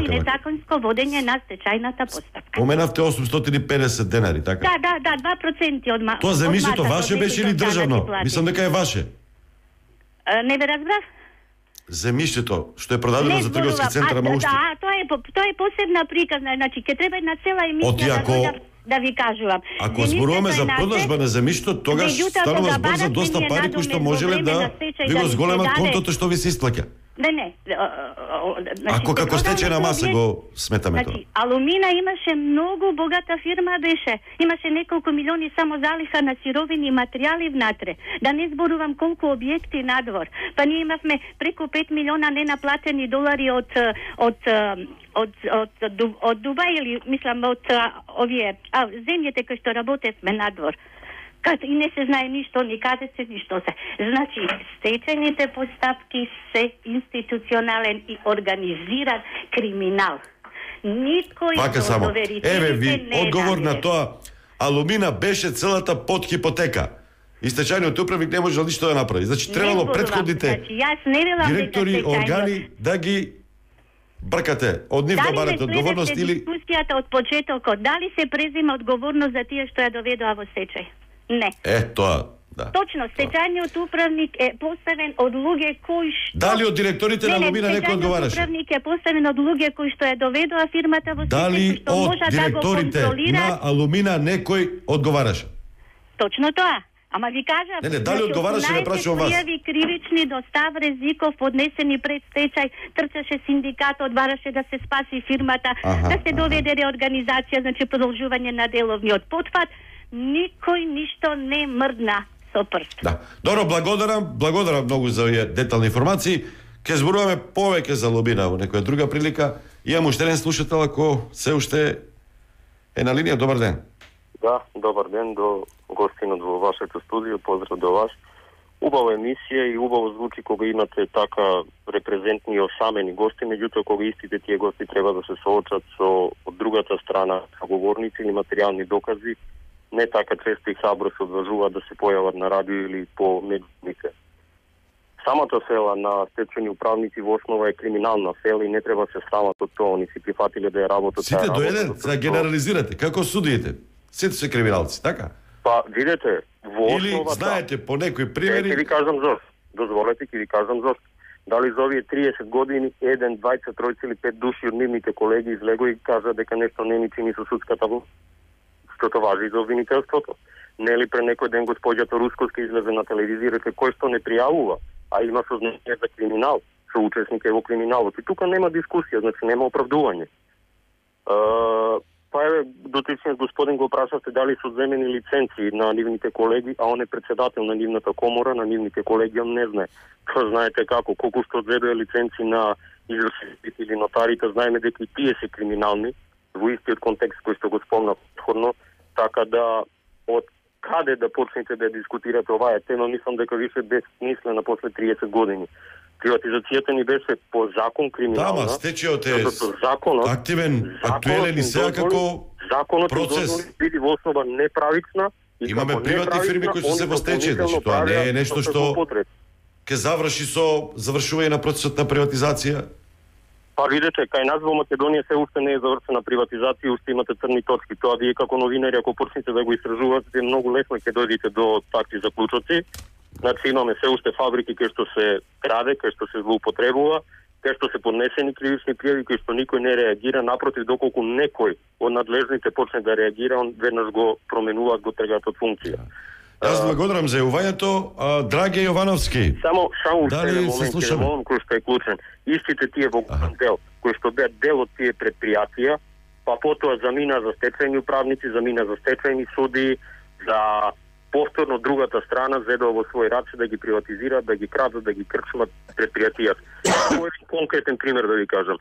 водење на стечајната постапка. Поменавте 850 денари, така? Да, 2% од маса. Тоа земјишто ваше беше или државно? Мислам дека е ваше. Не ве разбрав? Земјиштето што е продадено за трговски центар, ама уште. Да, тоа е посебна приказна, значи ќе треба една цела емисија да ви кажувам. Ако зборуваме за продажба на земјишто, тогаш станува збор за доста пари кои што можеле да ви го зголемат контото што ви се исплаќа. Не. Ако како стечајна маса го сметаме тоа. Алумина имаше многу богата фирма беше. Имаше неколку милиони само залиха на сировини и материјали внатре. Да не зборувам колку објекти надвор. Па ние имавме преку 5 милиона ненаплатени долари од Дубај или мислам од овие земјите кои што работевме надвор. И не се знае ништо, никаде се ништо се. Значи, стечајните постапки се институционален и организиран криминал. Никој од доверителите не е. Еве ви одговор на тоа. Алумина беше целата под хипотека. И стечајниот управник не можел ништо да направи. Значи, требало претходните директори, органи да ги бркате, од нив да барате одговорност или... Дискусијата од почетокот, дали се презима одговорност за тие што ја доведоа во стечај? Не. Тоа, да. Точно, стечајниот управник е поставен од луѓе кои што... Дали од директорите на Алумина некој одговараше? Стечајниот управник е поставен од луѓе кои што ја доведоа фирмата во стечај, што може да го контролира... Дали од директорите на Алумина некој одговараше? Точно тоа. Ама ви кажа... Не, дали одговараше, не прашувам вас. Најте кривични достав резиков поднесени пред стечај, трчаше синдикатот, бараше да се спаси фирмата, да се доведе реорганизација, значи продолжување на деловниот потпат. Никој ништо не мрдна со прст. Да. Добро, благодарам многу за овие детални информации. Ке зборуваме повеќе за Алумина во некоја друга прилика. Имам уште еден слушател, ако се уште е на линија. Добар ден. Да, добар ден до гостинот во вашето студио. Поздрав до вас. Убава емисија и убаво звучи кога имате така репрезентни и осамени гости, меѓутоа кога истите тие гости треба да се соочат со од другата страна говорници и материјални докази, не така често и сабро се одважува да се појават на радио или по медиумите. Самата села на стечени управници во основа е криминална села и не треба се срамат од тоа, они си прифатиле да ја работат. Сите до еден, да генерализирате, како судиите? Сите се криминалци, така? Па, видете, во основа... Или знаете по некои примери... Ке ви кажам зошто, дозволете, ке ви кажам зошто. Дали за овие 30 години, 1, 20, 3 или 5 души од нивните колеги излего и кажа дека нешто не ни чини со судската власт, што тоа важи за обвинителството. Нели пре некој ден господјата Рускоска излезе на телевизија дека кој што не пријавува, а има сознание за криминал, со учесник е во криминалот. И тука нема дискусија, значи нема оправдување. Па е, дотичниот господин го прашавте дали се земени лиценци на нивните колеги, а он е председател на нивната комора, на нивните колеги, он не знае. Тоа знаете како, колку што одзедува лиценци на извршителите или нотарите, знаеме дека и тие се криминални, во истиот контекст кој што го спомнав предходно, така да од каде да почнете да дискутирате оваа тема, мислам дека више безсмислена после 30 години. Приватизацијата ни беше по закон криминална. Тама, стечеот е активен, актуелен и сега како процес. Биди во основа неправична. Имаме приватни фирми кои што се во стечеј, значи тоа не е нешто што ќе заврши со завршување на процесот на приватизација. Па видете, кај нас во Македонија се уште не е завршена приватизација, уште имате црни точки. Тоа вие како новинари, ако почнете да го истражувате, многу лесно ќе дојдете до такви заклучоци. Значи имаме се уште фабрики кај што се краде, кај што се злоупотребува, кај што се поднесени кривични пријави, кај што никој не реагира, напротив, доколку некој од надлежните почне да реагира, он веднаш го променуваат, го тргаат од функција. Јас благодарам за јавувањето. Драги Јовановски, само дали се слушаме? Кој што е клучен. Истите тие во кантел, кои што беа дел од тие предпријатија, па потоа замина за стечајни управници, замина за стечајни суди, за повторно другата страна зедоа во свој раци да ги приватизираат, да ги крадат, да ги крчмат предпријатијата. Кој е конкретен пример да ви кажам?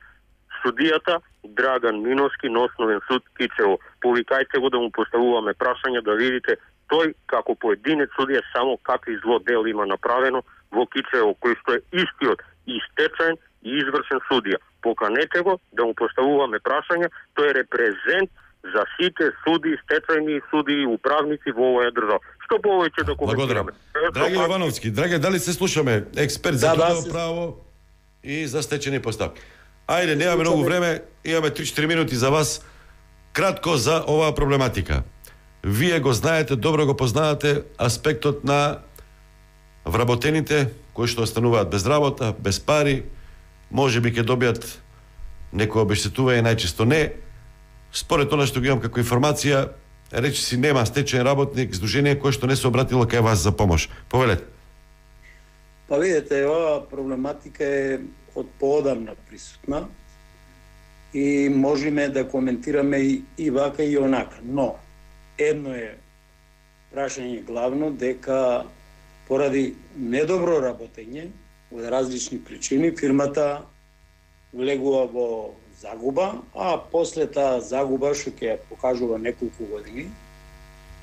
Судијата Драган Миновски на Основен суд Кичево. Повикајте го да му поставуваме прашања, да видите тој како поединец судија само какви злодел има направено во Кичево, кој што е истиот и стечаен и извршен судија. Поканете го да му поставуваме прашања, тој е репрезент за сите суди, стечајни суди и управници во овоја држава. Што повеќе да коментираме? Драги Јовановски, Драги, дали се слушаме? Експерт за трудово право и за стечени постапки. Ајде, немаме многу време, имаме 3-4 минути за вас. Кратко за оваа проблематика. Вие го знаете, добро го познавате аспектот на вработените кои што остануваат без работа, без пари, може би ќе добијат некој обештетување, најчесто не. Според она што ги имам како информација, речиси нема стечен работник, сдружение кое што не се обратило кај вас за помош. Повелете. Па видите, оваа проблематика е од поодамна присутна и можеме да коментираме и вака и онака, но едно е прашање главно дека поради недобро работење од различни причини фирмата влегува во загуба, а после таа загуба што ќе покажува неколку години,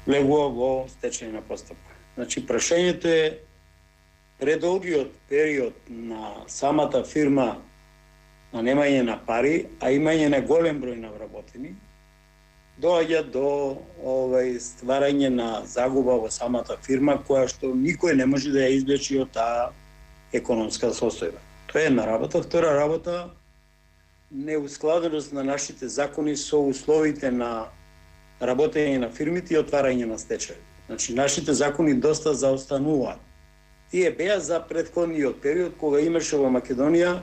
влегува во стечајна постапка. Значи прашањето е предолгиот период на самата фирма на немање на пари, а имање на голем број на вработени, доаѓа до стварање на загуба во самата фирма која што никој не може да ја извлечи од таа економска состојба. Тоа е една работа. Втора работа, неускладеност на нашите закони со условите на работење на фирмите и отварање на стечај. Значи, нашите закони доста заостануваат. Тие беа за претходниот период кога имаше во Македонија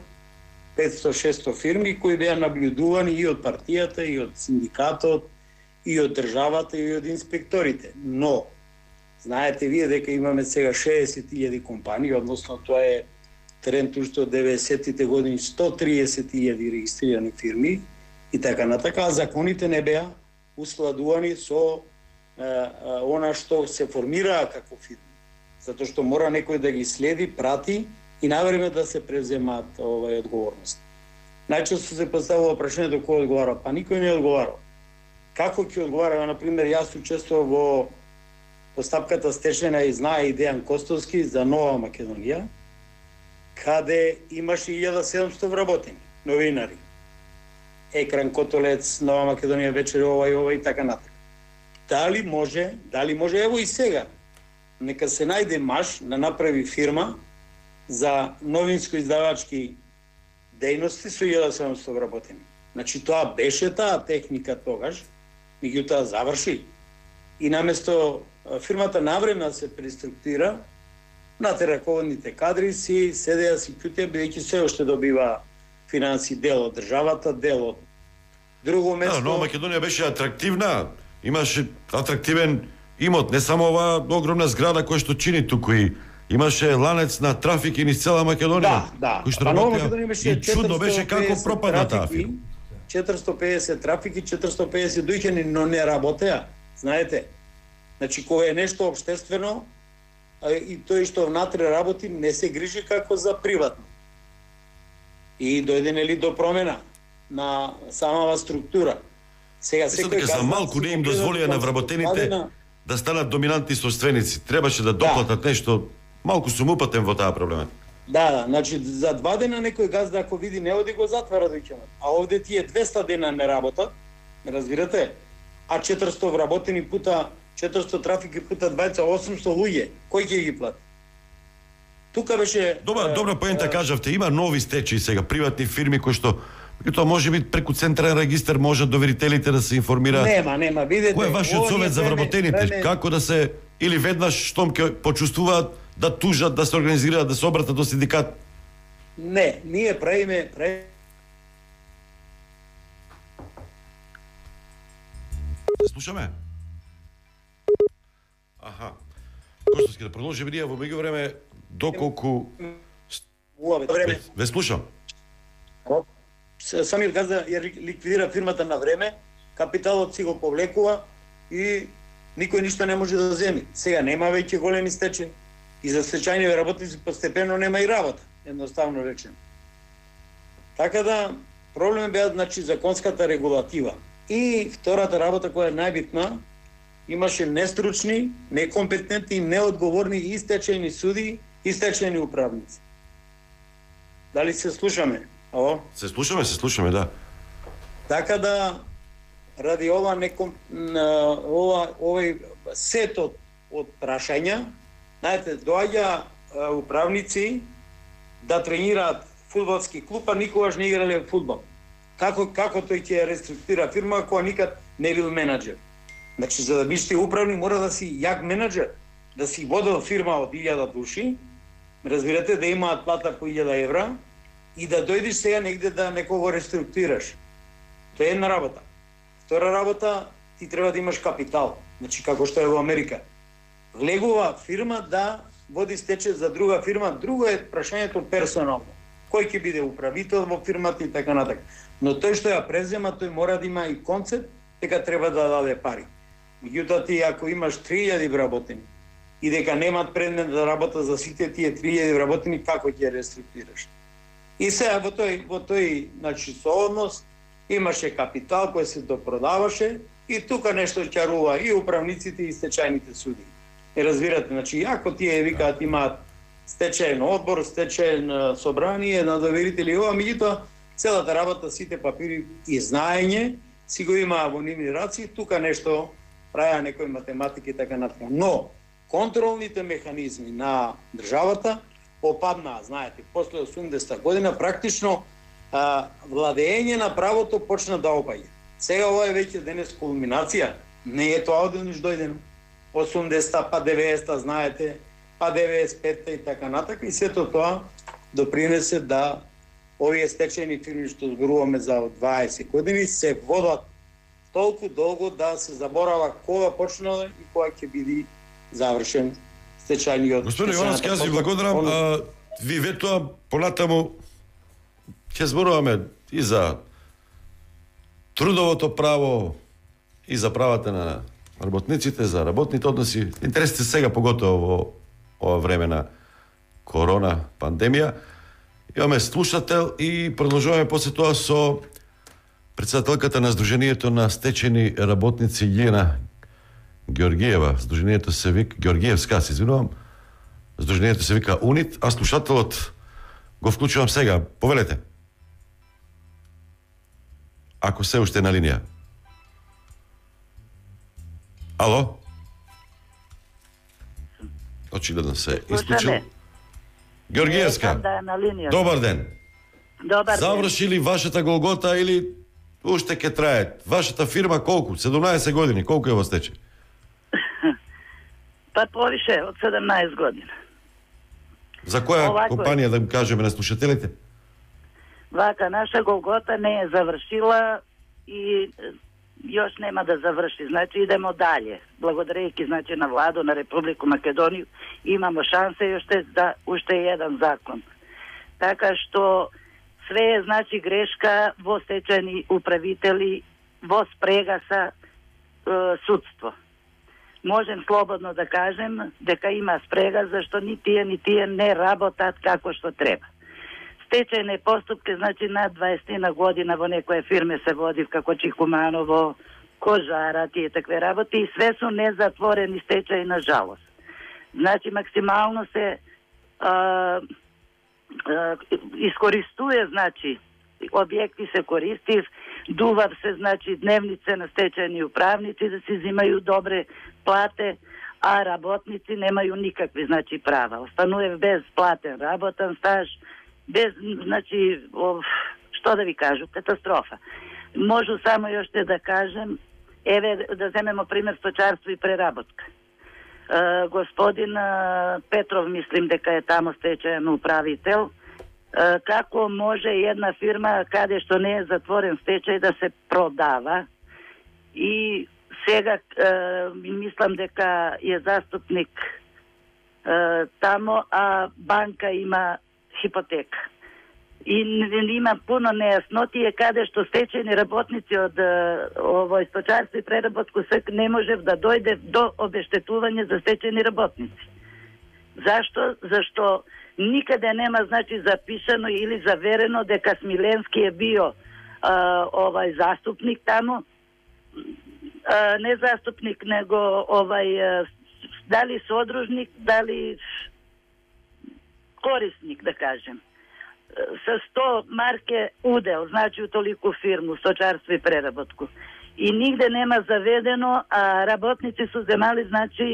500-600 фирми кои беа набљудувани и од партијата, и од синдикатот, и од државата, и од инспекторите. Но, знаете вие дека имаме сега 60.000 компании, односно тоа е тренд уште од 90-тите години, 130.000 регистрирани фирми и така натака, законите не беа усладувани со она што се формираа како фирми. Затоа што мора некој да ги следи, прати и на време да се превземаат одговорности. Најчесто се поставува прашањето кој одговара, па никој не одговара. Како ќе одговара, например, јас учествувам во постапката стечена и знае и Дејан Костовски за Нова Македонија, каде имаше 1700 вработени новинари. Екран Котолец, Нова Македонија вечер, ова и така натак. da li može, evo i сега, neka se najde maš da napravi firma za novinsko-izdavački dejnosti su 1700 работени. Значи тоа беше таа техника тогаш, меѓутоа заврши. И наместо фирмата навреме се преструктуира, на раководните кадри си седеа си кјутија, бидејќи се уште добива финанси дел од државата, дел од друго место. Но Македонија беше атрактивна, имаше атрактивен имот, не само оваа огромна зграда која што чини туку, и имаше ланец на трафик низ цела Македонија. Да, кој што работеа. Чудно беше како пропада таа фирма. 450 трафики, 450 дуќани, но не работеа, знаете. Значи кога е нешто општествено, и тој што внатре работи не се грижи како за приватно. И дојде нели до промена на самава структура. Сега секој за малку не им дозволија на вработените да станат доминантни собственици. Требаше да доплатат нешто, малку сум упатен во таа проблема. Да, значи за 2 дена некој газда ако види не оди го затвара дојќема. А овде тие 200 дена не работат, разбирате? А 400 вработени пута 400 трафики пута 800 луѓе, кој ќе ги плати? Тука беше добра поента кажавте, има нови стечаи сега, приватни фирми кои што тоа може би преку централен регистар може доверителите да се информираат. Нема, видете. Кој е вашиот совет за вработените? Како да се или веднаш штом ќе почувствуваат да тужат, да се организираат, да се обратат до синдикат? Не, ние правиме Слушаме? Аха. Костовски, да продолжиме ние во меѓувреме доколку ве слушам. Самиот газда ја ликвидира фирмата на време, капиталот си го повлекува и никој ништо не може да земи. Сега нема веќе големи стечаи и за стечајни работници постепено нема и работа, едноставно речено. Така да проблемот беа значи законската регулатива. И втората работа која е најбитна, имаше нестручни, некомпетентни, неодговорни и стечајни суди и стечајни управници. Дали се слушаме? Ало? Се слушаме, да. Така да ради овој сет од прашања, знаете, доаѓа управници да тренираат фудбалски клуб, а никогаш не играле фудбал. Како тој ќе реструктуира фирма која никад не бил менаџер? Значи, за да биш ти управник, мора да си јак менаџер, да си водел фирма од 1000 души, разбирате, да имаат плата по 1000 евра и да дојдеш сега негде да некого реструктурираш. Тоа е една работа. Втора работа, ти треба да имаш капитал, значи како што е во Америка. Влегува фирма да води стечај за друга фирма, друго е прашањето персонално. Кој ќе биде управител во фирмата и така натака. Но тој што ја презема, тој мора да има и концепт, дека треба да даде пари. Меѓутоа ти ако имаш 3000 вработени и дека немаат предмет да работат за сите тие 3000 вработени, како ќе реструктурираш? И сега во тој значи соодност имаше капитал кој се допродаваше и тука нешто чарува и управниците и стечајните суди. Не разбирате, значи ако тие викаат имаат стечаен одбор, стечаен собрание на доверители, ова меѓутоа целата работа, сите папири и знаење си го имаа во нивни раци, тука нешто праја некои математики така натаму. Но контролните механизми на државата опаднаа, знаете, после 80-та година практично владење на правото почна да опаѓа. Сега ова е веќе денес кулминација, не е тоа одеднаш дојдено. 80-та, па 90-та, знаете, па 95-та и така натака, и сето тоа допринесе да овие стечајни фирми што зборуваме за 20 години се водат толку долго да се заборава кога почнало и кога ќе биде завршен стечајниот. Господин Јовановски, јас ви благодарам. Ви ветувам понатаму ќе зборуваме и за трудовото право и за правата на работниците, за работните односи. Интересите сега поготово во ова време на корона пандемија. Имаме слушател и продолжуваме после тоа со председателката на Сдруженијето на стечени работници Лиљана Георгиева. Сдруженијето се вика Георгиевска, се извинувам. Сдруженијето се вика УНИТ, а слушателот го вклучувам сега. Повелете. Ако се уште на линија. Alo? Očigledno se isključio. Georgijevska, dobar den. Završili vašeta golgota ili ušteke traje? Vašeta firma koliko? 17 godini, koliko je vas teče? Pa poviše od 17 godina. Za koja kompanija, da mi kažem, ne slušatelite? Vaka, naša golgota ne je završila i još nema da završi. Znači, idemo dalje. Blagodarejki, znači, na vladu, na Republiku Makedoniju. Imamo šanse još da ušte jedan zakon. Така што све е, значи, грешка во стечајни управители, во спрега са судство. Можем слободно да кажем дека има спрега, зашто ни тие не работат како што треба. Стечајни поступки, значи, над 20 година во некоја фирме се води, како Чикуманово, Кожара, тие такве работи, и све су незатворени стечај, на жалост. Значи, максимално се iskorisuje, znači, objekti se koristi, duvav se, znači, dnevnice na stečajni upravnici, da se izimaju dobre plate, a rabotnici nemaju nikakve, znači, prava. Ostanuje bez plate, rabotan staž, bez, znači, što da vi kažu, katastrofa. Možu samo još te da kažem, da zememo primjer stočarstvo i prerabotka. Gospodin Petrov, mislim дека е тамо стечајен управител, како може една фирма каде што не е затворен стечај да се продава, и сега мислам дека е заступник тамо, а банка има хипотека. И има puno нејаснотије каде што стечајни работници од овој сточарство и преработку СК не може да дојде до обештетување за стечајни работници. Зашто? Зашто никаде нема, значи, запишано или заверено дека Смиленски е био овај заступник тамо, не заступник, него овај дали содружник, дали корисник, да кажем. Sa 100 marke udeo, znači u toliku firmu, stočarstvo i preraботку. I nigde nema zavedeno, a rabotnici su zemali, znači,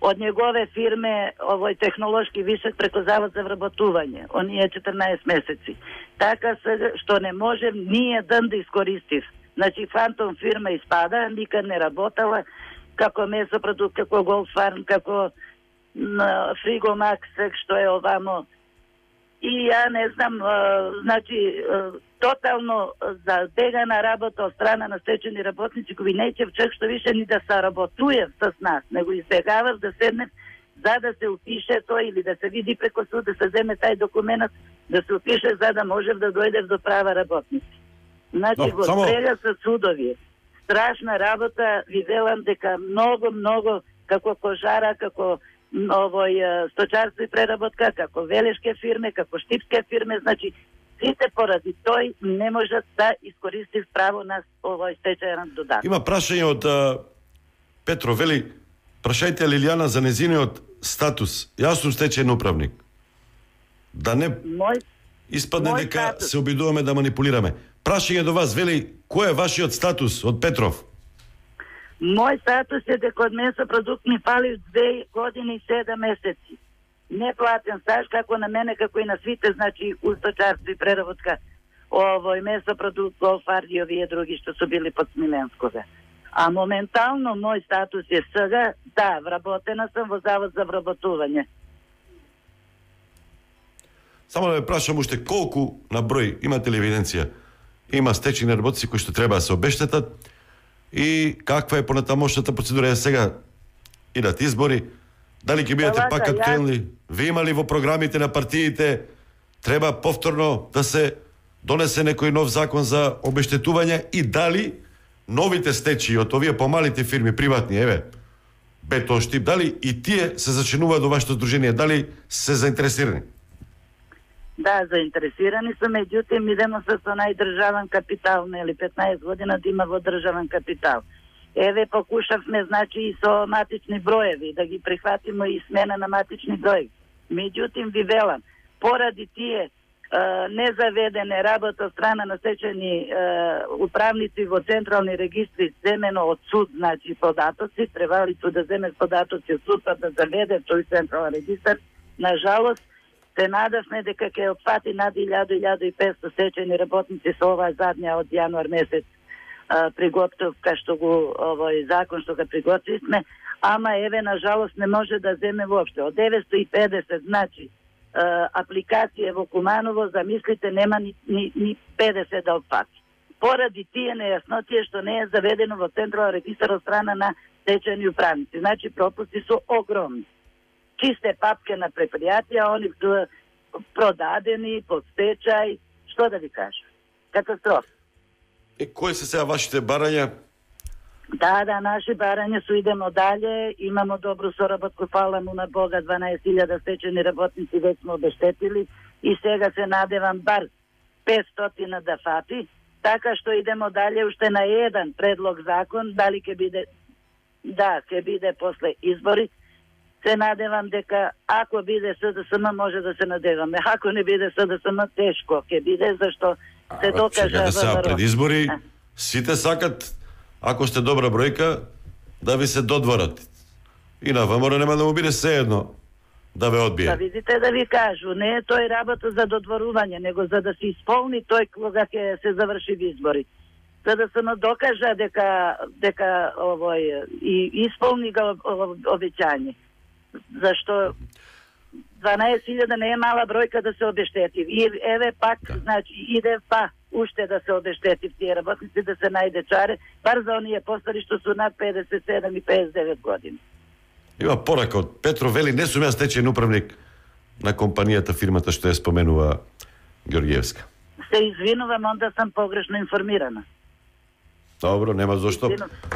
od njegove firme, ovoj tehnološki višak preko zavod za vrabotuvanje. On je 14 meseci. Така što ne može, nije dan da iskoristiv. Znači, fantom firma ispada, nikad ne работала, kako Mesoprodukt, kako Gold Farm, kako Frigomax, što je ovamo, i ja ne znam, znači, totalno za degana rabota od strana na stečeni rabotnici koji neće čak što više ni da sarabotuje sa nas, nego izbjegava da sedne za da se upiše to ili da se vidi preko suda, se zeme taj dokument da se upiše za da može da dojde do prava rabotnici. Znači, go strelja sa sudovi. Strašna rabota, videlam дека много, како Кожара, како овој сточарство и преработка, како велешке фирме, како штипске фирме, значи, сите поради тој не можат да искористат право на овој стечајен додаток. Има прашање од Петро, вели, прашајте Лилјана за незиниот статус. Јас сум стечајен управник. Да не испадне дека се обидуваме да манипулираме. Прашање до вас, вели, кој е вашиот статус, од Петров? Мој статус е дека од Месопродукт ми фали 2 години и 7 месеци. Неплатен стаж, како на мене, како и на свите, значи, у сточарство и преработка, овој Месопродукт, Голфар и овие други што су били под Смиленскога. А моментално мој статус е сега, да, вработена сам во завод за вработување. Само да ме прашам уште, колку на број, имате ли евиденција, има стечени работници кои што треба да се обештетат? И каква е понатамошната процедура? Ја сега идат избори. Дали ќе бидете пак актуелни? Ви има ли во програмите на партиите? Треба повторно да се донесе некој нов закон за обештетување, и дали новите стечаи од овие помалите фирми, приватни, еве, Бето, Štip, дали и тие се зачинуваат до вашето сдружение? Дали се заинтересирани? Да, заинтересирани се, меѓутим идемо со онај државен капитал, нели, 15 година да има во државен капитал. Еве, покушавме, значи, и со матични броеви, да ги прихватимо и смена на матични броеви. Меѓутим, ви велам, поради тие незаведена работа страна на сечени управници во централни регистри земено од суд, значи податоци, требали су да земе податоци од суд, па да заведе тој централен регистар. На жалост, се надавме дека ќе опфати над 1000-1500 сечени работници со ова задња од јануар месец приготовка што го овој закон што го приготвивме, ама еве на жалост не може да земе воопште. Од 950 значи апликација во Куманово, замислите, нема ни 50 да опфати. Поради тие нејаснотие што не е заведено во централен регистар од страна на стечајни управници. Значи пропусти се огромни. Чисте папке на предпријатија, они продадени, под стечај, што да ви кажам? Катастрофа. Кои се сега вашите барања? Да, наши барања су идемо дале, имамо добру соработку, фала му на Бога, 12.000 стечени работници веќе сме обештетили и сега се надевам бар 500 да фати, така што идемо дале уште на еден предлог закон, дали ќе биде, да, ќе биде после избори, се надевам дека ако биде СДСМ може да се надеваме, ако не биде СДСМ тешко ќе биде, зашто се докажа да се пред избори, сите сакат, ако сте добра бројка, да ви се додворат. И на ВМРО нема да му биде сеедно да ве одбие. Да видите, да ви кажу, не е тој работа за додворување, него за да се исполни тој кога ќе се заврши избори. За да се докажа дека овој и исполни го обеќање. Зашто 12.000 не е мала бројка да се обештети. И еве пак, значи, иде па уште да се обештети тие работници, да се најде чаре, бар за оние постари што су над 57 и 59 години. Има порака од Петров, вели, не сум јас стечен управник на компанијата, фирмата што ја споменува Георгиевска. Се извинувам, онда сам погрешно информирана. Добро, нема зашто.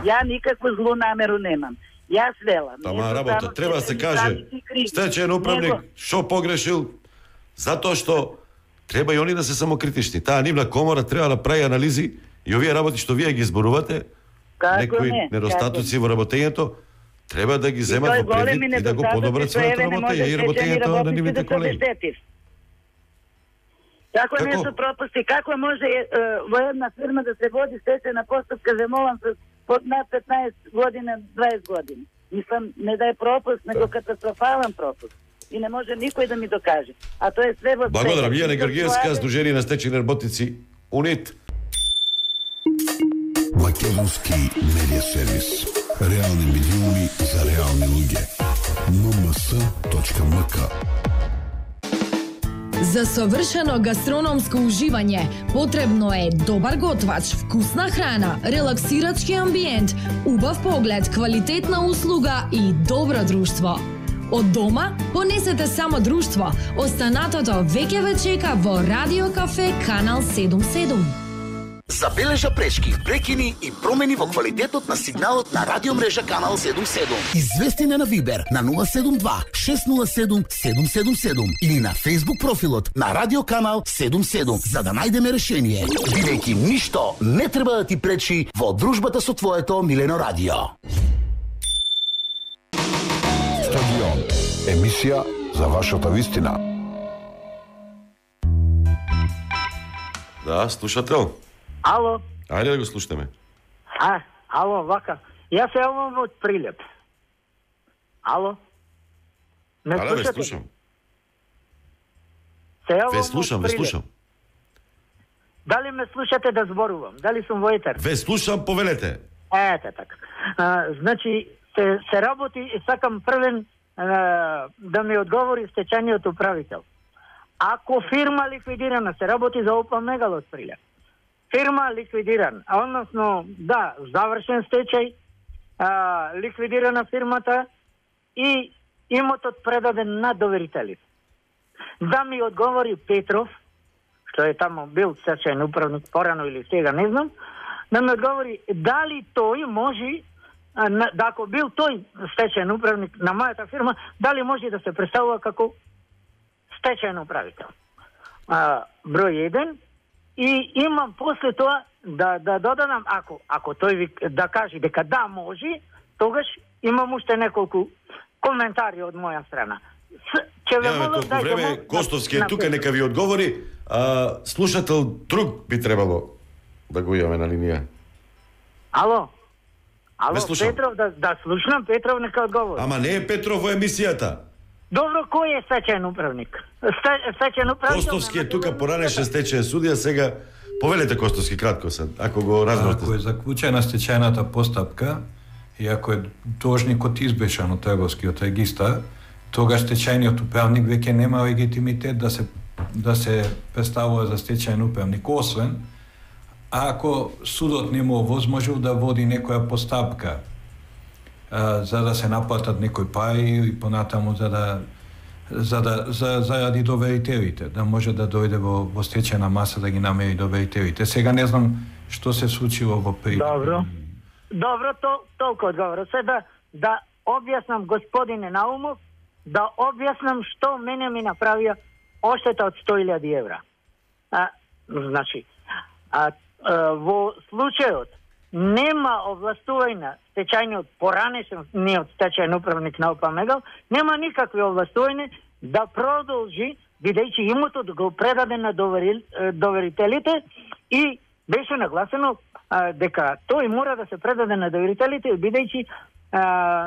Ја никакво злу намеру немам. Јас велам. Тама работа, треба се каже, стечен управник, што погрешил, затоа што треба и они да се самокритични. Таа нивна комора треба да прави анализи и овие работи што вие ги изборувате, некои недостатоци во работењето, треба да ги земат во предвид и да го подобрат своето работење и работењето на нивните колеги. Како нешто пропусти, како може во една фирма да се води стечајна постапка, замолам се, под над 15 година, 20 години. Мислам, не да е пропуст, него катастрофален пропуст. И не може никој да ми докаже. А тоа е све во... Благодарам, Лијана Георгиевска, Сдружение на стечени работници, УНИТ. Македонски медија сервис. Реални медиуми за реални луѓе. mms.mk. За совршено гастрономско уживање потребно е добар готвач, вкусна храна, релаксирачки амбиент, убав поглед, квалитетна услуга и добро друштво. Од дома понесете само друштво, останатото веќе ве чека во Радио Кафе Канал 77. Забележа пречки, прекини и промени во квалитетот на сигналот на радиомрежа Канал 77. Известиме на Вибер на 072-607-777 или на Facebook профилот на Радио Канал 77 за да најдеме решение. Бидејќи ништо не треба да ти пречи во дружбата со твоето милено радио. Стадион. Емисија за вашата вистина. Да, слушател. Ало. Ајде да го слушаме. Ало, вака. Јас се јавам од Прилеп. Ало. Не слушате? Ајде, слушам. Ве слушам. Дали ме слушате да зборувам? Дали сум во етер? Ве слушам, повелете. Ете така. Значи, се работи и сакам првен да ми одговори стечајниот управител. Ако фирма ликвидирана, се работи за ОП Мегало од Прилеп. Фирма ликвидиран, односно, да, завршен стечај, ликвидирана фирмата и имотот предаден на доверителите. Да ми одговори Петров, што е таму бил стечајен управник порано или сега, не знам, да ми одговори дали тој може, да ако бил тој стечајен управник на мојата фирма, дали може да се представува како стечајен управител. Број 1. И имам после тоа да додадам, ако тој ви да каже дека да може, тогаш имам уште неколку коментари од моја страна. Evo, toliko vreme, Kostovski je tuka, neka vi odgovori. Slušatelj drug bi trebalo da ga ujame na linija. Alo? Alo, Petrov, da slušam, Petrov neka odgovori. Ama ne, Petrov, emisijata. Dobro, ko je stečajen upravnik? Kostovski je tuka, poranešen stečajen sudija, sega... Povedite Kostovski kratko sad, ako go razvrstite. Ako je zaključena stečajnata postupka i ako je dužnik izbješan od trgovski od registra, toga stečajni upravnik već nema legitimitet da se predstavlja za stečajni upravnik, osven ako sudot nema возможност da vodi nekoja postupka za da se naplatat nekoj pari i ponatamo zaradi доверителите, да може да дојде во стечајна маса да ги намери доверителите. Сега не знам што се случило во при... Добро, добро, толку одговор. Сега да објаснам, господине Наумов, да објаснам што мене ми направија оштета од 100.000 евра. Значи, во случајот нема овластувања стечајни од поранешен, не од стечајен управник на ОПА Мегал, нема никакви овластувања да продолжи, бидејќи имотот го предаде на доверителите и беше нагласено дека тој мора да се предаде на доверителите, бидејќи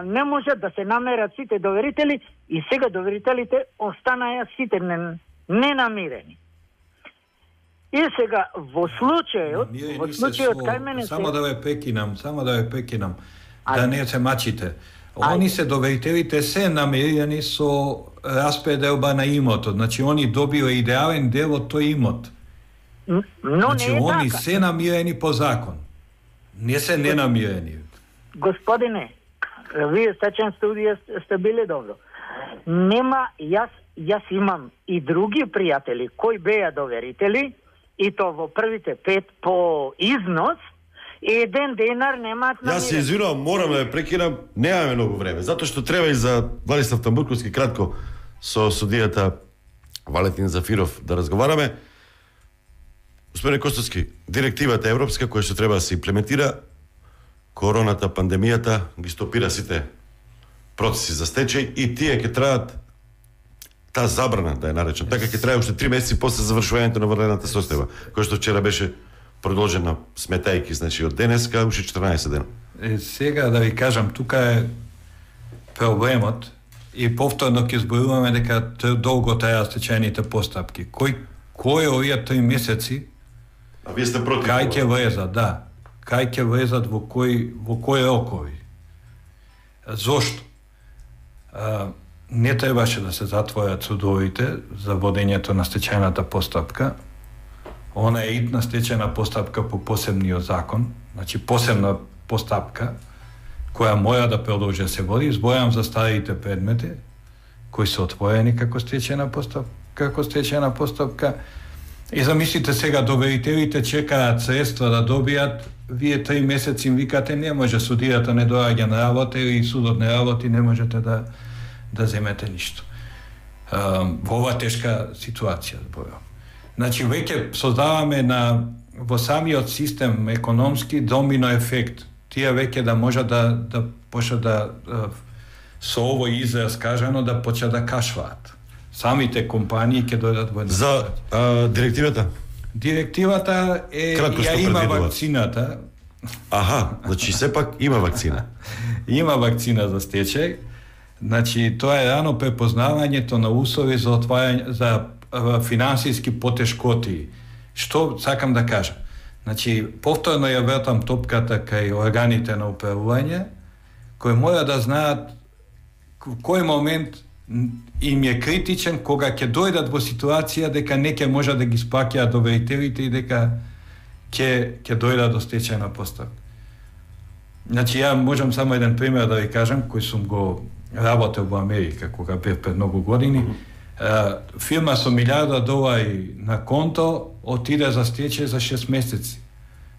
не може да се намерат сите доверители и сега доверителите останаја сите ненамирени. И сега, во случајот... Само да ве прекинам, само да ве прекинам, да не се мачите. Они се доверителите се намерени со распределба на имотот. Значи, они добиле идеален дел од тој имот. Значи, они се намерени по закон. Не се ненамерени. Господине, вие стечен студија сте биле добро. Нема, јас имам и други пријатели кои беа доверители, и то во првите 5 по износ, еден денар немаат намирен. Јас се извинувам, морам да ја прекинам, немаме многу време, затоа што треба и за Владислав Тамбурковски кратко со судијата Валентин Зафиров да разговараме. Господине Костовски, директивата европска која што треба да се имплементира, короната, пандемијата, ги стопира сите процеси за стечај и тие ќе траат таа забрана, да ја наречам, така ќе трае уште 3 месеци после завршувањето на врлената состојба, која што вчера беше продолжена сметајки, значи од денеска уште 14 дена. Сега да ви кажам, тука е проблемот и повторно ќе зборуваме дека долго траат стечајните постапки. Кој овие 3 месеци? А вие сте против? Кај ќе влезат, да. Кај ќе влезат во кои рокови? Зошто? Не требаше да се затворат судовите за водењето на стечајната постапка. Она е итна стечајна постапка по посебниот закон, значи посебна постапка која мора да продолжи да се води. Зборам за старите предмети кои се отворени како стечајна постапка. И замислите сега, доверителите чекаат средства да добијат, вие 3 месеци им викате не може, судијата не доаѓа на работа или судот не работи, не можете да земете ништо. Во ова тешка ситуација зборувам. Значи, веќе создаваме во самиот систем економски домино ефект. Тие веќе да може да почнат да со овој израз кажано да почнат да кашваат. Самите компании ќе дојдат во една. За директивата? Директивата е ја има вакцината. Аха, значи сепак има вакцина. Има вакцина за стечај. Значи, тоа е рано препознавањето на услови за отварање за финансиски потешкоти. Што сакам да кажам? Значи, повторно ја вратам топката кај органите на управување, кои мора да знаат кој момент им е критичен кога ќе дојдат во ситуација дека не ќе можат да ги спакјаат доверителите и дека ќе дојдат до стечајна постапка. Значи, ја можам само еден пример да ви кажам, кој сум го работел во Америка, кога бев пред многу години. Фирма со $1.000 на конто отиде за стечај за 6 месеци.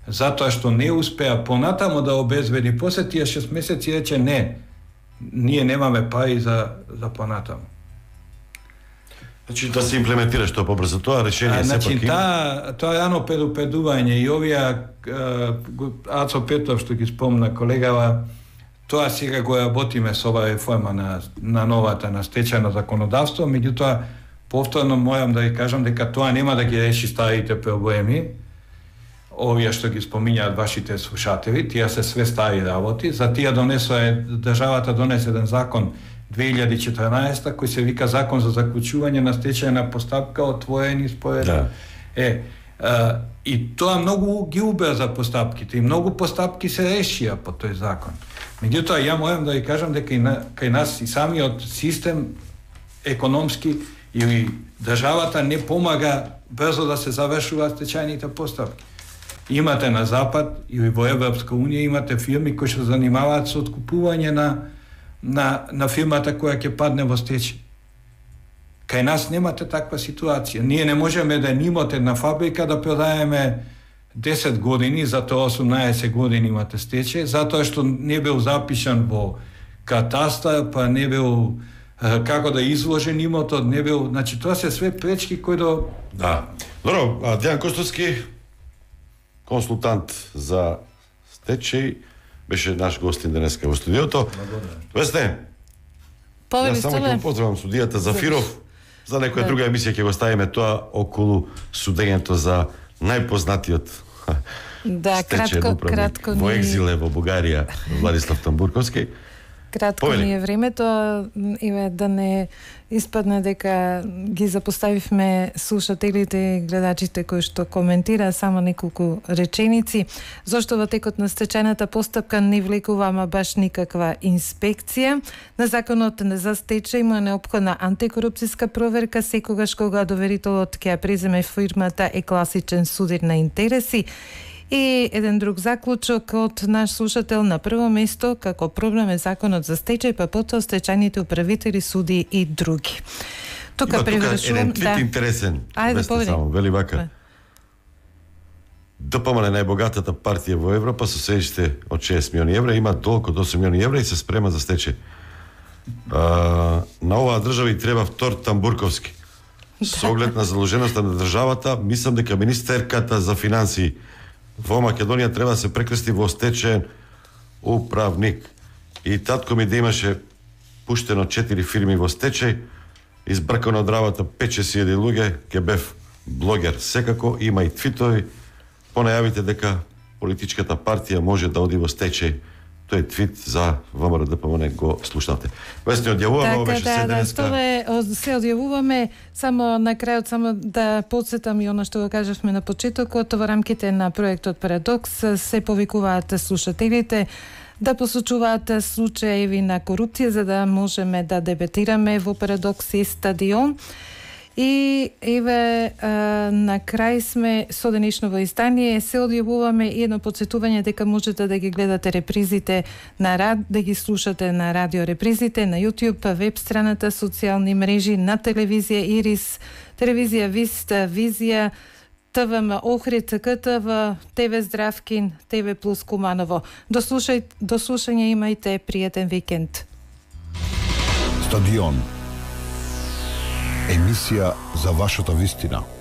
Затоа што не успеа понатамо да обезбеди после тие 6 месеци, рече не, ние немаме пари за понатамо. Значи, да се имплементира што побрзо тоа решение се пак има. Значи, тоа рано предупредување и овие Ацо Петров што ги спомна колегава, Тоа сега го работиме со оваа реформа на новата, на стечајно законодавство, меѓутоа повторно мојам да ја кажам дека тоа нема да ги реши старите проблеми, овие што ги спомињаат вашите слушатели, тие се све стари работи, за тие државата донесе еден закон 2014 кој се вика Закон за заклучување на стечајна постапка отворени според. Да. И тоа многу ги убрза постапките и многу постапки се решија по тој закон. Меѓутоа, ја морам да ја кажам дека и кај нас и самиот систем економски или државата не помага брзо да се завршуваат стечајните постапки. Имате на Запад или во Европска Унија имате фирми кои што занимаваат со откупување на фирмата која ќе падне во стечај. Кај нас немате таква ситуација. Ние не можеме да имате една фабрика да продаеме 10 години, затоа 18 години имате стечај, затоа што не бил запишан во катастар, па не бил како да изложен имотот, не бил... Значи, тоа се све пречки кои до... Да. Добро, Дејан Костовски, консултант за стечај, беше наш гостин денеска во студиото. Весне, јас само ќе поздравам судијата Зафиров. За некоја друга емисија ќе го ставиме тоа околу судењето за најпознатиот стечаен управник во екзиле во Бугарија, Владислав Тамбурковски. Кратко ни е времето, еве да не испадне дека ги запоставивме слушателите и гледачите кои што коментира само неколку реченици. Зошто во текот на стечајната постапка не влекуваме баш никаква инспекција? На законот за стечај има неопходна антикорупцијска проверка секогаш кога доверителот ќе ја преземе фирмата е класичен судир на интереси. И еден друг заклучок од наш слушател: на прво место како проблем е законот за стечај, па потоа стечајните управители, суди и други. Тука превршувам да. Интересен. Ајде само вели вака. ДПМН е најбогатата партија во Европа со седиште од 6 милиони евра, има долг од 8 милиони евра и се спрема за стечај. На оваа држава и треба втор Тамбурковски. Со оглед на задолженоста на државата, мислам дека министерката за финансии во Македонија треба да се прекрсти во стечаен управник. И татко ми да имаше пуштено 4 фирми во стечај, избркано од работа 5-6 луѓе, ке бев блогер. Секако има и твитови, понајавите дека политичката партија може да оди во стечај. Тој твит за ВМРО-ДПМН го слушнавте. Весни, одјавуваме, беше се денеска. Да, се одјавуваме, само на крајот, само да подсетам и оно што го кажавме на почетокот, во рамките на проектот Парадокс се повикуваат слушателите да посочуваат случаеви на корупција, за да можеме да дебетираме во Парадокс и Стадион. И еве на крај сме со денешното издание. Се одјавуваме и едно подсетување дека можете да ги гледате репризите на да ги слушате на радио репризите на YouTube, веб страната, социјални мрежи, на телевизија Ирис, телевизија Виста, Визија, ТВМ Охрид, КТВ, ТВ Здравкин, ТВ Плюс Куманово. До слушање, имајте пријатен викенд. Стадион. Емисија за вашата вистина.